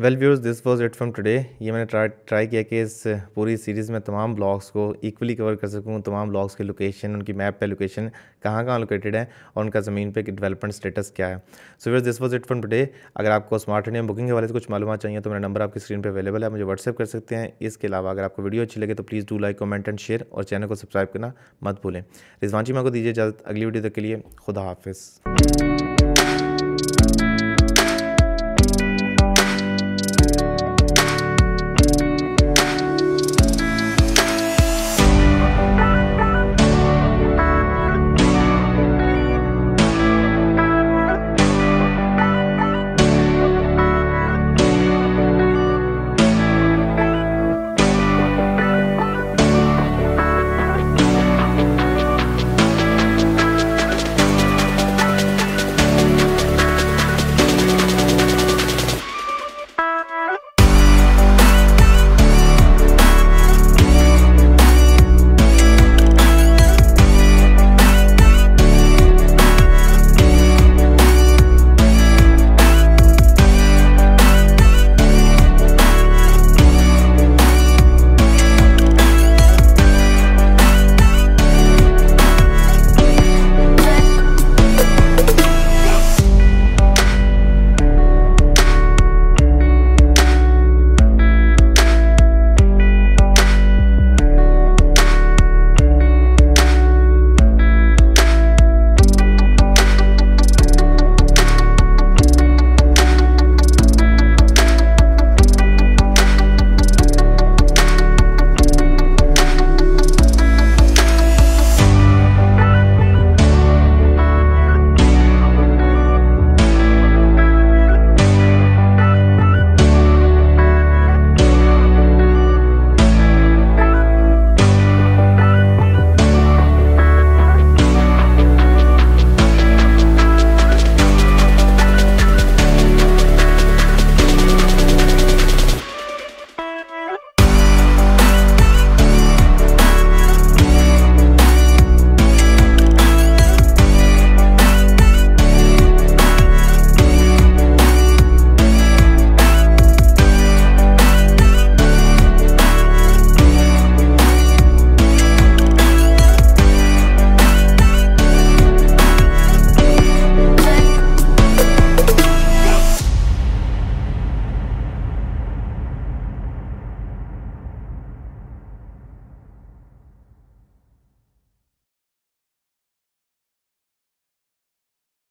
Well viewers, this was it from today. ये मैंने ट्राई किया कि इस पूरी सीरीज़ में तमाम ब्लॉग्स को इक्वली कवर कर सकूँ, तमाम ब्लॉग्स के लोकेशन, उनकी मैप पे लोकेशन कहाँ कहाँ लोकेटेड है और उनका ज़मीन पे डेवलपमेंट स्टेटस क्या है। So viewers, this was it from today. अगर आपको स्मार्ट सिटी में बुकिंग के हवाले से कुछ मालूमात चाहिए तो मेरा नंबर आपकी स्क्रीन पर अवेलेबल है, मुझे व्हाट्सएप कर सकते हैं। इसके अलावा अगर आपको वीडियो अच्छी लगे तो please do like, comment and share और चैनल को सब्सक्राइब करना मत भूलें। रिजवान चीमा को दीजिए इजाज़त, अगली वीडियो तक के लिए खुदा हाफिज़।